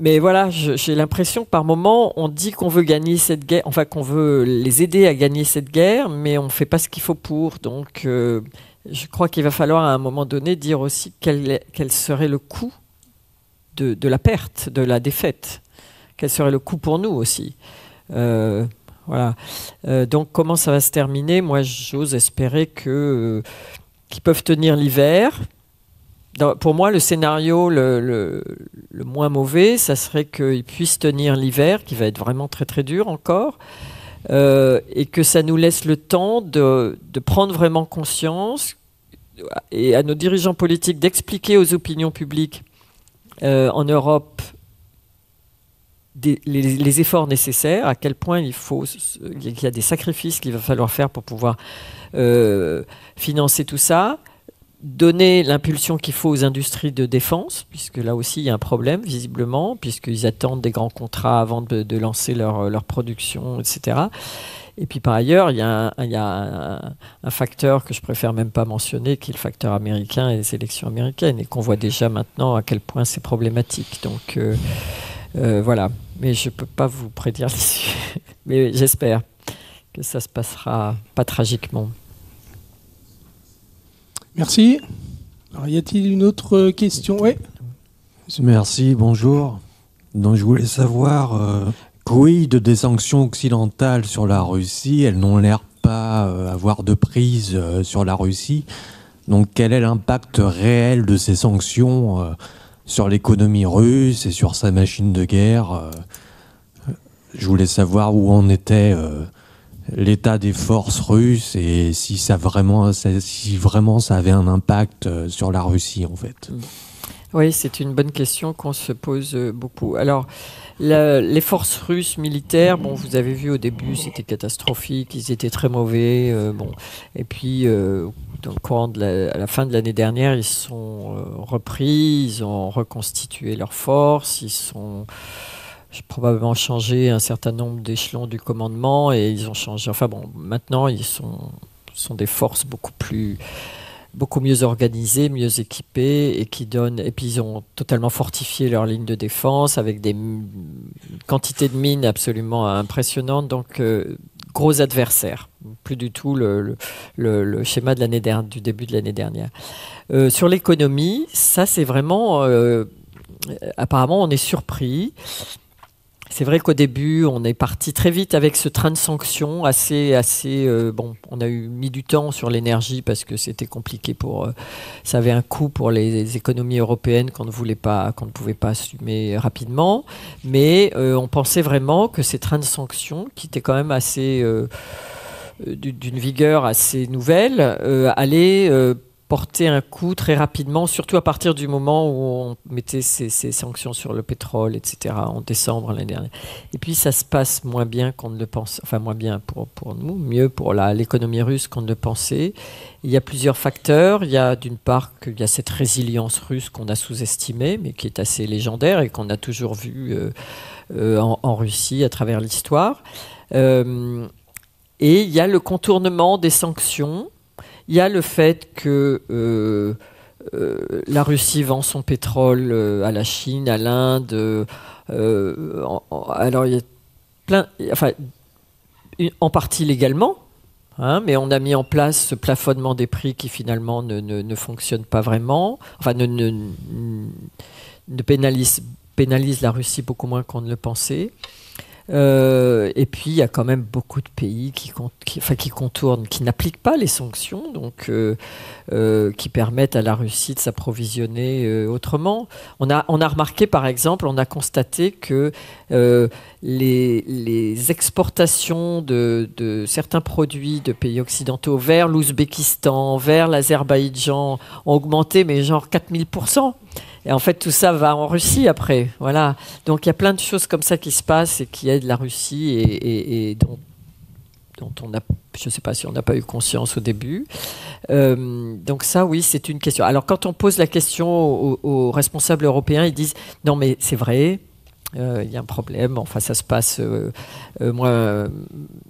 mais voilà, j'ai l'impression que par moment, on dit qu'on veut gagner cette guerre, enfin qu'on veut les aider à gagner cette guerre, mais on ne fait pas ce qu'il faut pour. Donc... Euh, je crois qu'il va falloir à un moment donné dire aussi quel, quel serait le coût de, de la perte, de la défaite. Quel serait le coût pour nous aussi. Euh, voilà. Euh, donc comment ça va se terminer? Moi, j'ose espérer que, euh, qu'ils peuvent tenir l'hiver. Pour moi, le scénario le, le, le moins mauvais, ça serait qu'ils puissent tenir l'hiver, qui va être vraiment très très dur encore. Euh, et que ça nous laisse le temps de, de prendre vraiment conscience et à nos dirigeants politiques d'expliquer aux opinions publiques euh, en Europe des, les, les efforts nécessaires, à quel point il faut, qu'il y a des sacrifices qu'il va falloir faire pour pouvoir euh, financer tout ça, donner l'impulsion qu'il faut aux industries de défense, puisque là aussi il y a un problème visiblement, puisqu'ils attendent des grands contrats avant de, de lancer leur, leur production, et cetera. Et puis par ailleurs, il y a, un, il y a un, un facteur que je préfère même pas mentionner, qui est le facteur américain et les élections américaines, et qu'on voit déjà maintenant à quel point c'est problématique. Donc euh, euh, voilà, mais je peux pas vous prédire l'issue, mais j'espère que ça se passera pas tragiquement. Merci. Alors, y a-t-il une autre question? Oui. Merci, bonjour. Donc, je voulais savoir, euh, quid des sanctions occidentales sur la Russie? Elles n'ont l'air pas euh, avoir de prise euh, sur la Russie. Donc, quel est l'impact réel de ces sanctions euh, sur l'économie russe et sur sa machine de guerre? euh, Je voulais savoir où en était... Euh, l'état des forces russes et si ça vraiment, si vraiment ça avait un impact sur la Russie, en fait. Oui, c'est une bonne question qu'on se pose beaucoup. Alors, la, les forces russes militaires, bon, vous avez vu au début, c'était catastrophique, ils étaient très mauvais. Euh, bon, et puis, euh, dans le courant de la, à la fin de l'année dernière, ils se sont euh, repris, ils ont reconstitué leurs forces, ils sont... J'ai probablement changé un certain nombre d'échelons du commandement et ils ont changé. Enfin bon, maintenant ils sont, sont des forces beaucoup plus, beaucoup mieux organisées, mieux équipées et qui donnent. Et puis ils ont totalement fortifié leur ligne de défense avec des quantités de mines absolument impressionnantes. Donc euh, gros adversaires, plus du tout le, le, le, le schéma de l'année dernière, du début de l'année dernière. Euh, sur l'économie, ça c'est vraiment. Euh, apparemment, on est surpris. C'est vrai qu'au début, on est parti très vite avec ce train de sanctions assez, assez euh, bon. On a eu mis du temps sur l'énergie parce que c'était compliqué pour. Euh, ça avait un coût pour les, les économies européennes qu'on ne voulait pas, qu'on ne pouvait pas assumer rapidement. Mais euh, on pensait vraiment que ces trains de sanctions, qui étaient quand même assez euh, d'une vigueur assez nouvelle, euh, allaient euh, porter un coup très rapidement, surtout à partir du moment où on mettait ces, ces sanctions sur le pétrole, et cetera, en décembre l'année dernière. Et puis ça se passe moins bien qu'on ne le pense, enfin moins bien pour, pour nous, mieux pour l'économie russe qu'on ne le pensait. Il y a plusieurs facteurs. Il y a d'une part qu'il y a cette résilience russe qu'on a sous-estimée, mais qui est assez légendaire et qu'on a toujours vue euh, euh, en, en Russie à travers l'histoire. Euh, et il y a le contournement des sanctions. Il y a le fait que euh, euh, la Russie vend son pétrole euh, à la Chine, à l'Inde. Euh, euh, alors, il y a plein. Enfin, en partie légalement, hein, mais on a mis en place ce plafonnement des prix qui finalement ne, ne, ne fonctionne pas vraiment. Enfin, ne, ne, ne pénalise, pénalise la Russie beaucoup moins qu'on ne le pensait. Euh, et puis il y a quand même beaucoup de pays qui, qui, enfin, qui contournent, qui n'appliquent pas les sanctions, donc euh, euh, qui permettent à la Russie de s'approvisionner euh, autrement. On a, on a remarqué par exemple, on a constaté que euh, les, les exportations de, de certains produits de pays occidentaux vers l'Ouzbékistan, vers l'Azerbaïdjan ont augmenté mais genre quatre mille pour cent. Et en fait, tout ça va en Russie après. Voilà. Donc, il y a plein de choses comme ça qui se passent et qui aident la Russie et, et, et dont, dont on a, je ne sais pas si on n'a pas eu conscience au début. Euh, donc ça, oui, c'est une question. Alors, quand on pose la question aux, aux responsables européens, ils disent « Non, mais c'est vrai, euh, il y a un problème. Enfin, ça se passe... Euh, euh, moi, euh,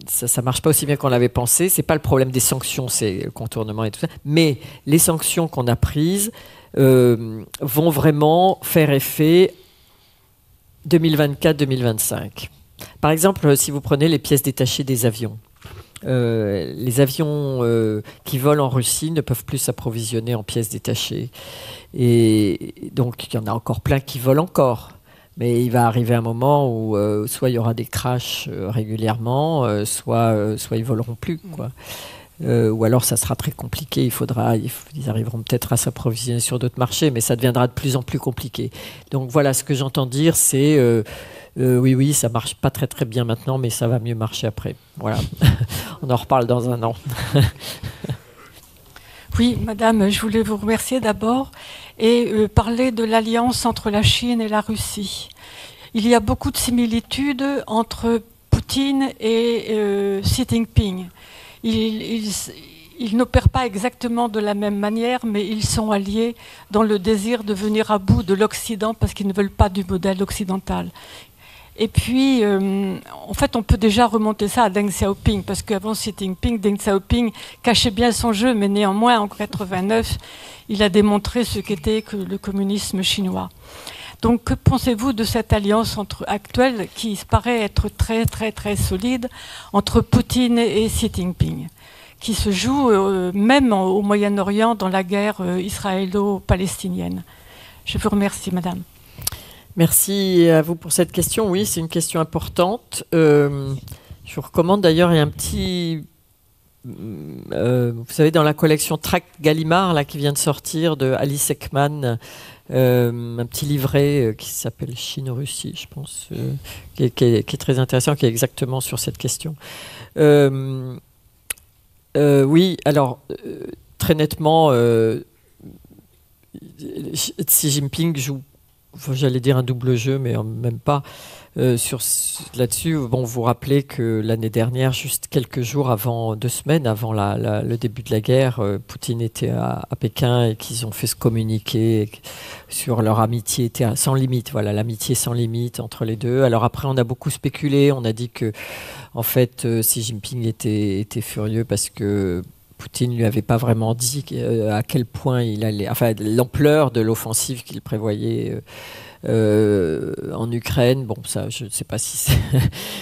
ça ne marche pas aussi bien qu'on l'avait pensé. Ce n'est pas le problème des sanctions, c'est le contournement et tout ça. Mais les sanctions qu'on a prises... Euh, vont vraiment faire effet deux mille vingt-quatre deux mille vingt-cinq. Par exemple, si vous prenez les pièces détachées des avions, euh, les avions euh, qui volent en Russie ne peuvent plus s'approvisionner en pièces détachées. Et donc, il y en a encore plein qui volent encore. Mais il va arriver un moment où euh, soit il y aura des crashs euh, régulièrement, euh, soit, euh, soit ils ne voleront plus, quoi. Euh, ou alors ça sera très compliqué, il faudra, il faut, ils arriveront peut-être à s'approvisionner sur d'autres marchés, mais ça deviendra de plus en plus compliqué. Donc voilà, ce que j'entends dire, c'est euh, euh, oui, oui, ça marche pas très très bien maintenant, mais ça va mieux marcher après. Voilà, on en reparle dans un an. Oui, madame, je voulais vous remercier d'abord et euh, parler de l'alliance entre la Chine et la Russie. Il y a beaucoup de similitudes entre Poutine et euh, Xi Jinping. Ils, ils, ils n'opèrent pas exactement de la même manière, mais ils sont alliés dans le désir de venir à bout de l'Occident parce qu'ils ne veulent pas du modèle occidental. Et puis, euh, en fait, on peut déjà remonter ça à Deng Xiaoping, parce qu'avant Xi Jinping, Deng Xiaoping cachait bien son jeu, mais néanmoins, en mille neuf cent quatre-vingt-neuf, il a démontré ce qu'était le communisme chinois. Donc, que pensez-vous de cette alliance entre, actuelle qui paraît être très, très, très solide entre Poutine et Xi Jinping, qui se joue euh, même en, au Moyen-Orient dans la guerre euh, israélo-palestinienne? Je vous remercie, madame. Merci à vous pour cette question. Oui, c'est une question importante. Euh, je vous recommande d'ailleurs, il y a un petit... Euh, vous savez, dans la collection Tract Gallimard, là, qui vient de sortir, de Alice Ekman, euh, un petit livret euh, qui s'appelle Chine-Russie, je pense, euh, qui, est, qui, est, qui est très intéressant, qui est exactement sur cette question. Euh, euh, oui, alors, euh, très nettement, euh, Xi Jinping joue... J'allais dire un double jeu, mais même pas. Euh, Là-dessus, bon, vous rappelez que l'année dernière, juste quelques jours avant, deux semaines avant la, la, le début de la guerre, euh, Poutine était à, à Pékin et qu'ils ont fait ce communiqué sur leur amitié était à, sans limite. Voilà, l'amitié sans limite entre les deux. Alors après, on a beaucoup spéculé. On a dit que, en fait, euh, Xi Jinping était, était furieux parce que Poutine ne lui avait pas vraiment dit à quel point il allait, enfin l'ampleur de l'offensive qu'il prévoyait euh, en Ukraine. Bon, ça, je ne sais pas si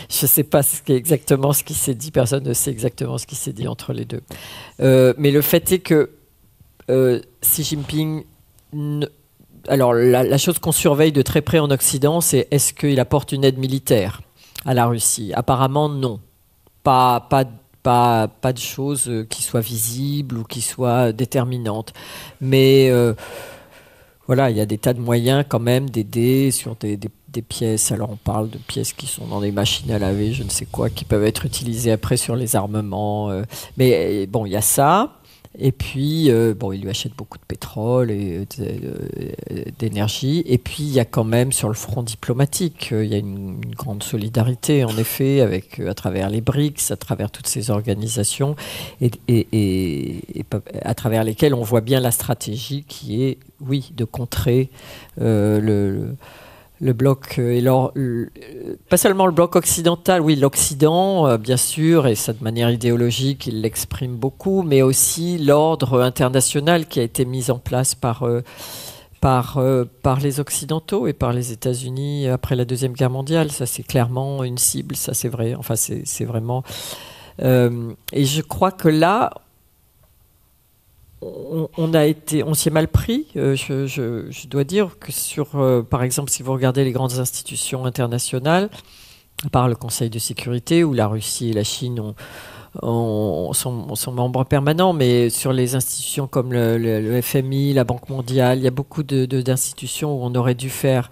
je sais pas ce qu'est exactement ce qui s'est dit. Personne ne sait exactement ce qui s'est dit entre les deux. Euh, mais le fait est que euh, Xi Jinping, alors la, la chose qu'on surveille de très près en Occident, c'est est-ce qu'il apporte une aide militaire à la Russie? Apparemment, non. Pas, pas. Pas, pas de choses qui soient visibles ou qui soient déterminantes. Mais euh, voilà, il y a des tas de moyens quand même d'aider sur des, des, des pièces. Alors on parle de pièces qui sont dans des machines à laver, je ne sais quoi, qui peuvent être utilisées après sur les armements. Euh. Mais bon, il y a ça. Et puis, euh, bon, il lui achète beaucoup de pétrole et euh, d'énergie. Et puis, il y a quand même, sur le front diplomatique, euh, il y a une, une grande solidarité, en effet, avec, euh, à travers les BRICS, à travers toutes ces organisations, et, et, et, et à travers lesquelles on voit bien la stratégie qui est, oui, de contrer euh, le... le Le bloc, et leur, le, pas seulement le bloc occidental, oui, l'Occident, euh, bien sûr, et ça de manière idéologique, il l'exprime beaucoup, mais aussi l'ordre international qui a été mis en place par, euh, par, euh, par les Occidentaux et par les États-Unis après la Deuxième Guerre mondiale. Ça, c'est clairement une cible, ça, c'est vrai. Enfin, c'est vraiment... Euh, et je crois que là... On, on, a été, on s'y est mal pris, euh, je, je, je dois dire que sur, euh, par exemple, si vous regardez les grandes institutions internationales, à part le Conseil de sécurité, où la Russie et la Chine ont, ont, sont, sont membres permanents, mais sur les institutions comme le, le, le F M I, la Banque mondiale, il y a beaucoup de, de, d'institutions où on aurait dû faire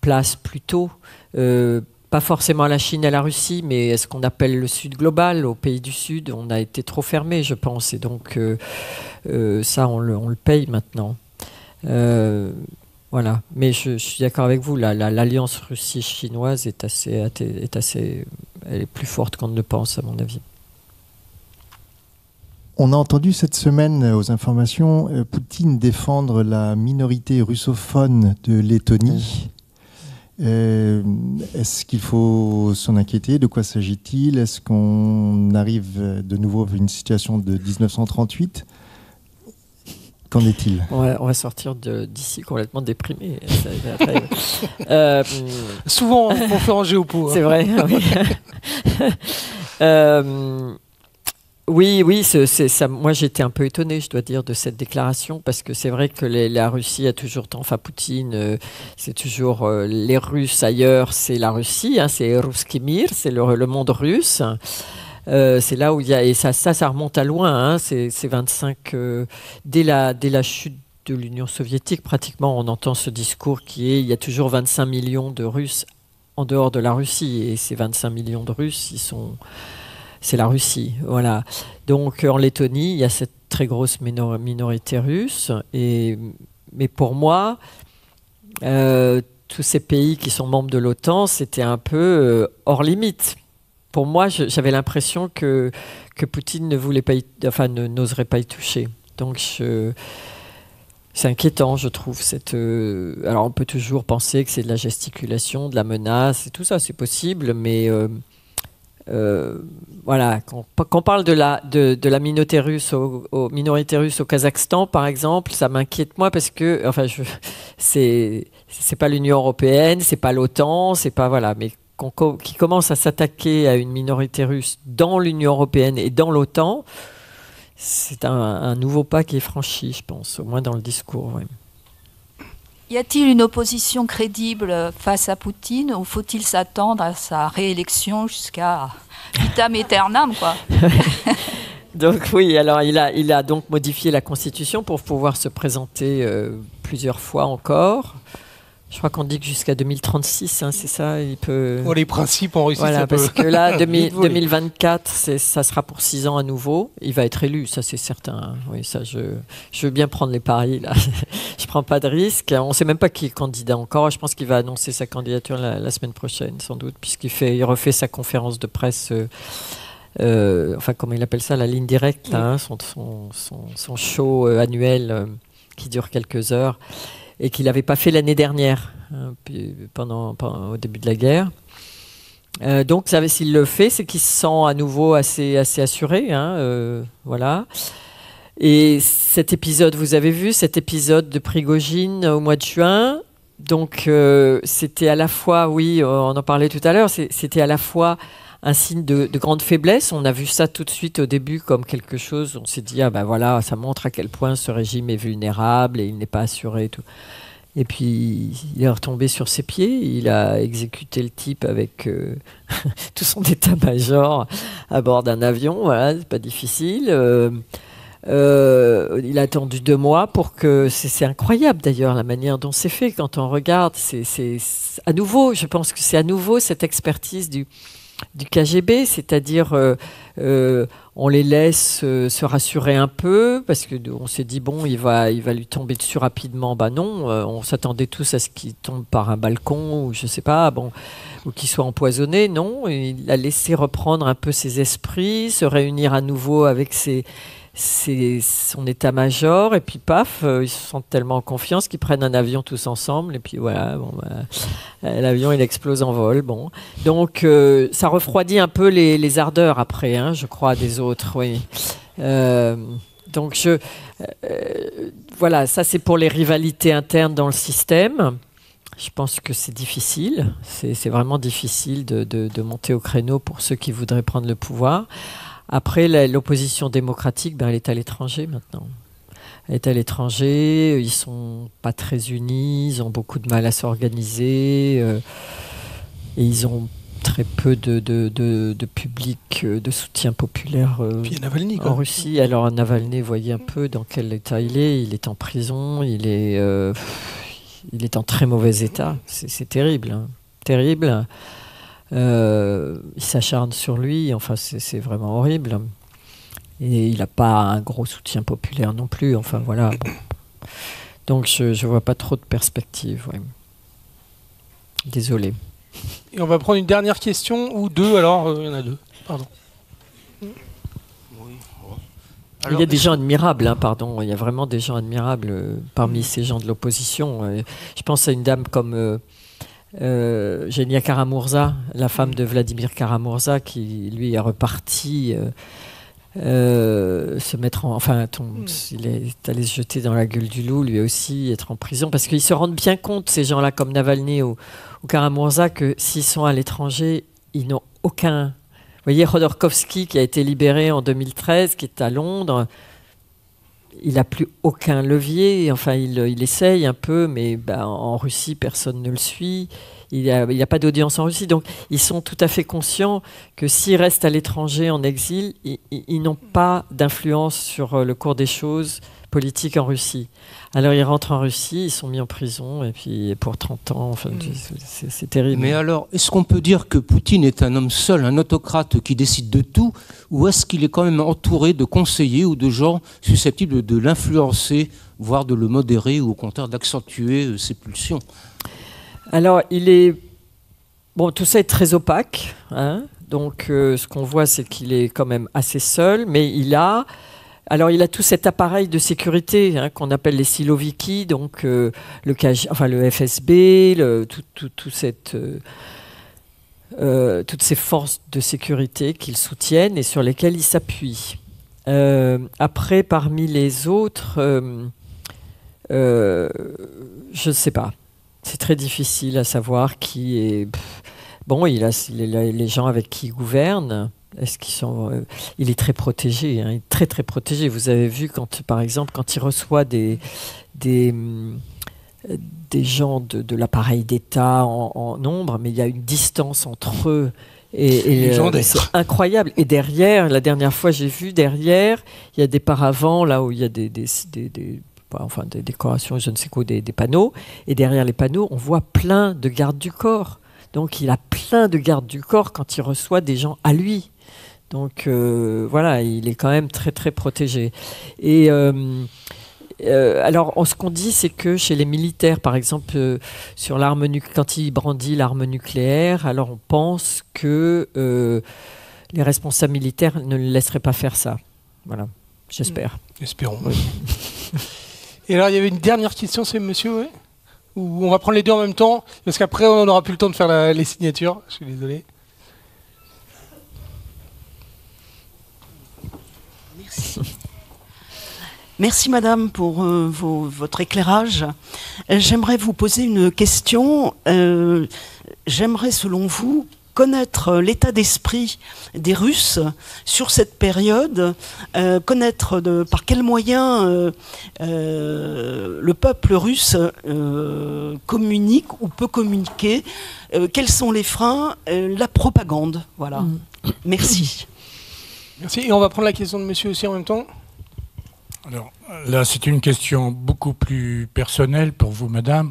place plus tôt, euh, pas forcément à la Chine, à la Russie, mais à ce qu'on appelle le Sud global, aux pays du Sud, on a été trop fermé, je pense. Et donc, euh, euh, ça, on le, on le paye maintenant. Euh, voilà. Mais je, je suis d'accord avec vous, l'alliance la, la, Russie-Chinoise est assez, est assez... Elle est plus forte qu'on ne le pense, à mon avis. On a entendu cette semaine aux informations euh, Poutine défendre la minorité russophone de Lettonie. Euh, Est-ce qu'il faut s'en inquiéter? De quoi s'agit-il? Est-ce qu'on arrive de nouveau à une situation de mille neuf cent trente-huit? Qu'en est-il? on, on va sortir d'ici complètement déprimé. euh, Souvent, on fait en géopo. Hein. C'est vrai. Oui, euh, oui, oui c'est, c'est, ça, moi j'étais un peu étonné, je dois dire, de cette déclaration, parce que c'est vrai que les, la Russie a toujours tant, enfin Poutine, euh, c'est toujours euh, les Russes ailleurs, c'est la Russie, hein, c'est Ruski Mir, c'est le, le monde russe. Euh, c'est là où il y a, et ça, ça, ça remonte à loin, hein, c'est vingt-cinq, euh, dès, la, dès la chute de l'Union soviétique, pratiquement, on entend ce discours qui est, il y a toujours vingt-cinq millions de Russes en dehors de la Russie, et ces vingt-cinq millions de Russes, ils sont... C'est la Russie, voilà. Donc en Lettonie, il y a cette très grosse minorité russe. Et, mais pour moi, euh, tous ces pays qui sont membres de l'OTAN, c'était un peu euh, hors limite. pour moi, j'avais l'impression que, que Poutine ne voulait pas y, enfin, n'oserait pas y toucher. Donc, je... c'est inquiétant, je trouve. Cette, euh, alors, on peut toujours penser que c'est de la gesticulation, de la menace, et tout ça, c'est possible, mais euh, euh, voilà. Quand, quand on parle de la, de, de la minorité russe au, au, minorité russe au Kazakhstan, par exemple, ça m'inquiète, moi, parce que, enfin, c'est pas l'Union européenne, c'est pas l'OTAN, c'est pas, voilà, mais qu'on, qui commence à s'attaquer à une minorité russe dans l'Union européenne et dans l'OTAN, c'est un, un nouveau pas qui est franchi, je pense, au moins dans le discours. Oui. Y a-t-il une opposition crédible face à Poutine, ou faut-il s'attendre à sa réélection jusqu'à vitam aeternam, quoi? Donc oui, alors il a, il a donc modifié la Constitution pour pouvoir se présenter euh, plusieurs fois encore. Je crois qu'on dit que jusqu'à deux mille trente-six, hein, c'est ça, il peut... Oh, les principes en Russie, voilà, ça peut... Parce que là, deux mille vingt-quatre, ça sera pour six ans à nouveau. Il va être élu, ça c'est certain. Oui, ça, je, je veux bien prendre les paris, là. Je ne prends pas de risque. On ne sait même pas qui est candidat encore. Je pense qu'il va annoncer sa candidature la, la semaine prochaine, sans doute, puisqu'il fait, il refait sa conférence de presse... Euh, euh, enfin, comment il appelle ça, la ligne directe, là, hein, son, son, son, son show euh, annuel euh, qui dure quelques heures. Et qu'il n'avait pas fait l'année dernière, hein, pendant, pendant, au début de la guerre. Euh, donc, s'il le fait, c'est qu'il se sent à nouveau assez, assez assuré. Hein, euh, voilà. Et cet épisode, vous avez vu, cet épisode de Prigogine au mois de juin. Donc, euh, c'était à la fois, oui, on en parlait tout à l'heure, c'était à la fois un signe de, de grande faiblesse. On a vu ça tout de suite au début comme quelque chose. On s'est dit, ah ben voilà, ça montre à quel point ce régime est vulnérable et il n'est pas assuré et tout. Et puis, il est retombé sur ses pieds. Il a exécuté le type avec euh, tout son état-major à bord d'un avion. Voilà, c'est pas difficile. Euh, euh, il a attendu deux mois pour que... C'est incroyable d'ailleurs la manière dont c'est fait quand on regarde. C'est à nouveau, je pense que c'est à nouveau cette expertise du... du K G B, c'est-à-dire euh, euh, on les laisse euh, se rassurer un peu parce qu'on s'est dit bon, il va, il va lui tomber dessus rapidement. Ben non, euh, on s'attendait tous à ce qu'il tombe par un balcon ou je sais pas, bon, ou qu'il soit empoisonné. Non, il a laissé reprendre un peu ses esprits, se réunir à nouveau avec ses, ses, son état-major et puis paf, euh, ils se sentent tellement en confiance qu'ils prennent un avion tous ensemble et puis voilà, bon, bah, l'avion il explose en vol. Bon, donc euh, ça refroidit un peu les, les ardeurs après, hein, je crois, des autres. Oui. Euh, donc je, euh, voilà, ça c'est pour les rivalités internes dans le système. Je pense que c'est difficile, c'est vraiment difficile de, de, de monter au créneau pour ceux qui voudraient prendre le pouvoir. Après, l'opposition démocratique, ben, elle est à l'étranger maintenant. Elle est à l'étranger, ils ne sont pas très unis, ils ont beaucoup de mal à s'organiser, euh, et ils ont très peu de, de, de, de public, de soutien populaire euh, Puis Navalny, quoi. En Russie. Alors Navalny, voyez un peu dans quel état il est, il est en prison, il est, euh, il est en très mauvais état, c'est terrible, hein. Terrible. Euh, il s'acharne sur lui, enfin c'est vraiment horrible. Et il n'a pas un gros soutien populaire non plus, enfin voilà. Bon. Donc je ne vois pas trop de perspectives. Ouais. Désolé. Et on va prendre une dernière question, ou deux, alors il euh, y en a deux. Pardon. Oui. Alors, il y a des gens admirables, hein, pardon, il y a vraiment des gens admirables euh, parmi ces gens de l'opposition. Euh, je pense à une dame comme... Euh, Euh, Génia Kara-Murza, la femme de Vladimir Kara-Murza, qui lui est reparti euh, euh, se mettre en, enfin tombe, il est allé se jeter dans la gueule du loup, lui aussi être en prison, parce qu'ils se rendent bien compte, ces gens-là comme Navalny ou, ou Kara-Murza, que s'ils sont à l'étranger, ils n'ont aucun. Vous voyez Khodorkovsky qui a été libéré en deux mille treize, qui est à Londres, il n'a plus aucun levier, enfin il, il essaye un peu, mais bah, en Russie, personne ne le suit, il n'y a, a pas d'audience en Russie, donc ils sont tout à fait conscients que s'ils restent à l'étranger en exil, ils, ils n'ont pas d'influence sur le cours des choses politiques en Russie. Alors ils rentrent en Russie, ils sont mis en prison, et puis pour trente ans, enfin, c'est terrible. Mais alors, est-ce qu'on peut dire que Poutine est un homme seul, un autocrate qui décide de tout, ou est-ce qu'il est quand même entouré de conseillers ou de gens susceptibles de l'influencer, voire de le modérer, ou au contraire d'accentuer ses pulsions? Alors, il est... Bon, tout ça est très opaque, hein. Donc euh, ce qu'on voit, c'est qu'il est quand même assez seul, mais il a... Alors il a tout cet appareil de sécurité hein, qu'on appelle les siloviki, donc euh, le, enfin, le F S B, le, tout, tout, tout cette, euh, euh, toutes ces forces de sécurité qu'il soutiennent et sur lesquelles il s'appuie. Euh, après, parmi les autres, euh, euh, je ne sais pas. C'est très difficile à savoir qui est... Pff, bon, il a, il a les gens avec qui il gouverne. Est-ce qu'ils sont, euh, il est très protégé, hein, il est très très protégé. Vous avez vu, quand, par exemple, quand il reçoit des, des, des gens de, de l'appareil d'État en, en nombre, mais il y a une distance entre eux. Et, et euh, c'est incroyable. Et derrière, la dernière fois j'ai vu, derrière, il y a des paravents, là où il y a des, des, des, des, enfin, des décorations, je ne sais quoi, des, des panneaux. Et derrière les panneaux, on voit plein de gardes du corps. Donc il a plein de gardes du corps quand il reçoit des gens à lui. Donc euh, voilà, il est quand même très très protégé. Et euh, euh, alors ce qu'on dit, c'est que chez les militaires, par exemple, euh, sur l'arme nucléaire, quand il brandit l'arme nucléaire, alors on pense que euh, les responsables militaires ne le laisseraient pas faire ça. Voilà, j'espère. Mmh. Espérons. Oui. Et alors il y avait une dernière question, c'est monsieur, oui, où on va prendre les deux en même temps, parce qu'après on n'aura plus le temps de faire la, les signatures. Je suis désolé. Merci. Merci madame pour euh, vos, votre éclairage. J'aimerais vous poser une question. Euh, J'aimerais, selon vous, connaître l'état d'esprit des Russes sur cette période, euh, connaître de, par quels moyens euh, euh, le peuple russe euh, communique ou peut communiquer, euh, quels sont les freins, euh, la propagande. Voilà. Mmh. Merci. Merci. Et on va prendre la question de monsieur aussi en même temps. Alors là, c'est une question beaucoup plus personnelle pour vous, madame.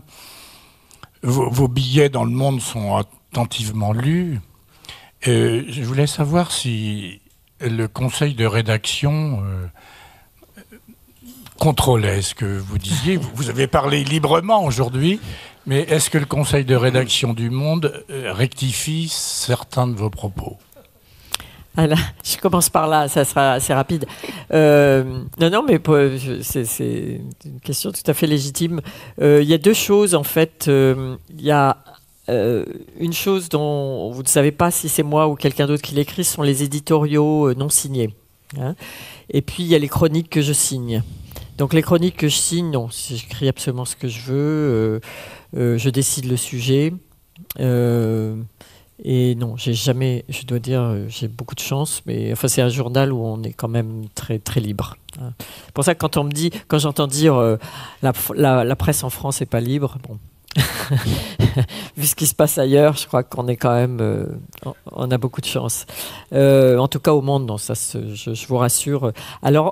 Vos, vos billets dans Le Monde sont à attentivement lu. Euh, je voulais savoir si le conseil de rédaction euh, contrôlait ce que vous disiez. Vous avez parlé librement aujourd'hui, mais est-ce que le conseil de rédaction du Monde euh, rectifie certains de vos propos? Alors, je commence par là, ça sera assez rapide. Euh, non, non, mais c'est une question tout à fait légitime. Il euh, y a deux choses, en fait. Il euh, y a Euh, une chose dont vous ne savez pas si c'est moi ou quelqu'un d'autre qui l'écrit, sont les éditoriaux euh, non signés. Hein. Et puis il y a les chroniques que je signe. Donc les chroniques que je signe, non, j'écris absolument ce que je veux, euh, euh, je décide le sujet. Euh, et non, j'ai jamais, je dois dire, j'ai beaucoup de chance, mais enfin c'est un journal où on est quand même très très libre. Hein. C'est pour ça que quand on me dit, quand j'entends dire euh, la, la, la presse en France n'est pas libre, bon. Vu ce qui se passe ailleurs, je crois qu'on est quand même, euh, on a beaucoup de chance. Euh, en tout cas au Monde, non, ça, se, je, je vous rassure. Alors,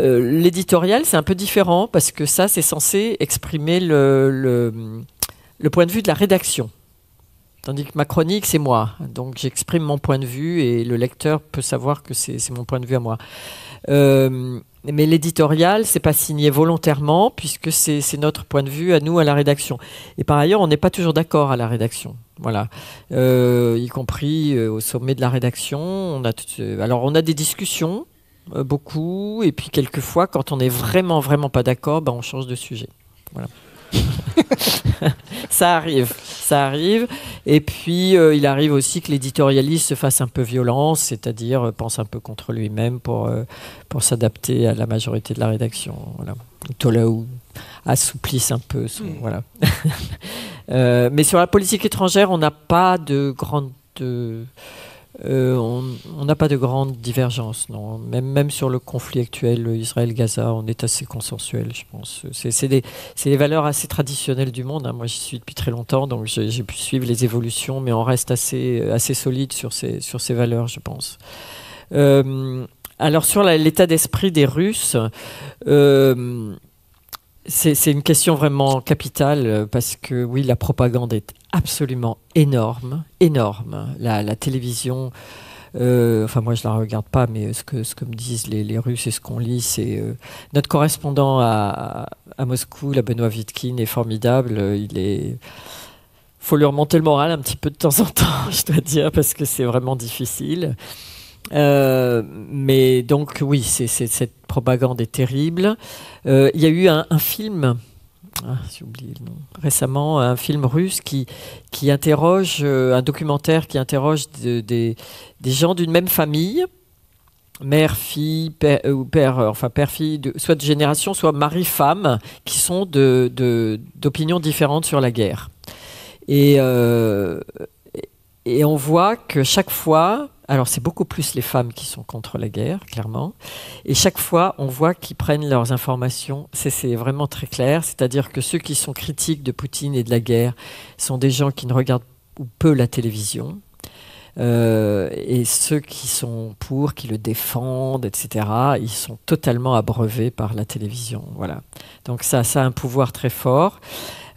euh, l'éditorial, c'est un peu différent parce que ça, c'est censé exprimer le, le, le point de vue de la rédaction. Tandis que ma chronique, c'est moi. Donc, j'exprime mon point de vue et le lecteur peut savoir que c'est mon point de vue à moi. Euh, Mais l'éditorial, c'est pas signé volontairement, puisque c'est notre point de vue à nous, à la rédaction. Et par ailleurs, on n'est pas toujours d'accord à la rédaction. Voilà. Euh, y compris euh, au sommet de la rédaction. On a tout, euh, alors, on a des discussions, euh, beaucoup, et puis quelquefois, quand on n'est vraiment, vraiment pas d'accord, bah, on change de sujet. Voilà. Ça arrive, ça arrive. Et puis euh, il arrive aussi que l'éditorialiste se fasse un peu violence, c'est-à-dire euh, pense un peu contre lui-même pour, euh, pour s'adapter à la majorité de la rédaction. Voilà. Tout là où assouplisse un peu. Son, mmh. Voilà. euh, mais sur la politique étrangère, on n'a pas de grande... Euh, Euh, on n'a pas de grandes divergences, non. Même, même sur le conflit actuel Israël-Gaza, on est assez consensuel, je pense. C'est des, des valeurs assez traditionnelles du Monde. Hein. Moi, j'y suis depuis très longtemps, donc j'ai pu suivre les évolutions, mais on reste assez, assez solide sur ces, sur ces valeurs, je pense. Euh, alors, sur l'état d'esprit des Russes... Euh, C'est une question vraiment capitale parce que, oui, la propagande est absolument énorme, énorme. La, la télévision, euh, enfin moi je la regarde pas, mais ce que, ce que me disent les, les Russes et ce qu'on lit, c'est... Euh, notre correspondant à, à Moscou, la Benoît Vitkin, est formidable. Il est... faut leur monter le moral un petit peu de temps en temps, je dois dire, parce que c'est vraiment difficile. Euh, mais donc oui, c'est, c'est, cette propagande est terrible. Il euh, y a eu un, un film, ah, j'ai oublié le nom, récemment, un film russe qui, qui interroge, euh, un documentaire qui interroge de, des, des gens d'une même famille, mère, fille, père, euh, père euh, enfin père, fille, de, soit de génération, soit mari, femme, qui sont de, de, d'opinions différentes sur la guerre. Et, euh, et on voit que chaque fois, alors c'est beaucoup plus les femmes qui sont contre la guerre, clairement, et chaque fois on voit qu'ils prennent leurs informations, c'est, c'est vraiment très clair, c'est-à-dire que ceux qui sont critiques de Poutine et de la guerre sont des gens qui ne regardent ou peu la télévision, euh, et ceux qui sont pour, qui le défendent, et cetera, ils sont totalement abreuvés par la télévision, voilà. Donc ça, ça a un pouvoir très fort.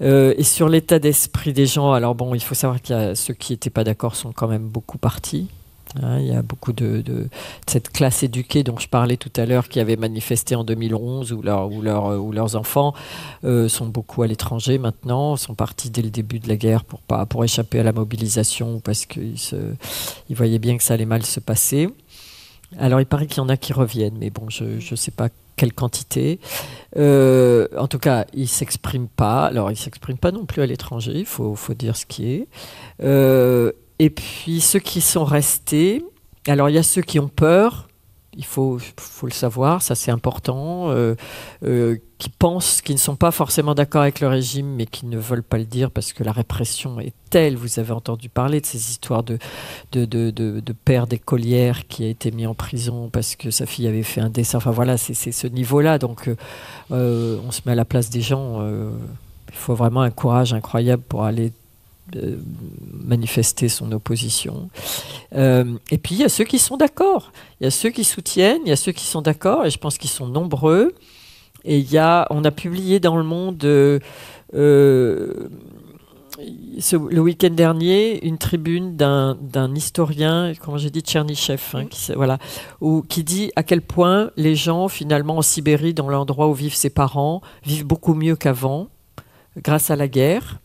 Euh, et sur l'état d'esprit des gens, alors bon, il faut savoir qu'il y a ceux qui n'étaient pas d'accord sont quand même beaucoup partis. Hein, il y a beaucoup de, de, de cette classe éduquée dont je parlais tout à l'heure qui avait manifesté en deux mille onze où, leur, où, leur, où leurs enfants euh, sont beaucoup à l'étranger maintenant, sont partis dès le début de la guerre pour, pas, pour échapper à la mobilisation parce qu'ils ils voyaient bien que ça allait mal se passer. Alors il paraît qu'il y en a qui reviennent, mais bon, je ne sais pas quelle quantité. Euh, en tout cas, ils ne s'expriment pas. Alors ils ne s'expriment pas non plus à l'étranger, il faut, faut dire ce qui est. Euh, Et puis ceux qui sont restés, alors il y a ceux qui ont peur, il faut, faut le savoir, ça c'est important, euh, euh, qui pensent, qui ne sont pas forcément d'accord avec le régime, mais qui ne veulent pas le dire parce que la répression est telle. Vous avez entendu parler de ces histoires de, de, de, de, de père d'écolière qui a été mis en prison parce que sa fille avait fait un dessin. Enfin voilà, c'est, c'est ce niveau-là, donc euh, on se met à la place des gens. Euh, il faut vraiment un courage incroyable pour aller manifester son opposition. Euh, et puis il y a ceux qui sont d'accord, il y a ceux qui soutiennent, il y a ceux qui sont d'accord, et je pense qu'ils sont nombreux. Et il y a, on a publié dans Le Monde euh, euh, ce, le week-end dernier une tribune d'un, d'un historien, comment j'ai dit, Tchernichev, hein, qui, voilà, où, qui dit à quel point les gens finalement en Sibérie, dans l'endroit où vivent ses parents, vivent beaucoup mieux qu'avant, grâce à la guerre.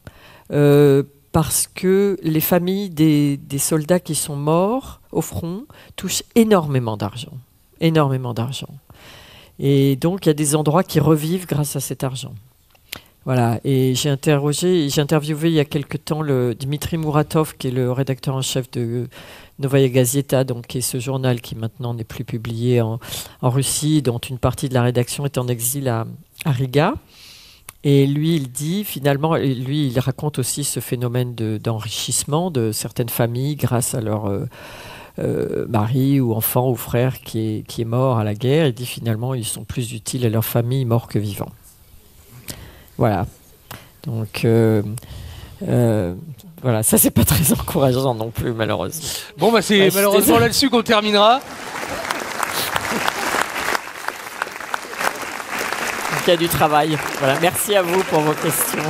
Euh, parce que les familles des, des soldats qui sont morts au front touchent énormément d'argent. Énormément d'argent. Et donc, il y a des endroits qui revivent grâce à cet argent. Voilà. Et j'ai interrogé, j'ai interviewé il y a quelque temps le Dmitri Muratov, qui est le rédacteur en chef de Novaya Gazeta, donc, qui est ce journal qui maintenant n'est plus publié en, en Russie, dont une partie de la rédaction est en exil à, à Riga. Et lui, il dit, finalement, lui, il raconte aussi ce phénomène de, d'enrichissement de certaines familles grâce à leur euh, euh, mari ou enfant ou frère qui est, qui est mort à la guerre. Il dit, finalement, ils sont plus utiles à leur famille morts que vivants. Voilà. Donc, euh, euh, voilà, ça, c'est pas très encourageant non plus, malheureusement. Bon, bah, c'est ouais, malheureusement là-dessus qu'on terminera. Il y a du travail. Voilà. Merci à vous pour vos questions.